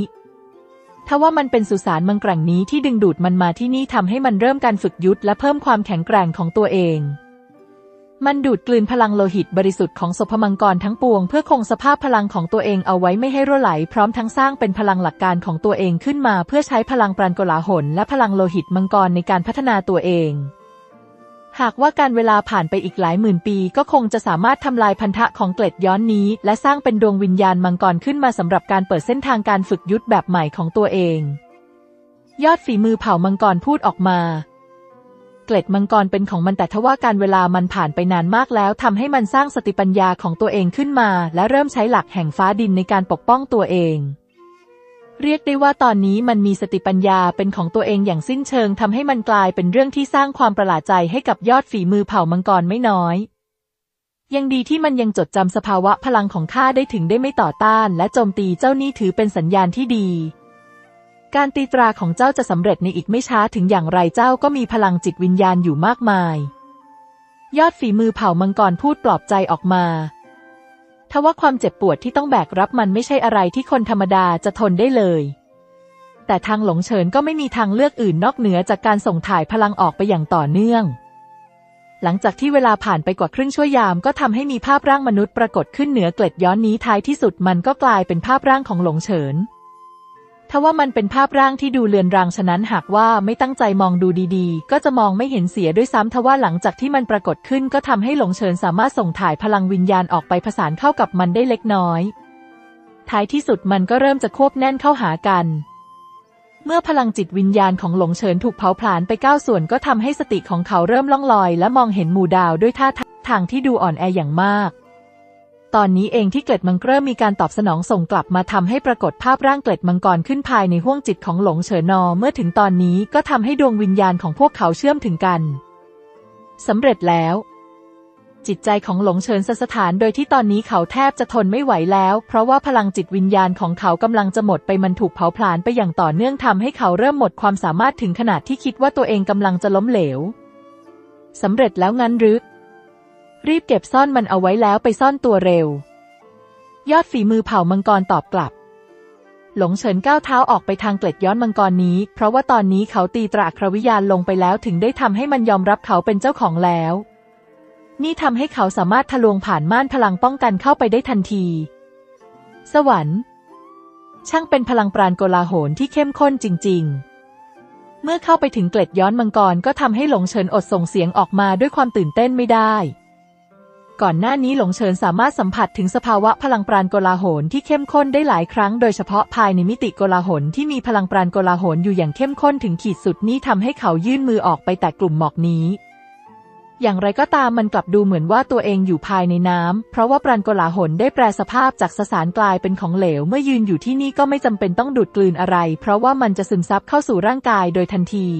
ทว่ามันเป็นสุสานมังกรนี้ที่ดึงดูดมันมาที่นี่ทำให้มันเริ่มการฝึกยุทธและเพิ่มความแข็งแกร่งของตัวเองมันดูดกลืนพลังโลหิตบริสุทธิ์ของศพมังกรทั้งปวงเพื่อคงสภาพพลังของตัวเองเอาไว้ไม่ให้รั่วไหลพร้อมทั้งสร้างเป็นพลังหลักการของตัวเองขึ้นมาเพื่อใช้พลังปราณกลาหลและพลังโลหิตมังกรในการพัฒนาตัวเองหากว่าการเวลาผ่านไปอีกหลายหมื่นปีก็คงจะสามารถทำลายพันธะของเกล็ดย้อนนี้และสร้างเป็นดวงวิญญาณมังกรขึ้นมาสำหรับการเปิดเส้นทางการฝึกยุทธแบบใหม่ของตัวเองยอดฝีมือเผ่ามังกรพูดออกมาเกล็ดมังกรเป็นของมันแต่ทว่าการเวลามันผ่านไปนานมากแล้วทำให้มันสร้างสติปัญญาของตัวเองขึ้นมาและเริ่มใช้หลักแห่งฟ้าดินในการปกป้องตัวเองเรียกได้ว่าตอนนี้มันมีสติปัญญาเป็นของตัวเองอย่างสิ้นเชิงทำให้มันกลายเป็นเรื่องที่สร้างความประหลาดใจให้กับยอดฝีมือเผ่ามังกรไม่น้อยยังดีที่มันยังจดจำสภาวะพลังของข้าได้ถึงได้ไม่ต่อต้านและโจมตีเจ้านี่ถือเป็นสัญญาณที่ดีการตีตราของเจ้าจะสำเร็จในอีกไม่ช้าถึงอย่างไรเจ้าก็มีพลังจิตวิญญาณอยู่มากมายยอดฝีมือเผ่ามังกรพูดปลอบใจออกมาทว่าความเจ็บปวดที่ต้องแบกรับมันไม่ใช่อะไรที่คนธรรมดาจะทนได้เลยแต่ทางหลงเฉินก็ไม่มีทางเลือกอื่นนอกเหนือจากการส่งถ่ายพลังออกไปอย่างต่อเนื่องหลังจากที่เวลาผ่านไปกว่าครึ่งชั่วยามก็ทำให้มีภาพร่างมนุษย์ปรากฏขึ้นเหนือเกล็ดย้อนนี้ท้ายที่สุดมันก็กลายเป็นภาพร่างของหลงเฉินทว่ามันเป็นภาพร่างที่ดูเลือนรางฉะนั้นหากว่าไม่ตั้งใจมองดูดีๆก็จะมองไม่เห็นเสียด้วยซ้ำทว่าหลังจากที่มันปรากฏขึ้นก็ทำให้หลงเฉินสามารถส่งถ่ายพลังวิญญาณออกไปผสานเข้ากับมันได้เล็กน้อยท้ายที่สุดมันก็เริ่มจะควบแน่นเข้าหากันเมื่อพลังจิตวิญญาณของหลงเฉินถูกเผาผลาญไป9ส่วนก็ทำให้สติของเขาเริ่มล่องลอยและมองเห็นหมู่ดาวด้วยท่าทางที่ดูอ่อนแออย่างมากตอนนี้เองที่เกล็ดมังกรมีการตอบสนองส่งกลับมาทำให้ปรากฏภาพร่างเกล็ดมังกรขึ้นภายในห้วงจิตของหลงเฉินเมื่อถึงตอนนี้ก็ทำให้ดวงวิญญาณของพวกเขาเชื่อมถึงกันสำเร็จแล้วจิตใจของหลงเฉินสั่นสะท้านโดยที่ตอนนี้เขาแทบจะทนไม่ไหวแล้วเพราะว่าพลังจิตวิญญาณของเขากำลังจะหมดไปมันถูกเผาผลาญไปอย่างต่อเนื่องทำให้เขาเริ่มหมดความสามารถถึงขนาดที่คิดว่าตัวเองกำลังจะล้มเหลวสำเร็จแล้วงั้นหรือรีบเก็บซ่อนมันเอาไว้แล้วไปซ่อนตัวเร็วยอดฝีมือเผ่ามังกรตอบกลับหลงเฉินก้าวเท้าออกไปทางเกล็ดย้อนมังกรนี้เพราะว่าตอนนี้เขาตีตราอักขระวิญญาณลงไปแล้วถึงได้ทำให้มันยอมรับเขาเป็นเจ้าของแล้วนี่ทำให้เขาสามารถทะลวงผ่านม่านพลังป้องกันเข้าไปได้ทันทีสวรรค์ช่างเป็นพลังปราณโกลาหลที่เข้มข้นจริงๆเมื่อเข้าไปถึงเกล็ดย้อนมังกรก็ทำให้หลงเฉินอดส่งเสียงออกมาด้วยความตื่นเต้นไม่ได้ก่อนหน้านี้หลงเฉินสามารถสัมผัสถึงสภาวะพลังปราณโกลาหลที่เข้มข้นได้หลายครั้งโดยเฉพาะภายในมิติโกลาหลที่มีพลังปราณโกลาหลอยู่อย่างเข้มข้นถึงขีดสุดนี้ทำให้เขายื่นมือออกไปแต่กลุ่มหมอกนี้อย่างไรก็ตามมันกลับดูเหมือนว่าตัวเองอยู่ภายในน้ำเพราะว่าปราณโกลาหลได้แปรสภาพจากสสารกลายเป็นของเหลวเมื่อยืนอยู่ที่นี่ก็ไม่จำเป็นต้องดูดกลืนอะไรเพราะว่ามันจะซึมซับเข้าสู่ร่างกายโดยทันที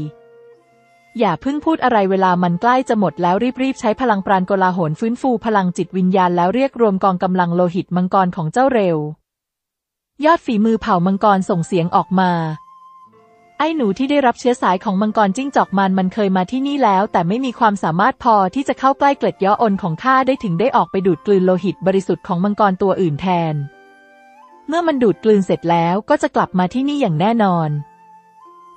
อย่าเพิ่งพูดอะไรเวลามันใกล้จะหมดแล้วรีบๆใช้พลังปราณโกลาหลฟื้นฟูพลังจิตวิญญาณแล้วเรียกรวมกองกำลังโลหิตมังกรของเจ้าเร็วยอดฝีมือเผ่ามังกรส่งเสียงออกมาไอ้หนูที่ได้รับเชื้อสายของมังกรจิ้งจอกมันเคยมาที่นี่แล้วแต่ไม่มีความสามารถพอที่จะเข้าใกล้เกล็ดย้อนของข้าได้ถึงได้ออกไปดูดกลืนโลหิตบริสุทธิ์ของมังกรตัวอื่นแทน เมื่อมันดูดกลืนเสร็จแล้วก็จะกลับมาที่นี่อย่างแน่นอน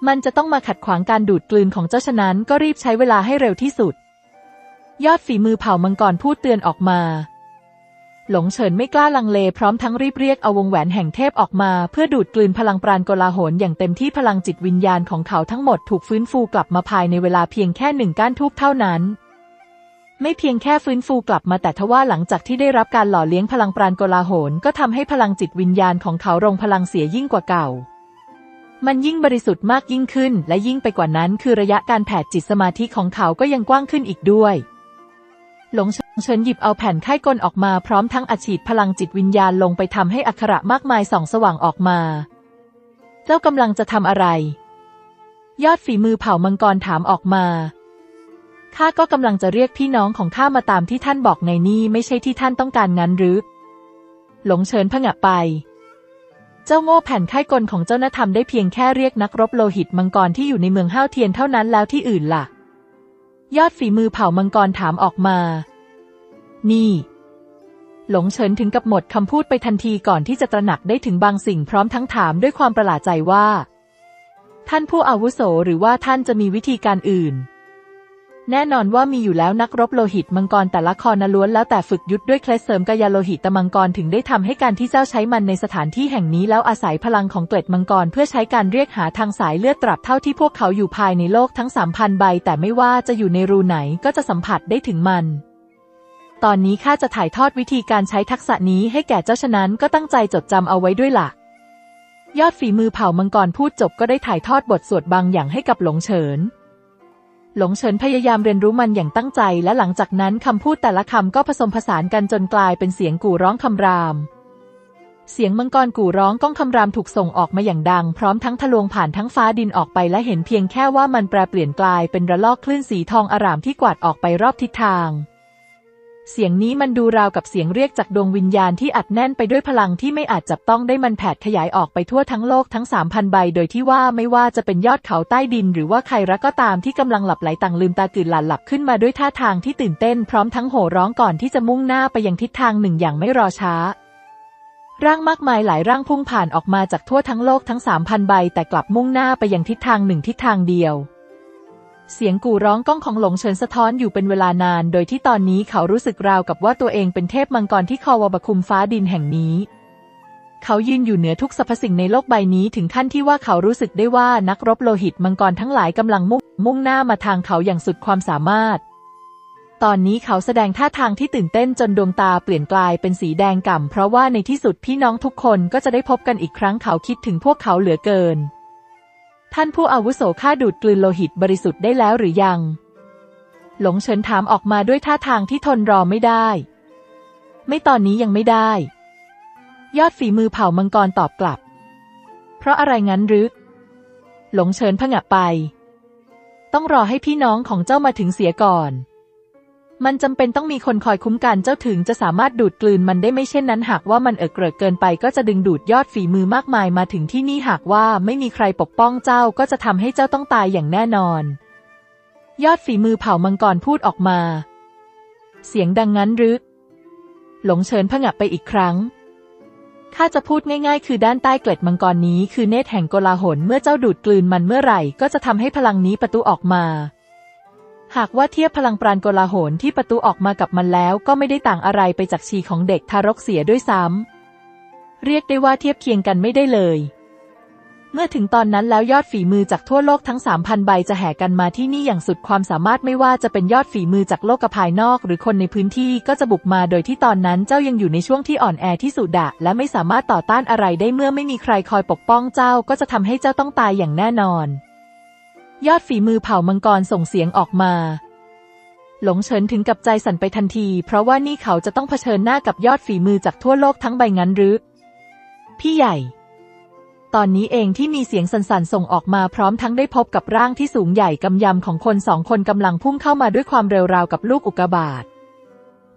มันจะต้องมาขัดขวางการดูดกลืนของเจ้าฉะนั้นก็รีบใช้เวลาให้เร็วที่สุดยอดฝีมือเผ่ามังกรพูดเตือนออกมาหลงเฉินไม่กล้าลังเลพร้อมทั้งรีบเรียกเอาวงแหวนแห่งเทพออกมาเพื่อดูดกลืนพลังปราณโกลาหลอย่างเต็มที่พลังจิตวิญญาณของเขาทั้งหมดถูกฟื้นฟูกลับมาภายในเวลาเพียงแค่หนึ่งก้านธูปเท่านั้นไม่เพียงแค่ฟื้นฟูกลับมาแต่ทว่าหลังจากที่ได้รับการหล่อเลี้ยงพลังปราณโกลาหลก็ทำให้พลังจิตวิญญาณของเขารงพลังเสียยิ่งกว่าเก่ามันยิ่งบริสุทธิ์มากยิ่งขึ้นและยิ่งไปกว่านั้นคือระยะการแผ่จิตสมาธิของเขาก็ยังกว้างขึ้นอีกด้วยหลงเฉินหยิบเอาแผ่นไข้กลออกมาพร้อมทั้งอัดฉีดพลังจิตวิญญาณลงไปทำให้อักขระมากมายส่องสว่างออกมาเจ้ากำลังจะทำอะไรยอดฝีมือเผ่ามังกรถามออกมาข้าก็กำลังจะเรียกพี่น้องของข้ามาตามที่ท่านบอกในนี่ไม่ใช่ที่ท่านต้องการงั้นหรือหลงเฉินผงะไปเจ้าโง่แผ่นไข้กลของเจ้าน่ะทำได้เพียงแค่เรียกนักรบโลหิตมังกรที่อยู่ในเมืองห้าวเทียนเท่านั้นแล้วที่อื่นล่ะยอดฝีมือเผ่ามังกรถามออกมานี่หลงเฉินถึงกับหมดคำพูดไปทันทีก่อนที่จะตระหนักได้ถึงบางสิ่งพร้อมทั้งถามด้วยความประหลาดใจว่าท่านผู้อาวุโสหรือว่าท่านจะมีวิธีการอื่นแน่นอนว่ามีอยู่แล้วนักรบโลหิตมังกรแต่ละครล้วนแล้วแต่ฝึกยุทธด้วยเคล็ดเสริมกายโลหิตมังกรถึงได้ทำให้การที่เจ้าใช้มันในสถานที่แห่งนี้แล้วอาศัยพลังของเกล็ดมังกรเพื่อใช้การเรียกหาทางสายเลือดตราบเท่าที่พวกเขาอยู่ภายในโลกทั้ง 3,000 ใบแต่ไม่ว่าจะอยู่ในรูไหนก็จะสัมผัสได้ถึงมันตอนนี้ข้าจะถ่ายทอดวิธีการใช้ทักษะนี้ให้แก่เจ้าฉะนั้นก็ตั้งใจจดจำเอาไว้ด้วยล่ะยอดฝีมือเผ่ามังกรพูดจบก็ได้ถ่ายทอดบทสวดบางอย่างให้กับหลงเฉินหลงเฉินพยายามเรียนรู้มันอย่างตั้งใจและหลังจากนั้นคำพูดแต่ละคำก็ผสมผสานกันจนกลายเป็นเสียงกู่ร้องคำรามเสียงมังกรกู่ร้องก้องคำรามถูกส่งออกมาอย่างดังพร้อมทั้งทะลวงผ่านทั้งฟ้าดินออกไปและเห็นเพียงแค่ว่ามันแปรเปลี่ยนกลายเป็นระลอกคลื่นสีทองอร่ามที่กวาดออกไปรอบทิศทางเสียงนี้มันดูราวกับเสียงเรียกจากดวงวิญญาณที่อัดแน่นไปด้วยพลังที่ไม่อาจจับต้องได้มันแผดขยายออกไปทั่วทั้งโลกทั้ง 3,000 ใบโดยที่ว่าไม่ว่าจะเป็นยอดเขาใต้ดินหรือว่าใครรักก็ตามที่กำลังหลับไหลต่างลืมตาตื่นหลับขึ้นมาด้วยท่าทางที่ตื่นเต้นพร้อมทั้งโห่ร้องก่อนที่จะมุ่งหน้าไปยังทิศทางหนึ่งอย่างไม่รอช้าร่างมากมายหลายร่างพุ่งผ่านออกมาจากทั่วทั้งโลกทั้ง 3,000 ใบแต่กลับมุ่งหน้าไปยังทิศทางหนึ่งทิศทางเดียวเสียงกู่ร้องก้องของหลงเฉินสะท้อนอยู่เป็นเวลานานโดยที่ตอนนี้เขารู้สึกราวกับว่าตัวเองเป็นเทพมังกรที่ครอบคลุมฟ้าดินแห่งนี้เขายืนอยู่เหนือทุกสรรพสิ่งในโลกใบนี้ถึงขั้นที่ว่าเขารู้สึกได้ว่านักรบโลหิตมังกรทั้งหลายกำลังมุ่งหน้ามาทางเขาอย่างสุดความสามารถตอนนี้เขาแสดงท่าทางที่ตื่นเต้นจนดวงตาเปลี่ยนกลายเป็นสีแดงก่ำเพราะว่าในที่สุดพี่น้องทุกคนก็จะได้พบกันอีกครั้งเขาคิดถึงพวกเขาเหลือเกินท่านผู้อาวุโสข้าดูดกลืนโลหิตบริสุทธิ์ได้แล้วหรือยังหลงเฉินถามออกมาด้วยท่าทางที่ทนรอไม่ได้ไม่ตอนนี้ยังไม่ได้ยอดฝีมือเผ่ามังกรตอบกลับเพราะอะไรงั้นรึหลงเฉินผงะไปต้องรอให้พี่น้องของเจ้ามาถึงเสียก่อนมันจำเป็นต้องมีคนคอยคุ้มกันเจ้าถึงจะสามารถดูดกลืนมันได้ไม่เช่นนั้นหากว่ามันเกลือเกินไปก็จะดึงดูดยอดฝีมือมากมายมาถึงที่นี่หากว่าไม่มีใครปกป้องเจ้าก็จะทำให้เจ้าต้องตายอย่างแน่นอนยอดฝีมือเผ่ามังกรพูดออกมาเสียงดังงั้นรึหลงเฉินผงะไปอีกครั้งข้าจะพูดง่ายๆคือด้านใต้เกล็ดมังกรนี้คือเนตรแห่งโกลาหลเมื่อเจ้าดูดกลืนมันเมื่อไหร่ก็จะทำให้พลังนี้ปะทุออกมาหากว่าเทียบพลังปราณโกลาหลที่ประตูออกมากับมันแล้วก็ไม่ได้ต่างอะไรไปจากชีของเด็กทารกเสียด้วยซ้ำเรียกได้ว่าเทียบเคียงกันไม่ได้เลยเมื่อถึงตอนนั้นแล้วยอดฝีมือจากทั่วโลกทั้ง 3,000 ใบจะแห่กันมาที่นี่อย่างสุดความสามารถไม่ว่าจะเป็นยอดฝีมือจากโลกภายนอกหรือคนในพื้นที่ก็จะบุกมาโดยที่ตอนนั้นเจ้ายังอยู่ในช่วงที่อ่อนแอที่สุดอะและไม่สามารถต่อต้านอะไรได้เมื่อไม่มีใครคอยปกป้องเจ้าก็จะทำให้เจ้าต้องตายอย่างแน่นอนยอดฝีมือเผ่ามังกรส่งเสียงออกมาหลงเฉินถึงกับใจสั่นไปทันทีเพราะว่านี่เขาจะต้องเผชิญหน้ากับยอดฝีมือจากทั่วโลกทั้งใบงั้นหรือพี่ใหญ่ตอนนี้เองที่มีเสียงสั่นๆส่งออกมาพร้อมทั้งได้พบกับร่างที่สูงใหญ่กำยำของคนสองคนกำลังพุ่งเข้ามาด้วยความเร็วราวกับลูกอุกกาบาต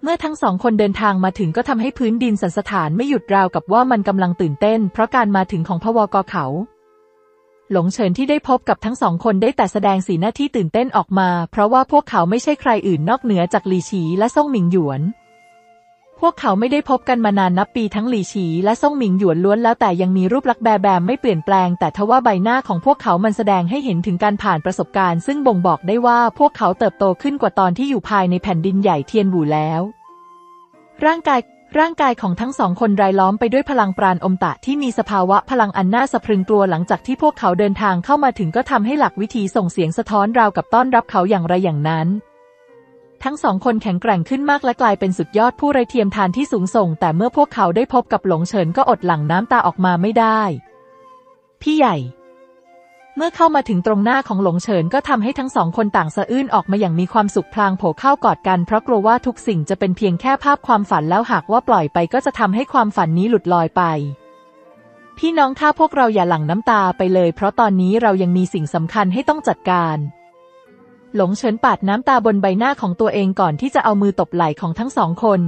เมื่อทั้งสองคนเดินทางมาถึงก็ทำให้พื้นดินสั่นสะท้านไม่หยุดราวกับว่ามันกำลังตื่นเต้นเพราะการมาถึงของพวกเขาหลงเฉินที่ได้พบกับทั้งสองคนได้แต่แสดงสีหน้าที่ตื่นเต้นออกมาเพราะว่าพวกเขาไม่ใช่ใครอื่นนอกเหนือจากหลีฉีและซ่งหมิงหยวน พวกเขาไม่ได้พบกันมานานนับปีทั้งหลี่ฉีและซ่งหมิงหยวนล้วนแล้วแต่ยังมีรูปลักษณ์แบมไม่เปลี่ยนแปลงแต่ทว่าใบหน้าของพวกเขามันแสดงให้เห็นถึงการผ่านประสบการณ์ซึ่งบ่งบอกได้ว่าพวกเขาเติบโตขึ้นกว่าตอนที่อยู่ภายในแผ่นดินใหญ่เทียนบู่แล้วร่างกายของทั้งสองคนรายล้อมไปด้วยพลังปราณอมตะที่มีสภาวะพลังอันน่าสะพรึงกลัวหลังจากที่พวกเขาเดินทางเข้ามาถึงก็ทำให้หลักวิธีส่งเสียงสะท้อนราวกับต้อนรับเขาอย่างไรอย่างนั้นทั้งสองคนแข็งแกร่งขึ้นมากและกลายเป็นสุดยอดผู้ไร้เทียมทานที่สูงส่งแต่เมื่อพวกเขาได้พบกับหลงเฉินก็อดหลั่งน้ำตาออกมาไม่ได้พี่ใหญ่เมื่อเข้ามาถึงตรงหน้าของหลงเฉินก็ทำให้ทั้งสองคนต่างสะอื้นออกมาอย่างมีความสุขพลางโผล่เข้ากอดกันเพราะกลัวว่าทุกสิ่งจะเป็นเพียงแค่ภาพความฝันแล้วหากว่าปล่อยไปก็จะทำให้ความฝันนี้หลุดลอยไปพี่น้องข้าพวกเราอย่าหลั่งน้ำตาไปเลยเพราะตอนนี้เรายังมีสิ่งสำคัญให้ต้องจัดการหลงเฉินปาดน้ำตาบนใบหน้าของตัวเองก่อนที่จะเอามือตบไหล่ของทั้งสองคน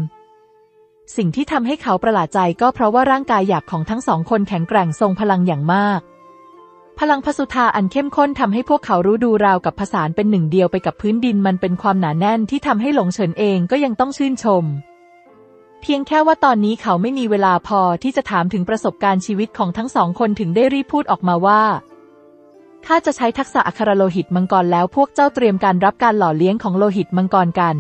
สิ่งที่ทำให้เขาประหลาดใจก็เพราะว่าร่างกายหยาบของทั้งสองคนแข็งแกร่งทรงพลังอย่างมากพลังพสุธาอันเข้มข้นทำให้พวกเขารู้ดูราวกับผสานเป็นหนึ่งเดียวไปกับพื้นดินมันเป็นความหนาแน่นที่ทำให้หลงเฉินเองก็ยังต้องชื่นชมเพียงแค่ว่าตอนนี้เขาไม่มีเวลาพอที่จะถามถึงประสบการณ์ชีวิตของทั้งสองคนถึงได้รีบพูดออกมาว่าข้าจะใช้ทักษะอัครโลหิตมังกรแล้วพวกเจ้าเตรียมการรับการหล่อเลี้ยงของโลหิตมังกรกัน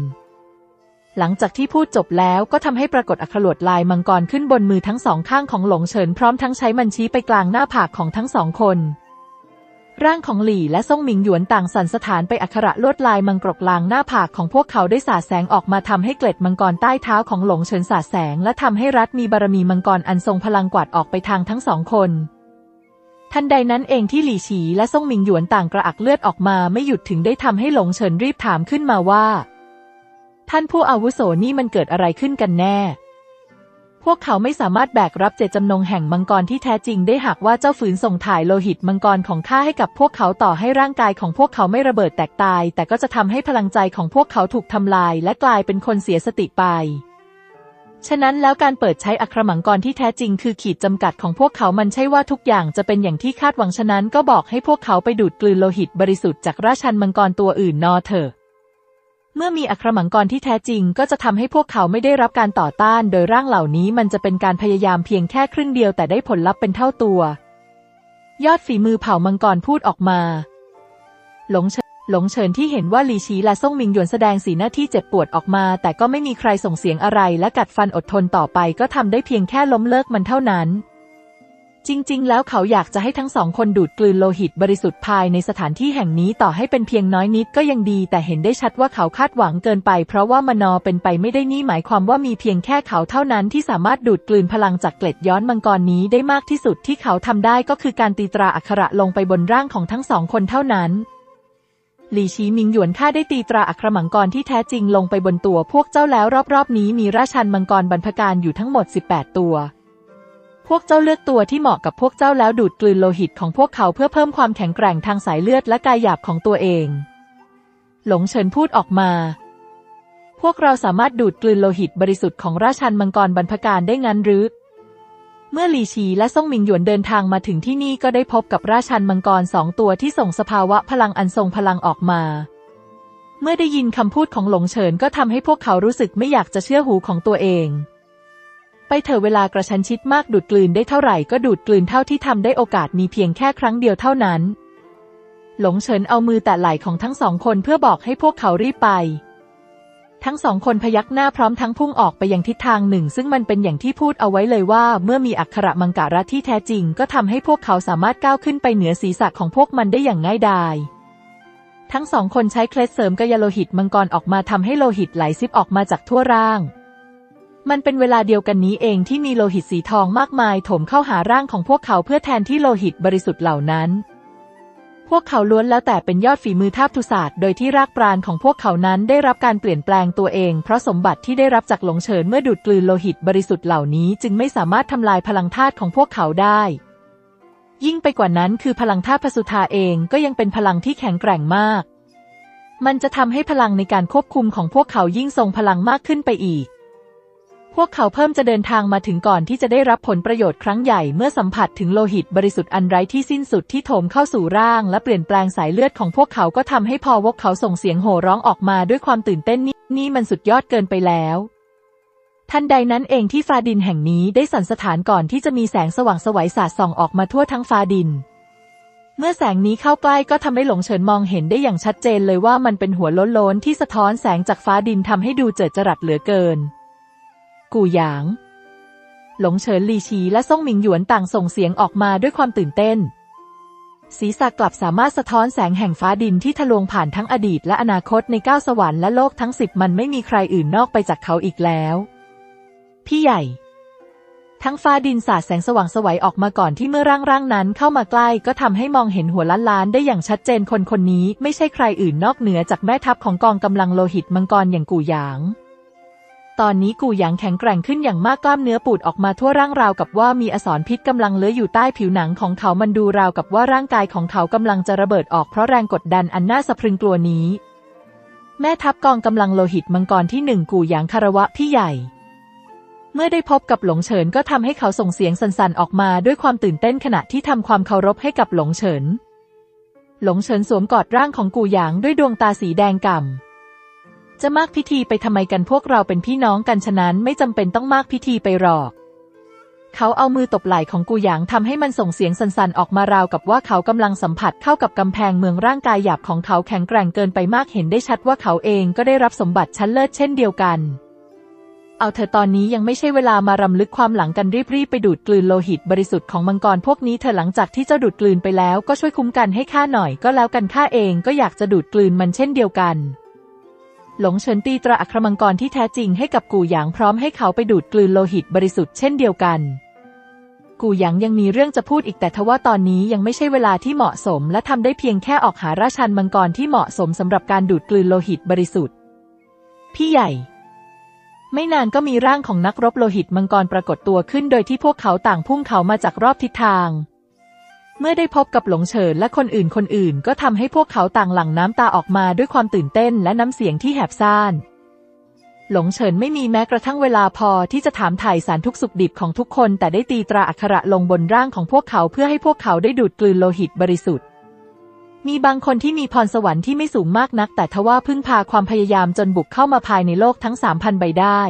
หลังจากที่พูดจบแล้วก็ทำให้ปรากฏอัครลวดลายมังกรขึ้นบนมือทั้งสองข้างของหลงเฉินพร้อมทั้งใช้มันชี้ไปกลางหน้าผากของทั้งสองคนร่างของหลี่และซ่งหมิงหยวนต่างสั่นสถานไปอัคระลวดลายมังกรกลางหน้าผากของพวกเขาได้สาดแสงออกมาทำให้เกล็ดมังกรใต้เท้าของหลงเฉินสาดแสงและทำให้รัฐมีบารมีมังกรอันทรงพลังกวาดออกไปทางทั้งสองคนทันใดนั้นเองที่หลี่ฉีและซ่งหมิงหยวนต่างกระอักเลือดออกมาไม่หยุดถึงได้ทำให้หลงเฉินรีบถามขึ้นมาว่าท่านผู้อาวุโสนี่มันเกิดอะไรขึ้นกันแน่พวกเขาไม่สามารถแบกรับเจตจำนงแห่งมังกรที่แท้จริงได้หากว่าเจ้าฝืนส่งถ่ายโลหิตมังกรของข้าให้กับพวกเขาต่อให้ร่างกายของพวกเขาไม่ระเบิดแตกตายแต่ก็จะทำให้พลังใจของพวกเขาถูกทำลายและกลายเป็นคนเสียสติไปฉะนั้นแล้วการเปิดใช้อัครมังกรที่แท้จริงคือขีดจำกัดของพวกเขามันใช่ว่าทุกอย่างจะเป็นอย่างที่คาดหวังฉะนั้นก็บอกให้พวกเขาไปดูดกลืนโลหิตบริสุทธิ์จากราชันมังกรตัวอื่นนอเถอะเมื่อมีอัครมังกรที่แท้จริงก็จะทำให้พวกเขาไม่ได้รับการต่อต้านโดยร่างเหล่านี้มันจะเป็นการพยายามเพียงแค่ครึ่งเดียวแต่ได้ผลลัพธ์เป็นเท่าตัวยอดฝีมือเผ่ามังกรพูดออกมาหลงเฉินที่เห็นว่าหลี่ฉีและซ่งหมิงหยวนแสดงสีหน้าที่เจ็บปวดออกมาแต่ก็ไม่มีใครส่งเสียงอะไรและกัดฟันอดทนต่อไปก็ทำได้เพียงแค่ล้มเลิกมันเท่านั้นจริงๆแล้วเขาอยากจะให้ทั้งสองคนดูดกลืนโลหิตบริสุทธิ์ภายในสถานที่แห่งนี้ต่อให้เป็นเพียงน้อยนิดก็ยังดีแต่เห็นได้ชัดว่าเขาคาดหวังเกินไปเพราะว่ามโนเป็นไปไม่ได้นี่หมายความว่ามีเพียงแค่เขาเท่านั้นที่สามารถดูดกลืนพลังจากเกล็ดย้อนมังกรนี้ได้มากที่สุดที่เขาทำได้ก็คือการตีตราอักขระลงไปบนร่างของทั้งสองคนเท่านั้นหลี่ฉีหมิงหยวนข้าได้ตีตราอัครมังกรที่แท้จริงลงไปบนตัวพวกเจ้าแล้วรอบๆนี้มีราชันมังกรบรรพการอยู่ทั้งหมด18ตัวพวกเจ้าเลือกตัวที่เหมาะกับพวกเจ้าแล้วดูดกลืนโลหิตของพวกเขาเพื่อเพิ่มความแข็งแกร่งทางสายเลือดและกายหยาบของตัวเองหลงเฉินพูดออกมาพวกเราสามารถดูดกลืนโลหิตบริสุทธิ์ของราชันมังกรบรรพการได้งั้นหรือเมื่อหลี่ฉีและซ่งหมิงหยวนเดินทางมาถึงที่นี่ก็ได้พบกับราชันมังกรสองตัวที่ส่งสภาวะพลังอันทรงพลังออกมาเมื่อได้ยินคำพูดของหลงเฉินก็ทำให้พวกเขารู้สึกไม่อยากจะเชื่อหูของตัวเองไปเถอะเวลากระชั้นชิดมากดูดกลืนได้เท่าไหร่ก็ดูดกลืนเท่าที่ทำได้โอกาสมีเพียงแค่ครั้งเดียวเท่านั้นหลงเฉินเอามือแตะไหล่ของทั้งสองคนเพื่อบอกให้พวกเขารีบไปทั้งสองคนพยักหน้าพร้อมทั้งพุ่งออกไปยังทิศทางหนึ่งซึ่งมันเป็นอย่างที่พูดเอาไว้เลยว่าเมื่อมีอัคระมังการะที่แท้จริงก็ทำให้พวกเขาสามารถก้าวขึ้นไปเหนือศีรษะของพวกมันได้อย่างง่ายดายทั้งสองคนใช้เคล็ดเสริมกายโลหิตมังกรออกมาทำให้โลหิตไหลซิบออกมาจากทั่วร่างมันเป็นเวลาเดียวกันนี้เองที่มีโลหิตสีทองมากมายถมเข้าหาร่างของพวกเขาเพื่อแทนที่โลหิตบริสุทธิ์เหล่านั้นพวกเขาล้วนแล้วแต่เป็นยอดฝีมือทาบทุศาสตร์โดยที่รากปราณของพวกเขานั้นได้รับการเปลี่ยนแปลงตัวเองเพราะสมบัติที่ได้รับจากหลงเฉินเมื่อดูดกลืนโลหิตบริสุทธิ์เหล่านี้จึงไม่สามารถทำลายพลังธาตุของพวกเขาได้ยิ่งไปกว่านั้นคือพลังธาตุพสุธาเองก็ยังเป็นพลังที่แข็งแกร่งมากมันจะทำให้พลังในการควบคุมของพวกเขายิ่งทรงพลังมากขึ้นไปอีกพวกเขาเพิ่มจะเดินทางมาถึงก่อนที่จะได้รับผลประโยชน์ครั้งใหญ่เมื่อสัมผัสถึงโลหิตบริสุทธิ์อันไร้ที่สิ้นสุดที่โถมเข้าสู่ร่างและเปลี่ยนแปลงสายเลือดของพวกเขาก็ทำให้พอพวกเขาส่งเสียงโห่ร้องออกมาด้วยความตื่นเต้นนี่มันสุดยอดเกินไปแล้ว ทันใดนั้นเองที่ฟ้าดินแห่งนี้ได้สั่นสะท้านก่อนที่จะมีแสงสว่างไสวสาดส่องออกมาทั่วทั้งฟ้าดินเมื่อแสงนี้เข้าใกล้ก็ทำให้หลงเฉินมองเห็นได้อย่างชัดเจนเลยว่ามันเป็นหัวโล้นๆที่สะท้อนแสงจากฟ้าดินทำให้ดูเจิดจรัสเหลือเกินกู่หยางหลงเฉินลีชีและซ่งหมิงหยวนต่างส่งเสียงออกมาด้วยความตื่นเต้นศีรษะกลับสามารถสะท้อนแสงแห่งฟ้าดินที่ทะลวงผ่านทั้งอดีตและอนาคตใน9สวรรค์และโลกทั้ง10มันไม่มีใครอื่นนอกไปจากเขาอีกแล้วพี่ใหญ่ทั้งฟ้าดินสาดแสงสว่างไสวออกมาก่อนที่เมื่อร่างนั้นเข้ามาใกล้ก็ทำให้มองเห็นหัวล้านได้อย่างชัดเจนคนนี้ไม่ใช่ใครอื่นนอกเหนือจากแม่ทัพของกองกำลังโลหิตมังกรอย่างกู่หยางตอนนี้กู่หยางแข็งแกร่งขึ้นอย่างมากกล้ามเนื้อปูดออกมาทั่วร่างราวกับว่ามีอสรพิษกำลังเลื้อยอยู่ใต้ผิวหนังของเขามันดูราวกับว่าร่างกายของเขากำลังจะระเบิดออกเพราะแรงกดดันอันน่าสะพรึงกลัวนี้แม่ทัพกองกำลังโลหิตมังกรที่1กู่หยางคารวะพี่ใหญ่เมื่อได้พบกับหลงเฉินก็ทำให้เขาส่งเสียงสั่นๆออกมาด้วยความตื่นเต้นขณะที่ทำความเคารพให้กับหลงเฉินหลงเฉินสวมกอดร่างของกู่หยางด้วยดวงตาสีแดงก่ำจะมากพิธีไปทำไมกันพวกเราเป็นพี่น้องกันฉะนั้นไม่จำเป็นต้องมากพิธีไปหรอกเขาเอามือตบไหล่ของกู่หยางทำให้มันส่งเสียงสั่นๆออกมาราวกับว่าเขากำลังสัมผัสเข้ากับกำแพงเมืองร่างกายหยาบของเขาแข็งแกร่งเกินไปมากเห็นได้ชัดว่าเขาเองก็ได้รับสมบัติชั้นเลิศเช่นเดียวกันเอาเธอตอนนี้ยังไม่ใช่เวลามารำลึกความหลังกันรีบๆไปดูดกลืนโลหิตบริสุทธิ์ของมังกรพวกนี้เธอหลังจากที่เจ้าดูดกลืนไปแล้วก็ช่วยคุ้มกันให้ข้าหน่อยก็แล้วกันข้าเองก็อยากจะดูดกลืนมันเช่นเดียวกันหลงเฉินตีตราอัครมังกรที่แท้จริงให้กับกู่หยางพร้อมให้เขาไปดูดกลืนโลหิตบริสุทธิ์เช่นเดียวกันกู่หยางยังมีเรื่องจะพูดอีกแต่ทว่าตอนนี้ยังไม่ใช่เวลาที่เหมาะสมและทำได้เพียงแค่ออกหาราชันมังกรที่เหมาะสมสำหรับการดูดกลืนโลหิตบริสุทธิ์พี่ใหญ่ไม่นานก็มีร่างของนักรบโลหิตมังกรปรากฏตัวขึ้นโดยที่พวกเขาต่างพุ่งเขามาจากรอบทิศทางเมื่อได้พบกับหลงเฉินและคนอื่นก็ทำให้พวกเขาต่างหลั่งน้ำตาออกมาด้วยความตื่นเต้นและน้ำเสียงที่แหบซ่านหลงเฉินไม่มีแม้กระทั่งเวลาพอที่จะถามไถ่สารทุกสุขดิบของทุกคนแต่ได้ตีตราอักขระลงบนร่างของพวกเขาเพื่อให้พวกเขาได้ดูดกลืนโลหิตบริสุทธิ์มีบางคนที่มีพรสวรรค์ที่ไม่สูงมากนักแต่ทว่าพึ่งพาความพยายามจนบุกเข้ามาภายในโลกทั้ง 3,000 ใบได้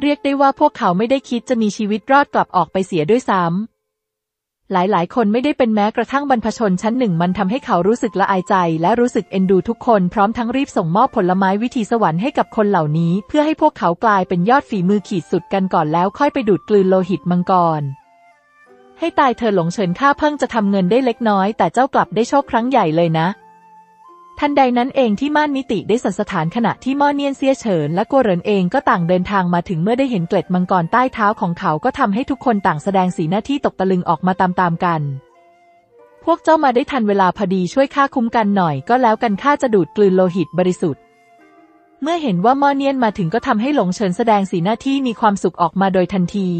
เรียกได้ว่าพวกเขาไม่ได้คิดจะมีชีวิตรอดกลับออกไปเสียด้วยซ้ำหลายคนไม่ได้เป็นแม้กระทั่งบรรพชนชั้นหนึ่งมันทำให้เขารู้สึกละอายใจและรู้สึกเอ็นดูทุกคนพร้อมทั้งรีบส่งมอบผลไม้วิถีสวรรค์ให้กับคนเหล่านี้เพื่อให้พวกเขากลายเป็นยอดฝีมือขีดสุดกันก่อนแล้วค่อยไปดูดกลืนโลหิตมังกรให้ตายเธอหลงเฉินข้าเพิ่งจะทำเงินได้เล็กน้อยแต่เจ้ากลับได้โชคครั้งใหญ่เลยนะทันใดนั้นเองที่ม่านนิติได้สั่นสะท้านขณะที่ม่อเนียนเซี่ยเฉินและกัวเหรินเองก็ต่างเดินทางมาถึงเมื่อได้เห็นเกล็ดมังกรใต้เท้าของเขาก็ทำให้ทุกคนต่างแสดงสีหน้าที่ตกตะลึงออกมาตามกันพวกเจ้ามาได้ทันเวลาพอดีช่วยข้าคุ้มกันหน่อยก็แล้วกันข้าจะดูดกลืนโลหิตบริสุทธิ์เมื่อเห็นว่าม่อเนียนมาถึงก็ทำให้หลงเฉินแสดงสีหน้าที่มีความสุขออกมาโดยทันที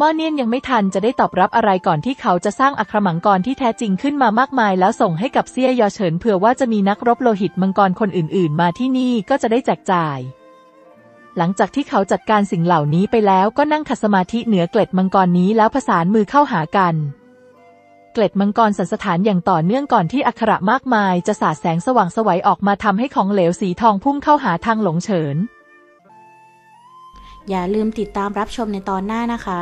ม่อเนียนยังไม่ทันจะได้ตอบรับอะไรก่อนที่เขาจะสร้างอัครมังกรที่แท้จริงขึ้นมามากมายแล้วส่งให้กับเซี่ยยอเฉินเผื่อว่าจะมีนักรบโลหิตมังกรคนอื่นๆมาที่นี่ก็จะได้แจกจ่ายหลังจากที่เขาจัดการสิ่งเหล่านี้ไปแล้วก็นั่งขัดสมาธิเหนือเกล็ดมังกรนี้แล้วผสานมือเข้าหากันเกล็ดมังกรสั่นสะท้านอย่างต่อเนื่องก่อนที่อัคระมากมายจะสาดแสงสว่างไสวออกมาทำให้ของเหลวสีทองพุ่งเข้าหาทางหลงเฉินอย่าลืมติดตามรับชมในตอนหน้านะคะ